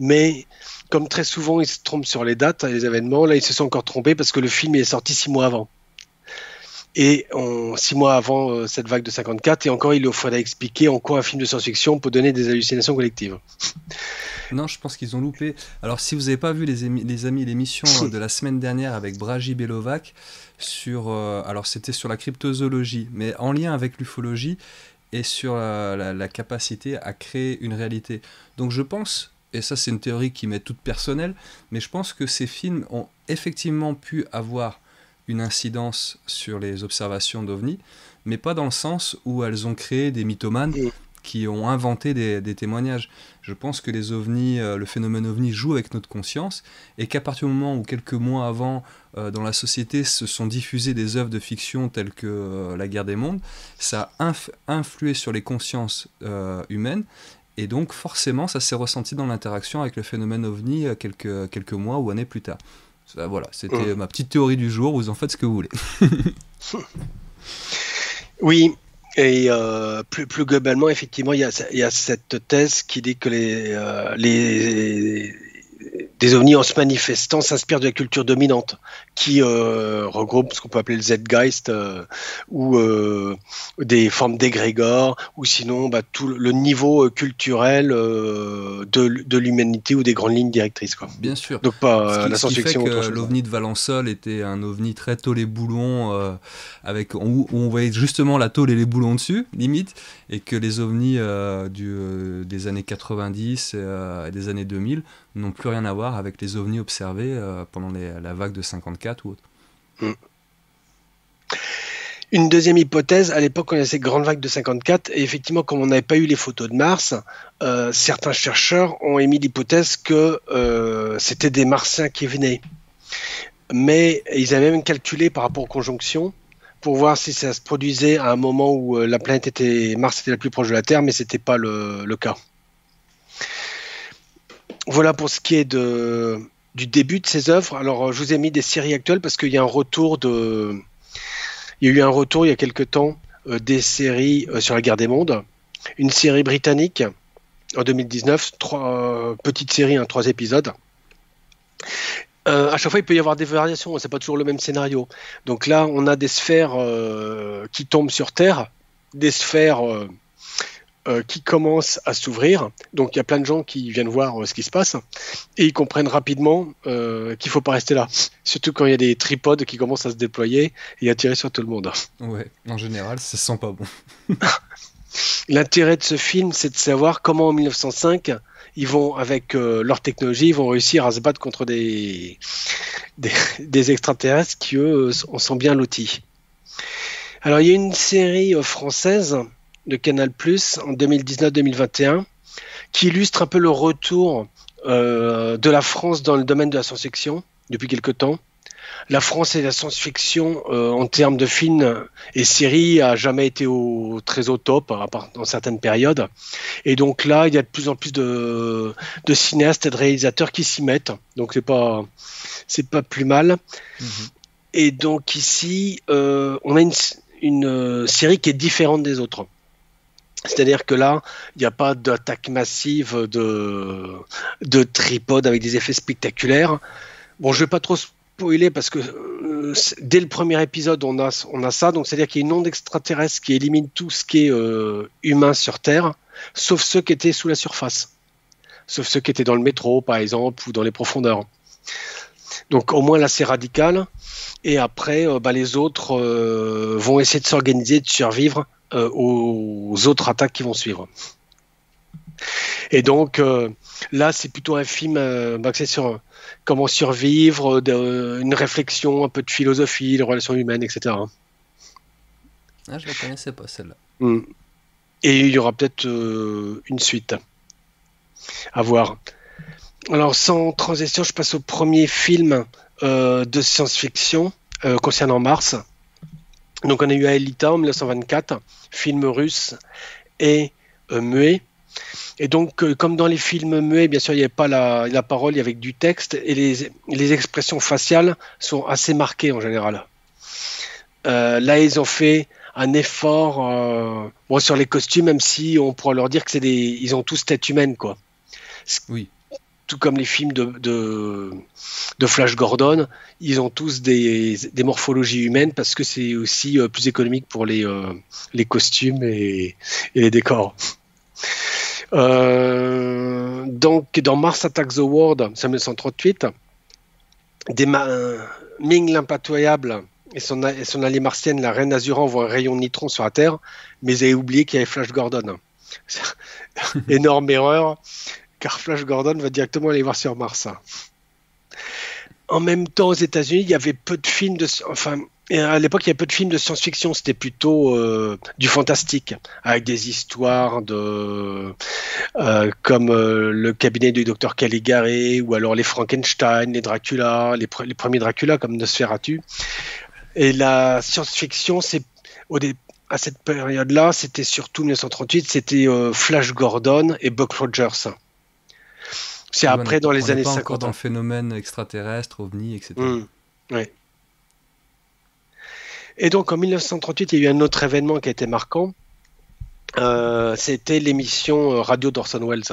Mais comme très souvent, ils se trompent sur les dates, les événements, là, ils se sont encore trompés parce que le film est sorti 6 mois avant. Et 6 mois avant cette vague de 54, et encore, il faudrait expliquer en quoi un film de science-fiction peut donner des hallucinations collectives. Non, je pense qu'ils ont loupé. Alors, si vous n'avez pas vu, les amis, l'émission de la semaine dernière avec Bragi Belovac, alors c'était sur la cryptozoologie, mais en lien avec l'ufologie, et sur la capacité à créer une réalité. Donc je pense, et ça c'est une théorie qui m'est toute personnelle, mais je pense que ces films ont effectivement pu avoir une incidence sur les observations d'OVNI, mais pas dans le sens où elles ont créé des mythomanes qui ont inventé des témoignages. Je pense que les ovnis, le phénomène ovni joue avec notre conscience, et qu'à partir du moment où quelques mois avant, dans la société, se sont diffusées des œuvres de fiction telles que La Guerre des Mondes, ça a influé sur les consciences humaines, et donc forcément ça s'est ressenti dans l'interaction avec le phénomène ovni quelques mois ou années plus tard. Ça, voilà, c'était ma petite théorie du jour, vous en faites ce que vous voulez. Oui, et plus globalement, effectivement, il y a cette thèse qui dit que des ovnis en se manifestant s'inspirent de la culture dominante, qui regroupe ce qu'on peut appeler le zeitgeist, ou des formes d'égrégores, ou sinon tout le niveau culturel de l'humanité ou des grandes lignes directrices, quoi. Bien sûr. Donc pas la science-fiction. L'ovni de Valensole était un ovni très tôle et boulon, où on voyait justement la tôle et les boulons dessus, limite, et que les ovnis des années 90 et des années 2000 n'ont plus rien à voir avec les ovnis observés pendant la vague de 54 ou autre. Une deuxième hypothèse, à l'époque on avait cette grande vague de 54, et effectivement comme on n'avait pas eu les photos de Mars, certains chercheurs ont émis l'hypothèse que c'était des Martiens qui venaient. Mais ils avaient même calculé par rapport aux conjonctions, pour voir si ça se produisait à un moment où la planète Mars était la plus proche de la Terre, mais ce n'était pas le cas. Voilà pour ce qui est du début de ces œuvres. Alors, je vous ai mis des séries actuelles parce qu'il y a un retour il y a quelques temps des séries sur la Guerre des Mondes. Une série britannique en 2019, petites séries, 3 épisodes. À chaque fois, il peut y avoir des variations. C'est pas toujours le même scénario. Donc là, on a des sphères qui tombent sur Terre, des sphères qui commence à s'ouvrir. Donc il y a plein de gens qui viennent voir ce qui se passe, et ils comprennent rapidement qu'il ne faut pas rester là. Surtout quand il y a des tripodes qui commencent à se déployer et à tirer sur tout le monde. Ouais, en général, ça sent pas bon. L'intérêt de ce film, c'est de savoir comment en 1905, ils vont, avec leur technologie, ils vont réussir à se battre contre des extraterrestres qui, eux, en sont bien lotis. Alors il y a une série française de Canal+, en 2019-2021, qui illustre un peu le retour de la France dans le domaine de la science-fiction depuis quelque temps. La France et la science-fiction en termes de films et séries a jamais été très au top, à part dans certaines périodes. Et donc là, il y a de plus en plus de cinéastes et de réalisateurs qui s'y mettent. Donc c'est pas plus mal. Et donc ici, on a une série qui est différente des autres. C'est-à-dire que là, il n'y a pas d'attaque massive de tripodes avec des effets spectaculaires. Bon, je ne vais pas trop spoiler parce que dès le premier épisode, on a ça. Donc, c'est-à-dire qu'il y a une onde extraterrestre qui élimine tout ce qui est humain sur Terre, sauf ceux qui étaient sous la surface. Sauf ceux qui étaient dans le métro, par exemple, ou dans les profondeurs. Donc, au moins, là, c'est radical. Et après, les autres vont essayer de s'organiser, de survivre aux autres attaques qui vont suivre. Et donc là, c'est plutôt un film axé sur comment survivre, une réflexion, un peu de philosophie, les relations humaines, etc. Ah, je ne la connaissais pas celle-là. Et il y aura peut-être une suite à voir. Alors, sans transition, je passe au premier film de science-fiction concernant Mars. Donc on a eu Aelita en 1924, film russe et muet. Et donc comme dans les films muets, bien sûr il n'y avait pas la parole, il y avait du texte, et les expressions faciales sont assez marquées en général. Là ils ont fait un effort sur les costumes, même si on pourra leur dire que ils ont tous tête humaine, quoi. Oui. Tout comme les films de Flash Gordon, ils ont tous des morphologies humaines parce que c'est aussi plus économique pour les costumes et les décors. Donc, dans Mars Attacks the World, 1938, Ming l'impitoyable et son alliée martienne, la reine Azuran, voient un rayon de neutron sur la Terre, mais ils avaient oublié qu'il y avait Flash Gordon. Énorme erreur, car Flash Gordon va directement aller voir sur Mars. En même temps, aux États-Unis, il y avait peu de films Et à l'époque, il y a peu de films de science-fiction, c'était plutôt du fantastique, avec des histoires de, comme le cabinet du docteur Caligari, ou alors les Frankenstein, les Dracula, les premiers Dracula comme Nosferatu. Et la science-fiction, c'est à cette période-là, c'était surtout 1938, c'était Flash Gordon et Buck Rogers. C'est après, dans les années 50. On n'est pas encore dans le phénomène extraterrestre, ovni, etc. Mmh, oui. Et donc en 1938, il y a eu un autre événement qui a été marquant, c'était l'émission radio d'Orson Welles.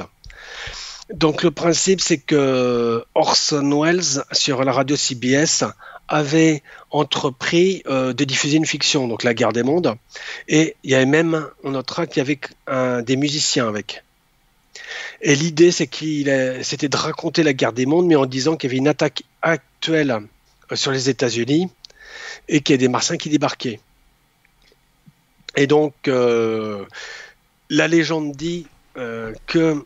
Donc le principe, c'est que Orson Welles, sur la radio CBS, avait entrepris de diffuser une fiction, donc La Guerre des Mondes, et il y avait même, on notera qu'il y avait des musiciens avec. Et l'idée, c'était de raconter la Guerre des Mondes, mais en disant qu'il y avait une attaque actuelle sur les États-Unis, et qu'il y a des Martiens qui débarquaient. Et donc, la légende dit que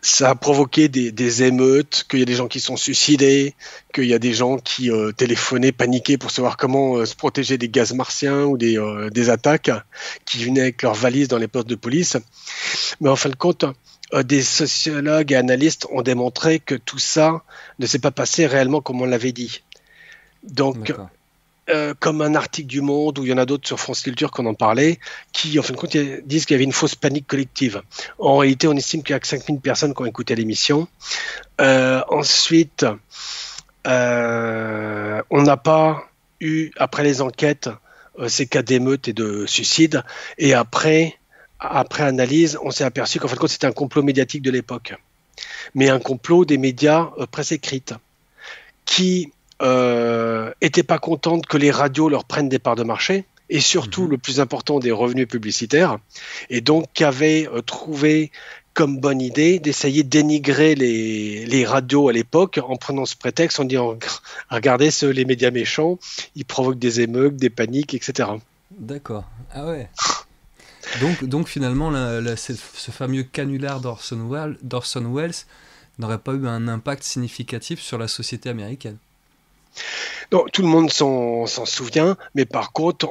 ça a provoqué des émeutes, qu'il y a des gens qui sont suicidés, qu'il y a des gens qui téléphonaient, paniquaient pour savoir comment se protéger des gaz martiens ou des attaques, qui venaient avec leurs valises dans les postes de police. Mais en fin de compte, des sociologues et analystes ont démontré que tout ça ne s'est pas passé réellement comme on l'avait dit. Donc, comme un article du Monde, où il y en a d'autres sur France Culture qu'on en parlait, qui en fin de compte disent qu'il y avait une fausse panique collective. En réalité, on estime qu'il y a que 5000 personnes qui ont écouté l'émission. Ensuite, on n'a pas eu, après les enquêtes, ces cas d'émeutes et de suicides. Et après analyse, on s'est aperçu qu'en fin de compte, c'était un complot médiatique de l'époque. Mais un complot des médias presse écrite, qui n'étaient pas contentes que les radios leur prennent des parts de marché, et surtout le plus important, des revenus publicitaires, et donc qui avaient trouvé comme bonne idée d'essayer de dénigrer les radios à l'époque en prenant ce prétexte, en disant « Regardez, les médias méchants, ils provoquent des émeutes, des paniques, etc. » D'accord. Ah ouais. Donc finalement, ce fameux canular d'Orson Welles n'aurait pas eu un impact significatif sur la société américaine. Non, tout le monde s'en souvient, mais par contre,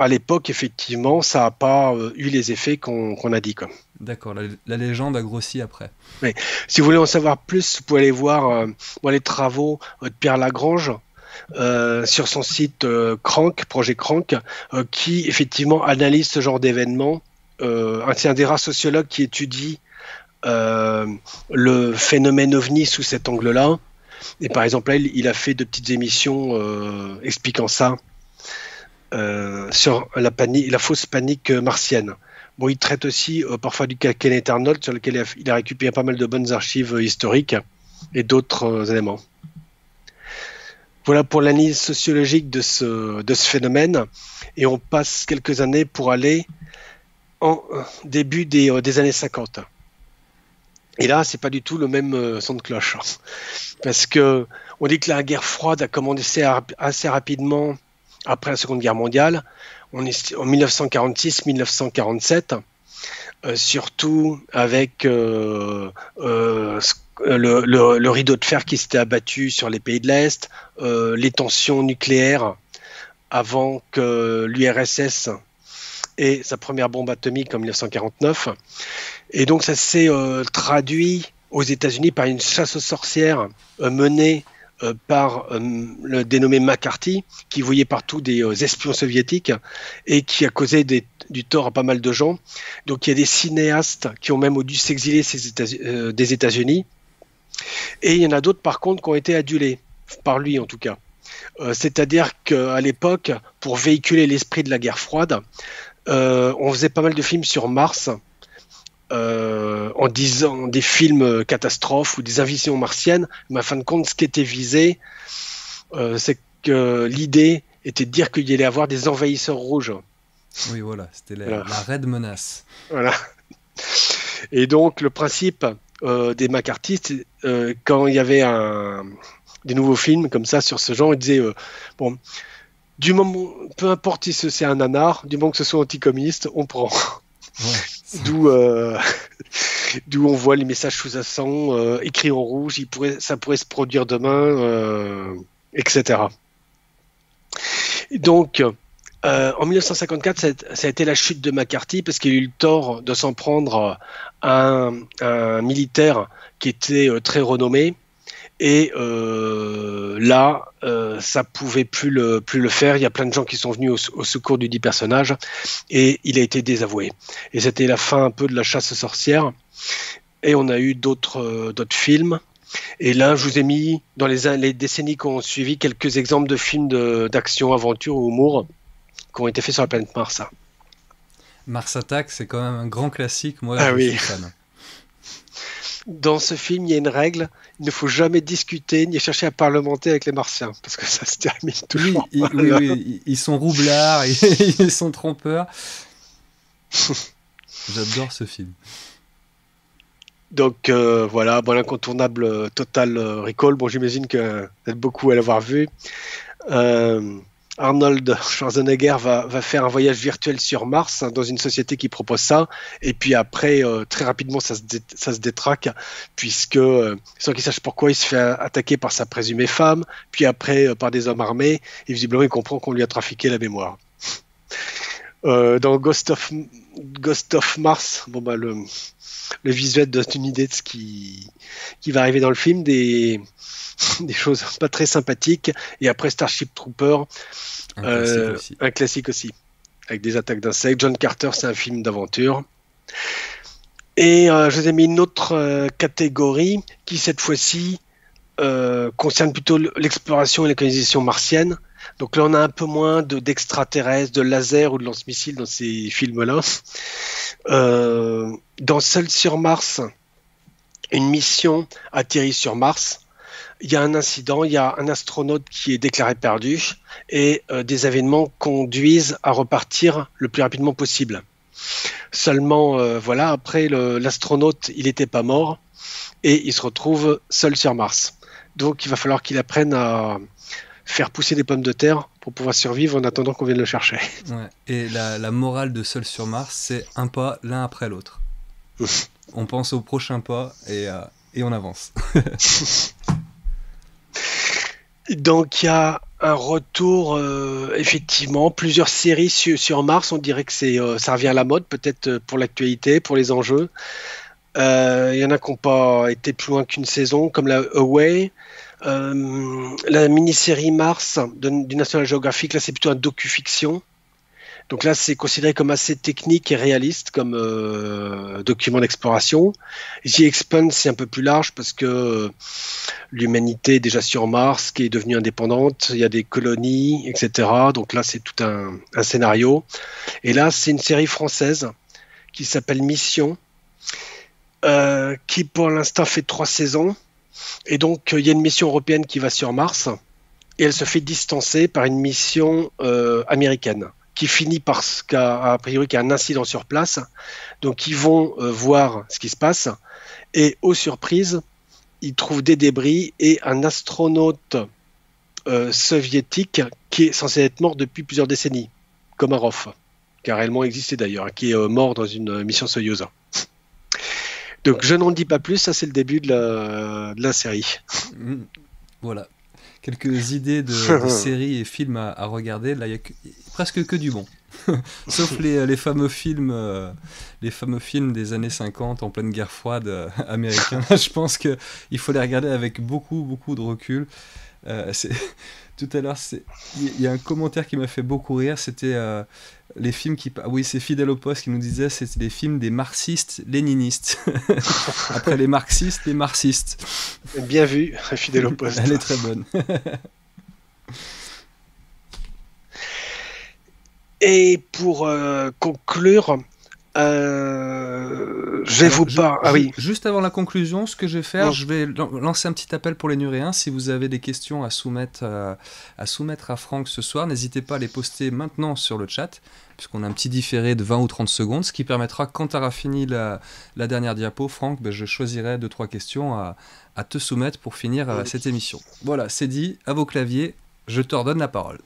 à l'époque, effectivement, ça n'a pas eu les effets qu'on a dit. D'accord, la légende a grossi après. Mais, si vous voulez en savoir plus, vous pouvez aller voir les travaux de Pierre Lagrange sur son site Projet Crank, qui effectivement analyse ce genre d'événements. C'est un des rares sociologues qui étudie le phénomène ovni sous cet angle-là. Et par exemple, là, il a fait de petites émissions expliquant ça sur la fausse panique martienne. Bon, il traite aussi parfois du cas Kenneth Arnold, sur lequel il a récupéré pas mal de bonnes archives historiques et d'autres éléments. Voilà pour l'analyse sociologique de ce phénomène. Et on passe quelques années pour aller en début des années 50. Et là, c'est pas du tout le même son de cloche. Parce que on dit que la guerre froide a commencé assez rapidement après la Seconde Guerre mondiale. On est en 1946-1947, surtout avec le rideau de fer qui s'était abattu sur les pays de l'Est, les tensions nucléaires avant que l'URSS et sa première bombe atomique en 1949. Et donc ça s'est traduit aux États-Unis par une chasse aux sorcières menée par le dénommé McCarthy, qui voyait partout des espions soviétiques et qui a causé du tort à pas mal de gens. Donc il y a des cinéastes qui ont même dû s'exiler des États-Unis. Et il y en a d'autres par contre qui ont été adulés, par lui en tout cas. C'est-à-dire qu'à l'époque, pour véhiculer l'esprit de la guerre froide, on faisait pas mal de films sur Mars, en disant des films catastrophes ou des invasions martiennes, mais en fin de compte, ce qui était visé, c'est que l'idée était de dire qu'il y allait avoir des envahisseurs rouges. Oui, voilà, c'était la raide menace. Voilà. Et donc, le principe des McCarthyistes, quand il y avait des nouveaux films comme ça sur ce genre, ils disaient bon, du moment, peu importe si c'est un nanar, du moment que ce soit anticommuniste, on prend. Ouais, d'où on voit les messages sous-jacents écrits en rouge, ça pourrait se produire demain, etc. Donc, en 1954, ça a été la chute de McCarthy parce qu'il a eu le tort de s'en prendre à un militaire qui était très renommé. Et là, ça pouvait plus le faire. Il y a plein de gens qui sont venus au secours du dit personnage et il a été désavoué. Et c'était la fin un peu de la chasse aux sorcières. Et on a eu d'autres films. Et là, je vous ai mis, dans les décennies qui ont suivi, quelques exemples de films d'action, aventure ou humour qui ont été faits sur la planète Mars. Mars Attack, c'est quand même un grand classique. Moi, ah oui. Dans ce film, il y a une règle, il ne faut jamais discuter ni chercher à parlementer avec les martiens, parce que ça se termine toujours. Oui, ils sont roublards, ils sont trompeurs. J'adore ce film. Donc voilà, bon, l'incontournable Total Recall, bon, j'imagine que vous êtes beaucoup à l'avoir vu. Arnold Schwarzenegger va faire un voyage virtuel sur Mars dans une société qui propose ça. Et puis après, très rapidement, ça se détraque, puisque, sans qu'il sache pourquoi, il se fait attaquer par sa présumée femme, puis après par des hommes armés, et visiblement, il comprend qu'on lui a trafiqué la mémoire. Dans Ghost of Mars, bon, bah, le visuel donne une idée de ce qui va arriver dans le film, des choses pas très sympathiques. Et après Starship Trooper, un classique aussi, avec des attaques d'insectes. John Carter, c'est un film d'aventure. Et je vous ai mis une autre catégorie qui, cette fois-ci, concerne plutôt l'exploration et la colonisation martienne. Donc là, on a un peu moins d'extraterrestres, de lasers ou de lance-missiles dans ces films-là. Dans Seul sur Mars, une mission atterrit sur Mars. Il y a un incident, il y a un astronaute qui est déclaré perdu et des événements conduisent à repartir le plus rapidement possible. Seulement, voilà, après, l'astronaute, il n'était pas mort et il se retrouve seul sur Mars. Donc, il va falloir qu'il apprenne à faire pousser des pommes de terre pour pouvoir survivre en attendant qu'on vienne le chercher. Ouais. Et la morale de Seul sur Mars, c'est un pas l'un après l'autre. On pense au prochain pas et on avance. Donc il y a un retour, effectivement, plusieurs séries sur Mars. On dirait que ça revient à la mode, peut-être pour l'actualité, pour les enjeux. Il y en a qui n'ont pas été plus loin qu'une saison, comme la Away. La mini-série Mars du National Geographic, là c'est plutôt un docu-fiction. Donc là c'est considéré comme assez technique et réaliste comme document d'exploration. The Expanse, c'est un peu plus large parce que l'humanité est déjà sur Mars, qui est devenue indépendante, il y a des colonies, etc. Donc là c'est tout un scénario. Et là c'est une série française qui s'appelle Mission, qui pour l'instant fait 3 saisons. Et donc, il y a une mission européenne qui va sur Mars et elle se fait distancer par une mission américaine qui finit parce qu'a priori qu'il y a un incident sur place. Donc, ils vont voir ce qui se passe et, aux surprises, ils trouvent des débris et un astronaute soviétique qui est censé être mort depuis plusieurs décennies, Komarov, qui a réellement existé d'ailleurs, hein, qui est mort dans une mission Soyouz. Donc je n'en dis pas plus, ça c'est le début de la série. Voilà, quelques idées de séries et films à regarder, là il n'y a presque que du bon. Sauf les fameux films des années 50 en pleine guerre froide américaine. Je pense qu'il faut les regarder avec beaucoup de recul. Tout à l'heure, il y a un commentaire qui m'a fait beaucoup rire, c'était les films qui... Oui, c'est Fidèle au Poste qui nous disait c'était les films des marxistes-léninistes. Après les marxistes, les marxistes. Bien vu, Fidèle au Poste. Elle est très bonne. Et pour conclure... je vais vous parler. Ah, oui. Juste avant la conclusion, ce que je vais faire, Je vais lancer un petit appel pour les Nuréens. Si vous avez des questions à soumettre à Franck ce soir, n'hésitez pas à les poster maintenant sur le chat, puisqu'on a un petit différé de 20 ou 30 secondes, ce qui permettra, quand tu auras fini la dernière diapo, Franck, ben, je choisirai 2-3 questions à te soumettre pour finir cette émission. Voilà, c'est dit, à vos claviers, je te redonne la parole.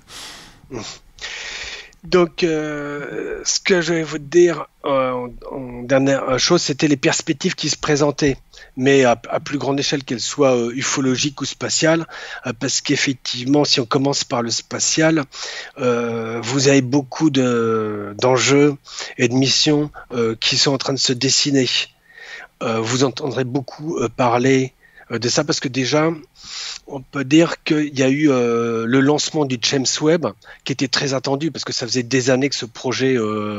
Donc, ce que je vais vous dire en dernière chose, c'était les perspectives qui se présentaient, mais à plus grande échelle, qu'elles soient ufologiques ou spatiales, parce qu'effectivement, si on commence par le spatial, vous avez beaucoup d'enjeux et de missions qui sont en train de se dessiner. Vous entendrez beaucoup parler de ça, parce que déjà, on peut dire qu'il y a eu le lancement du James Webb, qui était très attendu, parce que ça faisait des années que ce projet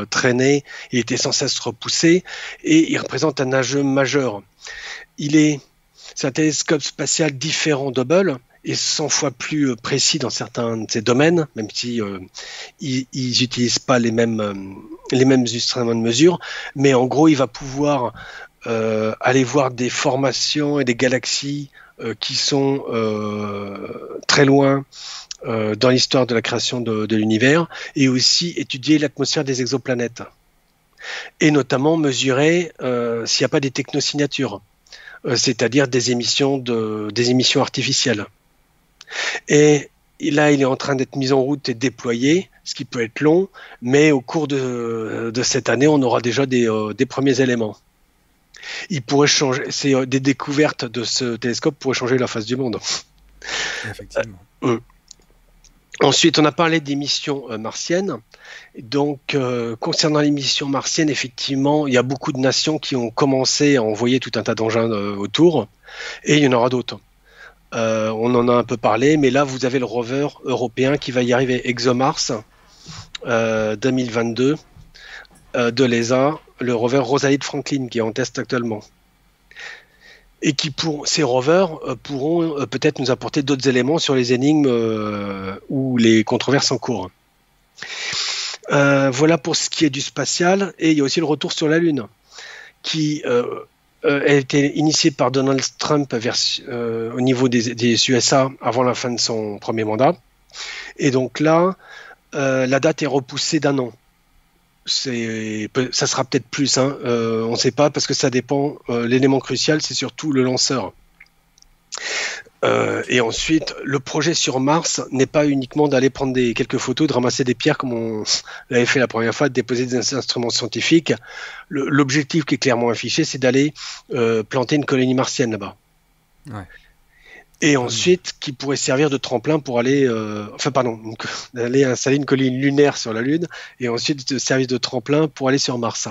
traînait, il était sans cesse repoussé, et il représente un enjeu majeur. C'est un télescope spatial différent d'Hubble, et 100 fois plus précis dans certains de ses domaines, même si ils n'utilisent pas les mêmes instruments de mesure, mais en gros, il va pouvoir aller voir des formations et des galaxies qui sont très loin dans l'histoire de la création de l'univers, et aussi étudier l'atmosphère des exoplanètes et notamment mesurer s'il n'y a pas des technosignatures, c'est-à-dire des émissions artificielles. Et là, il est en train d'être mis en route et déployé, ce qui peut être long, mais au cours de cette année, on aura déjà des premiers éléments. Il pourrait changer, des découvertes de ce télescope pourraient changer la face du monde. Effectivement. Ensuite, on a parlé des missions martiennes. Donc, concernant les missions martiennes, effectivement, il y a beaucoup de nations qui ont commencé à envoyer tout un tas d'engins autour, et il y en aura d'autres. On en a un peu parlé, mais là, vous avez le rover européen qui va y arriver, ExoMars 2022 de l'ESA, le rover Rosalind Franklin qui est en test actuellement, et qui pour ces rovers pourront peut-être nous apporter d'autres éléments sur les énigmes ou les controverses en cours. Voilà pour ce qui est du spatial, et il y a aussi le retour sur la Lune qui a été initié par Donald Trump au niveau des USA avant la fin de son premier mandat, et donc là la date est repoussée d'un an. Ça sera peut-être plus, hein. On ne sait pas, parce que ça dépend. L'élément crucial, c'est surtout le lanceur. Et ensuite, le projet sur Mars n'est pas uniquement d'aller prendre quelques photos, de ramasser des pierres comme on l'avait fait la première fois, de déposer des instruments scientifiques. L'objectif qui est clairement affiché, c'est d'aller planter une colonie martienne là-bas. Ouais. Et ensuite, qui pourrait servir de tremplin pour aller, d'aller installer une colonie lunaire sur la Lune, et ensuite de servir de tremplin pour aller sur Mars.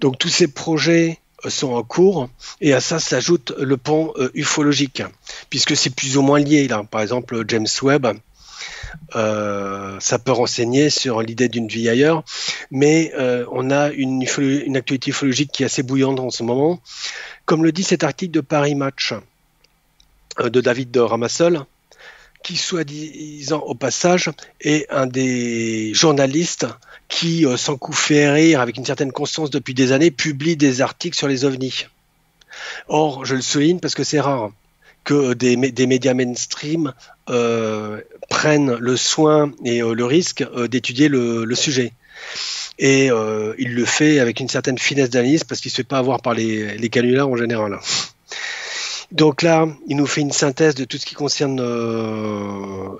Donc tous ces projets sont en cours, et à ça s'ajoute le pan ufologique, puisque c'est plus ou moins lié là. Par exemple, James Webb, ça peut renseigner sur l'idée d'une vie ailleurs, mais on a une actualité ufologique qui est assez bouillante en ce moment. Comme le dit cet article de Paris Match, de David de Ramassol, qui, soi-disant au passage, est un des journalistes qui, sans coup fait rire, avec une certaine constance depuis des années, publie des articles sur les ovnis. Or, je le souligne parce que c'est rare que des médias mainstream prennent le soin et le risque d'étudier le sujet. Et il le fait avec une certaine finesse d'analyse, parce qu'il ne se fait pas avoir par les canulars en général. Donc là, il nous fait une synthèse de tout ce qui concerne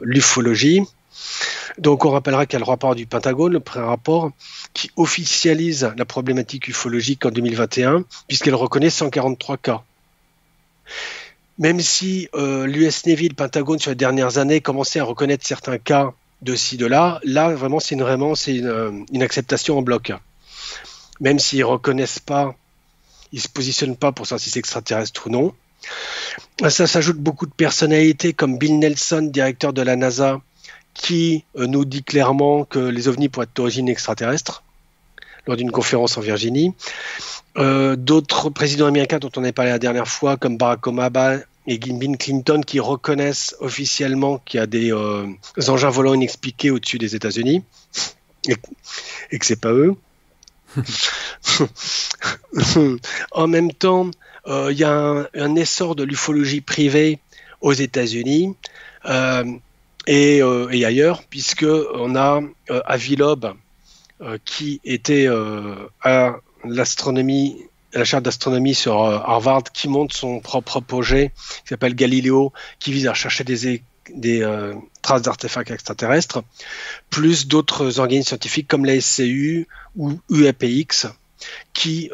l'ufologie. Donc on rappellera qu'il y a le rapport du Pentagone, le pré-rapport, qui officialise la problématique ufologique en 2021, puisqu'elle reconnaît 143 cas. Même si l'US Navy, le Pentagone, sur les dernières années, commençait à reconnaître certains cas de ci, de là, là, vraiment, c'est une acceptation en bloc. Même s'ils ne reconnaissent pas, ils ne se positionnent pas pour savoir si c'est extraterrestre ou non. Ça s'ajoute beaucoup de personnalités comme Bill Nelson, directeur de la NASA, qui nous dit clairement que les ovnis pourraient être d'origine extraterrestre, lors d'une conférence en Virginie. D'autres présidents américains dont on avait parlé la dernière fois, comme Barack Obama et Bill Clinton, qui reconnaissent officiellement qu'il y a des engins volants inexpliqués au-dessus des États-Unis, et que c'est pas eux. En même temps, il y a un essor de l'ufologie privée aux États-Unis et ailleurs, puisque on a Avi Loeb, qui était à l'astronomie, la chaire d'astronomie sur Harvard, qui monte son propre projet qui s'appelle Galileo, qui vise à rechercher des traces d'artefacts extraterrestres, plus d'autres organismes scientifiques comme la SCU ou UAPX qui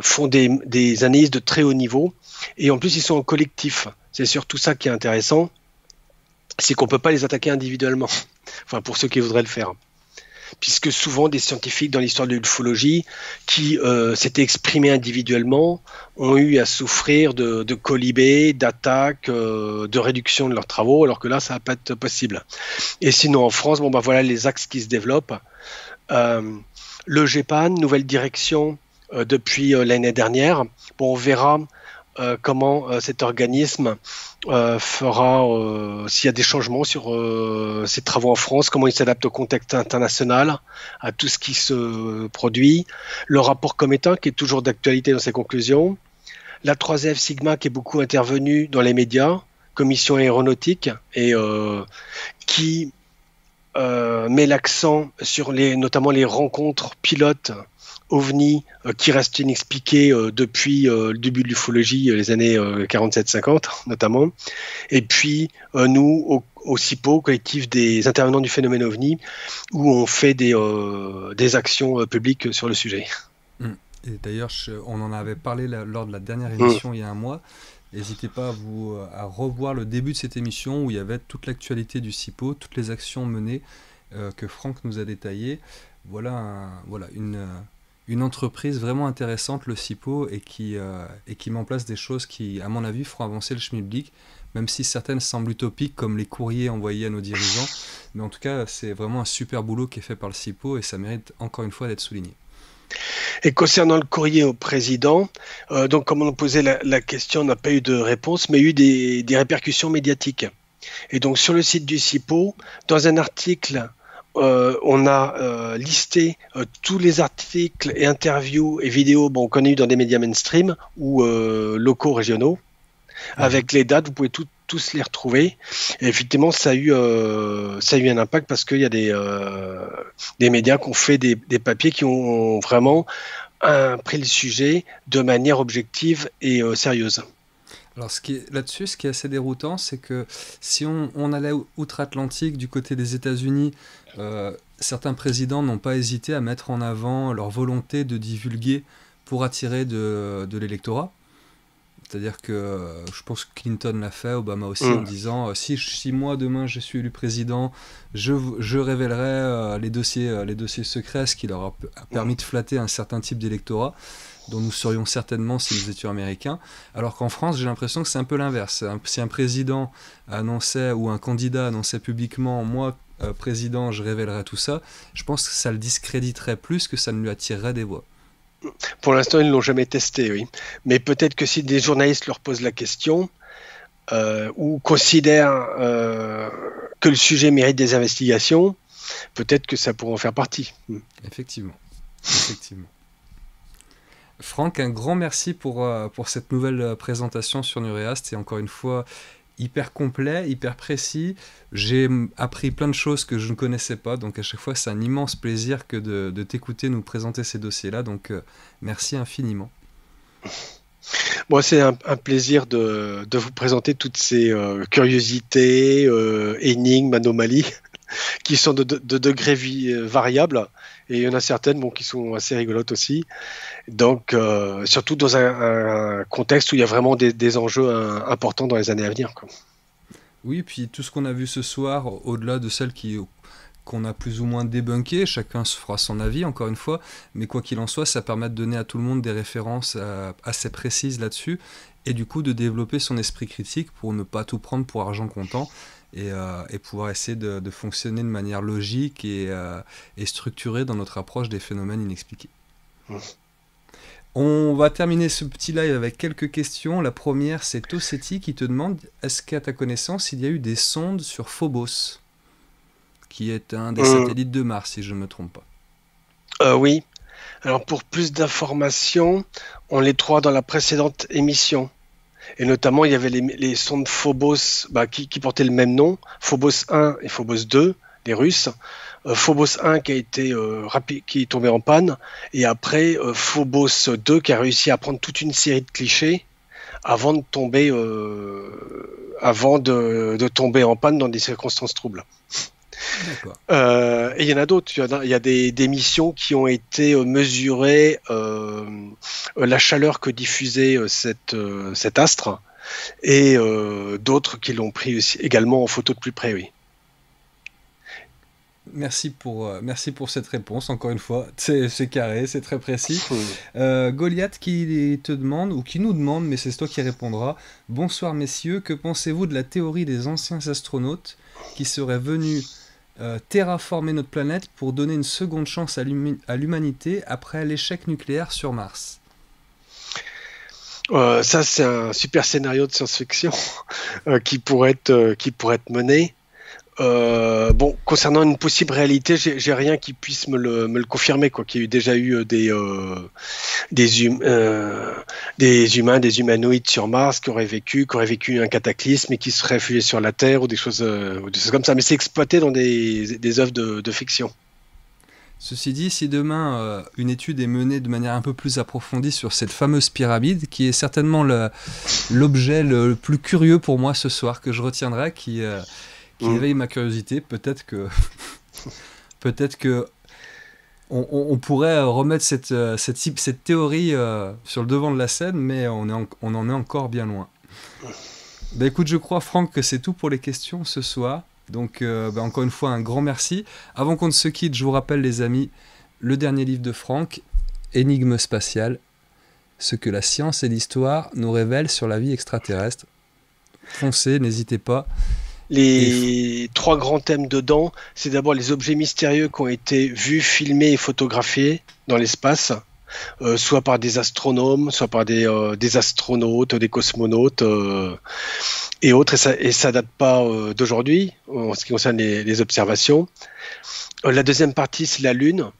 font des analyses de très haut niveau, et en plus ils sont en collectif. C'est surtout ça qui est intéressant, c'est qu'on ne peut pas les attaquer individuellement, enfin pour ceux qui voudraient le faire. Puisque souvent des scientifiques dans l'histoire de l'ufologie qui s'étaient exprimés individuellement ont eu à souffrir de colibés, d'attaques, de réduction de leurs travaux, alors que là ça va pas être possible. Et sinon en France, bon ben voilà les axes qui se développent. Le GEPAN, nouvelle direction depuis l'année dernière. Bon, on verra comment cet organisme fera, s'il y a des changements sur ses travaux en France, comment il s'adapte au contexte international, à tout ce qui se produit. Le rapport Cometin, qui est toujours d'actualité dans ses conclusions. La 3F Sigma, qui est beaucoup intervenue dans les médias, commission aéronautique, et qui... met l'accent sur notamment les rencontres pilotes ovni qui restent inexpliquées depuis le début de l'ufologie, les années 47-50 notamment. Et puis nous, au CIPO, collectif des intervenants du phénomène ovni, où on fait des actions publiques sur le sujet. Et d'ailleurs, on en avait parlé lors de la dernière émission il y a un mois. N'hésitez pas à revoir le début de cette émission où il y avait toute l'actualité du CIPO, toutes les actions menées que Franck nous a détaillées. Voilà une entreprise vraiment intéressante, le CIPO, et qui met en place des choses qui, à mon avis, feront avancer le schmilblick, même si certaines semblent utopiques, comme les courriers envoyés à nos dirigeants. Mais en tout cas, c'est vraiment un super boulot qui est fait par le CIPO et ça mérite encore une fois d'être souligné. Et concernant le courrier au président, donc comme on posait la question, on n'a pas eu de réponse, mais il y a eu des répercussions médiatiques. Et donc sur le site du CIPO, dans un article, on a listé tous les articles et interviews et vidéos qu'on a eu dans des médias mainstream ou locaux, régionaux, avec les dates, vous pouvez tous les retrouver. Et effectivement, ça a eu un impact parce qu'il y a des médias qui ont fait des papiers qui ont vraiment pris le sujet de manière objective et sérieuse. Alors là-dessus, ce qui est assez déroutant, c'est que si on allait outre-Atlantique, du côté des États-Unis, certains présidents n'ont pas hésité à mettre en avant leur volonté de divulguer pour attirer de l'électorat. C'est-à-dire que je pense que Clinton l'a fait, Obama aussi, en disant si moi demain je suis élu président, je révélerai les dossiers secrets, ce qui leur a permis de flatter un certain type d'électorat dont nous serions certainement si nous étions américains. Alors qu'en France, j'ai l'impression que c'est un peu l'inverse. Si un président annonçait ou un candidat annonçait publiquement « moi, président, je révélerai tout ça », je pense que ça le discréditerait plus que ça ne lui attirerait des voix. Pour l'instant, ils ne l'ont jamais testé, oui. Mais peut-être que si des journalistes leur posent la question ou considèrent que le sujet mérite des investigations, peut-être que ça pourra en faire partie. Effectivement. Franck, un grand merci pour cette nouvelle présentation sur Nuréa. C'était encore une fois hyper complet, hyper précis. J'ai appris plein de choses que je ne connaissais pas, donc à chaque fois c'est un immense plaisir que de t'écouter nous présenter ces dossiers-là, donc merci infiniment. Bon, c'est un plaisir de vous présenter toutes ces curiosités, énigmes, anomalies, qui sont de degrés variables, et il y en a certaines qui sont assez rigolotes aussi, donc surtout dans un contexte où il y a vraiment des enjeux importants dans les années à venir, quoi. Oui, puis tout ce qu'on a vu ce soir, au-delà de celles qu'on a plus ou moins débunké, chacun se fera son avis encore une fois, mais quoi qu'il en soit, ça permet de donner à tout le monde des références assez précises là-dessus, et du coup de développer son esprit critique pour ne pas tout prendre pour argent comptant, et pouvoir essayer de fonctionner de manière logique et structurée dans notre approche des phénomènes inexpliqués. On va terminer ce petit live avec quelques questions. La première, c'est Tosetti qui te demande « Est-ce qu'à ta connaissance, il y a eu des sondes sur Phobos ?» qui est un des satellites de Mars, si je ne me trompe pas. Oui. Alors pour plus d'informations, on les trouve dans la précédente émission. Et notamment, il y avait les sondes Phobos qui portaient le même nom, Phobos 1 et Phobos 2, les Russes. Phobos 1 qui a été qui est tombé en panne, et après Phobos 2 qui a réussi à prendre toute une série de clichés avant de tomber en panne dans des circonstances troubles. Et il y en a d'autres. Il y a des missions qui ont été mesurées, la chaleur que diffusait cet astre, et d'autres qui l'ont pris aussi, également en photo de plus près. Oui. Merci pour cette réponse, encore une fois. C'est carré, c'est très précis. Goliath qui te demande, ou qui nous demande, mais c'est toi qui répondras. Bonsoir messieurs, que pensez-vous de la théorie des anciens astronautes qui seraient venus terraformer notre planète pour donner une seconde chance à l'humanité après l'échec nucléaire sur Mars? Ça, c'est un super scénario de science-fiction qui pourrait être mené. Bon, concernant une possible réalité, j'ai rien qui puisse me le confirmer, quoi. Qu'il y a déjà eu des humains, des humanoïdes sur Mars qui auraient vécu un cataclysme et qui se seraient réfugiés sur la Terre, ou des choses comme ça. Mais c'est exploité dans des œuvres de fiction. Ceci dit, si demain une étude est menée de manière un peu plus approfondie sur cette fameuse pyramide, qui est certainement l'objet le plus curieux pour moi ce soir, que je retiendrai, qui éveille ma curiosité, peut-être que on pourrait remettre cette théorie sur le devant de la scène, mais on en est encore bien loin. Bah, écoute, je crois, Franck, que c'est tout pour les questions ce soir. Donc encore une fois, un grand merci. Avant qu'on ne se quitte, je vous rappelle, les amis, le dernier livre de Franck, Énigme spatiale, ce que la science et l'histoire nous révèlent sur la vie extraterrestre. Foncez, n'hésitez pas. Les trois grands thèmes dedans, c'est d'abord les objets mystérieux qui ont été vus, filmés et photographiés dans l'espace, soit par des astronomes, soit par des astronautes, des cosmonautes et autres, et ça date pas d'aujourd'hui en ce qui concerne les observations. La deuxième partie, c'est la Lune,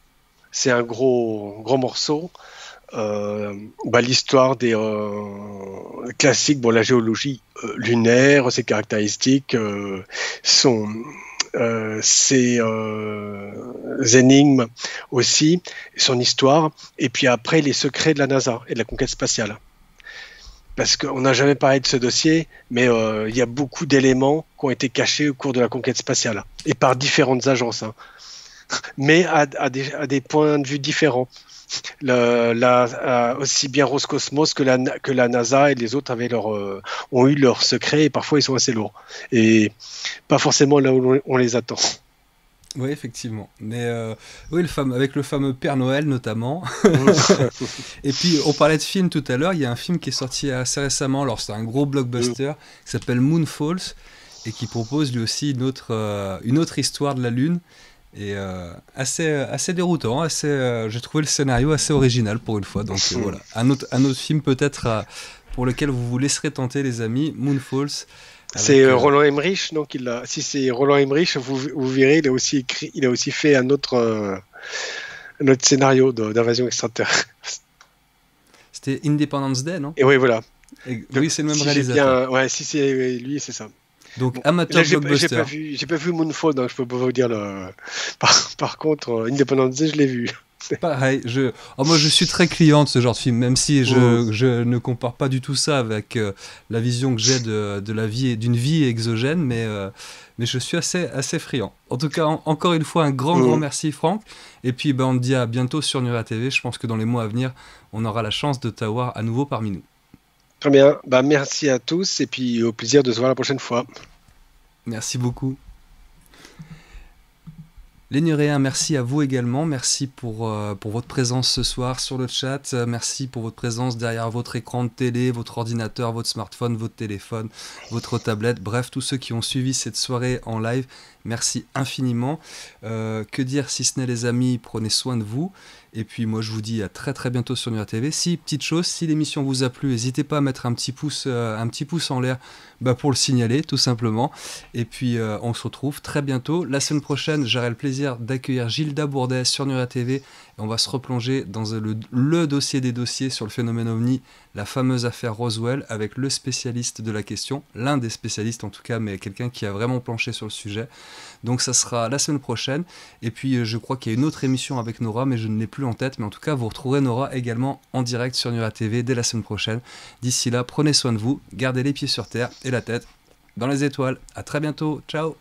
c'est un gros morceau. L'histoire des classiques, bon, la géologie lunaire, ses caractéristiques, ses énigmes aussi, son histoire, et puis après les secrets de la NASA et de la conquête spatiale. Parce qu'on n'a jamais parlé de ce dossier, mais il y a beaucoup d'éléments qui ont été cachés au cours de la conquête spatiale, et par différentes agences, hein, mais à des points de vue différents. Aussi bien Roscosmos que la NASA et les autres avaient ont eu leurs secrets, et parfois ils sont assez lourds et pas forcément là où on les attend. Oui, effectivement. Mais oui, avec le fameux Père Noël notamment. Et puis on parlait de films tout à l'heure. Il y a un film qui est sorti assez récemment. Alors c'est un gros blockbuster qui s'appelle Moonfalls et qui propose lui aussi une autre histoire de la Lune. Et assez déroutant, j'ai trouvé le scénario assez original pour une fois. Donc voilà, un autre film peut-être pour lequel vous vous laisserez tenter, les amis, Moonfalls. C'est Roland Emmerich, non? Si c'est Roland Emmerich, vous verrez, il a aussi fait un autre scénario d'invasion extraterrestre. C'était Independence Day, non? Et oui, voilà. Oui, c'est le même réalisateur. Ouais, si c'est lui, c'est ça. Donc, bon, amateur blockbuster. J'ai pas vu Moonfall, donc je peux pas vous dire Par contre, Independence Day, je l'ai vu. Pareil. Moi, je suis très client de ce genre de film, même si je ne compare pas du tout ça avec la vision que j'ai de la vie et d'une vie exogène, mais je suis assez friand. En tout cas, encore une fois, un grand merci, Franck. Et puis, on te dit à bientôt sur Nuréa TV. Je pense que dans les mois à venir, on aura la chance de t'avoir à nouveau parmi nous. Très bien, merci à tous et puis au plaisir de se voir la prochaine fois. Merci beaucoup. Les Nuréens, merci à vous également, merci pour votre présence ce soir sur le chat, merci pour votre présence derrière votre écran de télé, votre ordinateur, votre smartphone, votre téléphone, votre tablette, bref, tous ceux qui ont suivi cette soirée en live, merci infiniment. Que dire si ce n'est, les amis, prenez soin de vous. Et puis moi je vous dis à très bientôt sur Nuréa TV. Si l'émission vous a plu, n'hésitez pas à mettre un petit pouce en l'air pour le signaler tout simplement. Et puis on se retrouve très bientôt. La semaine prochaine, j'aurai le plaisir d'accueillir Gilda Bourdet sur Nuréa TV. Et on va se replonger dans le dossier des dossiers sur le phénomène OVNI, la fameuse affaire Roswell, avec le spécialiste de la question, l'un des spécialistes en tout cas, mais quelqu'un qui a vraiment planché sur le sujet. Donc ça sera la semaine prochaine. Et puis je crois qu'il y a une autre émission avec Nora, mais je ne l'ai plus en tête. Mais en tout cas, vous retrouverez Nora également en direct sur Nuréa TV dès la semaine prochaine. D'ici là, prenez soin de vous, gardez les pieds sur terre et la tête dans les étoiles. À très bientôt, ciao.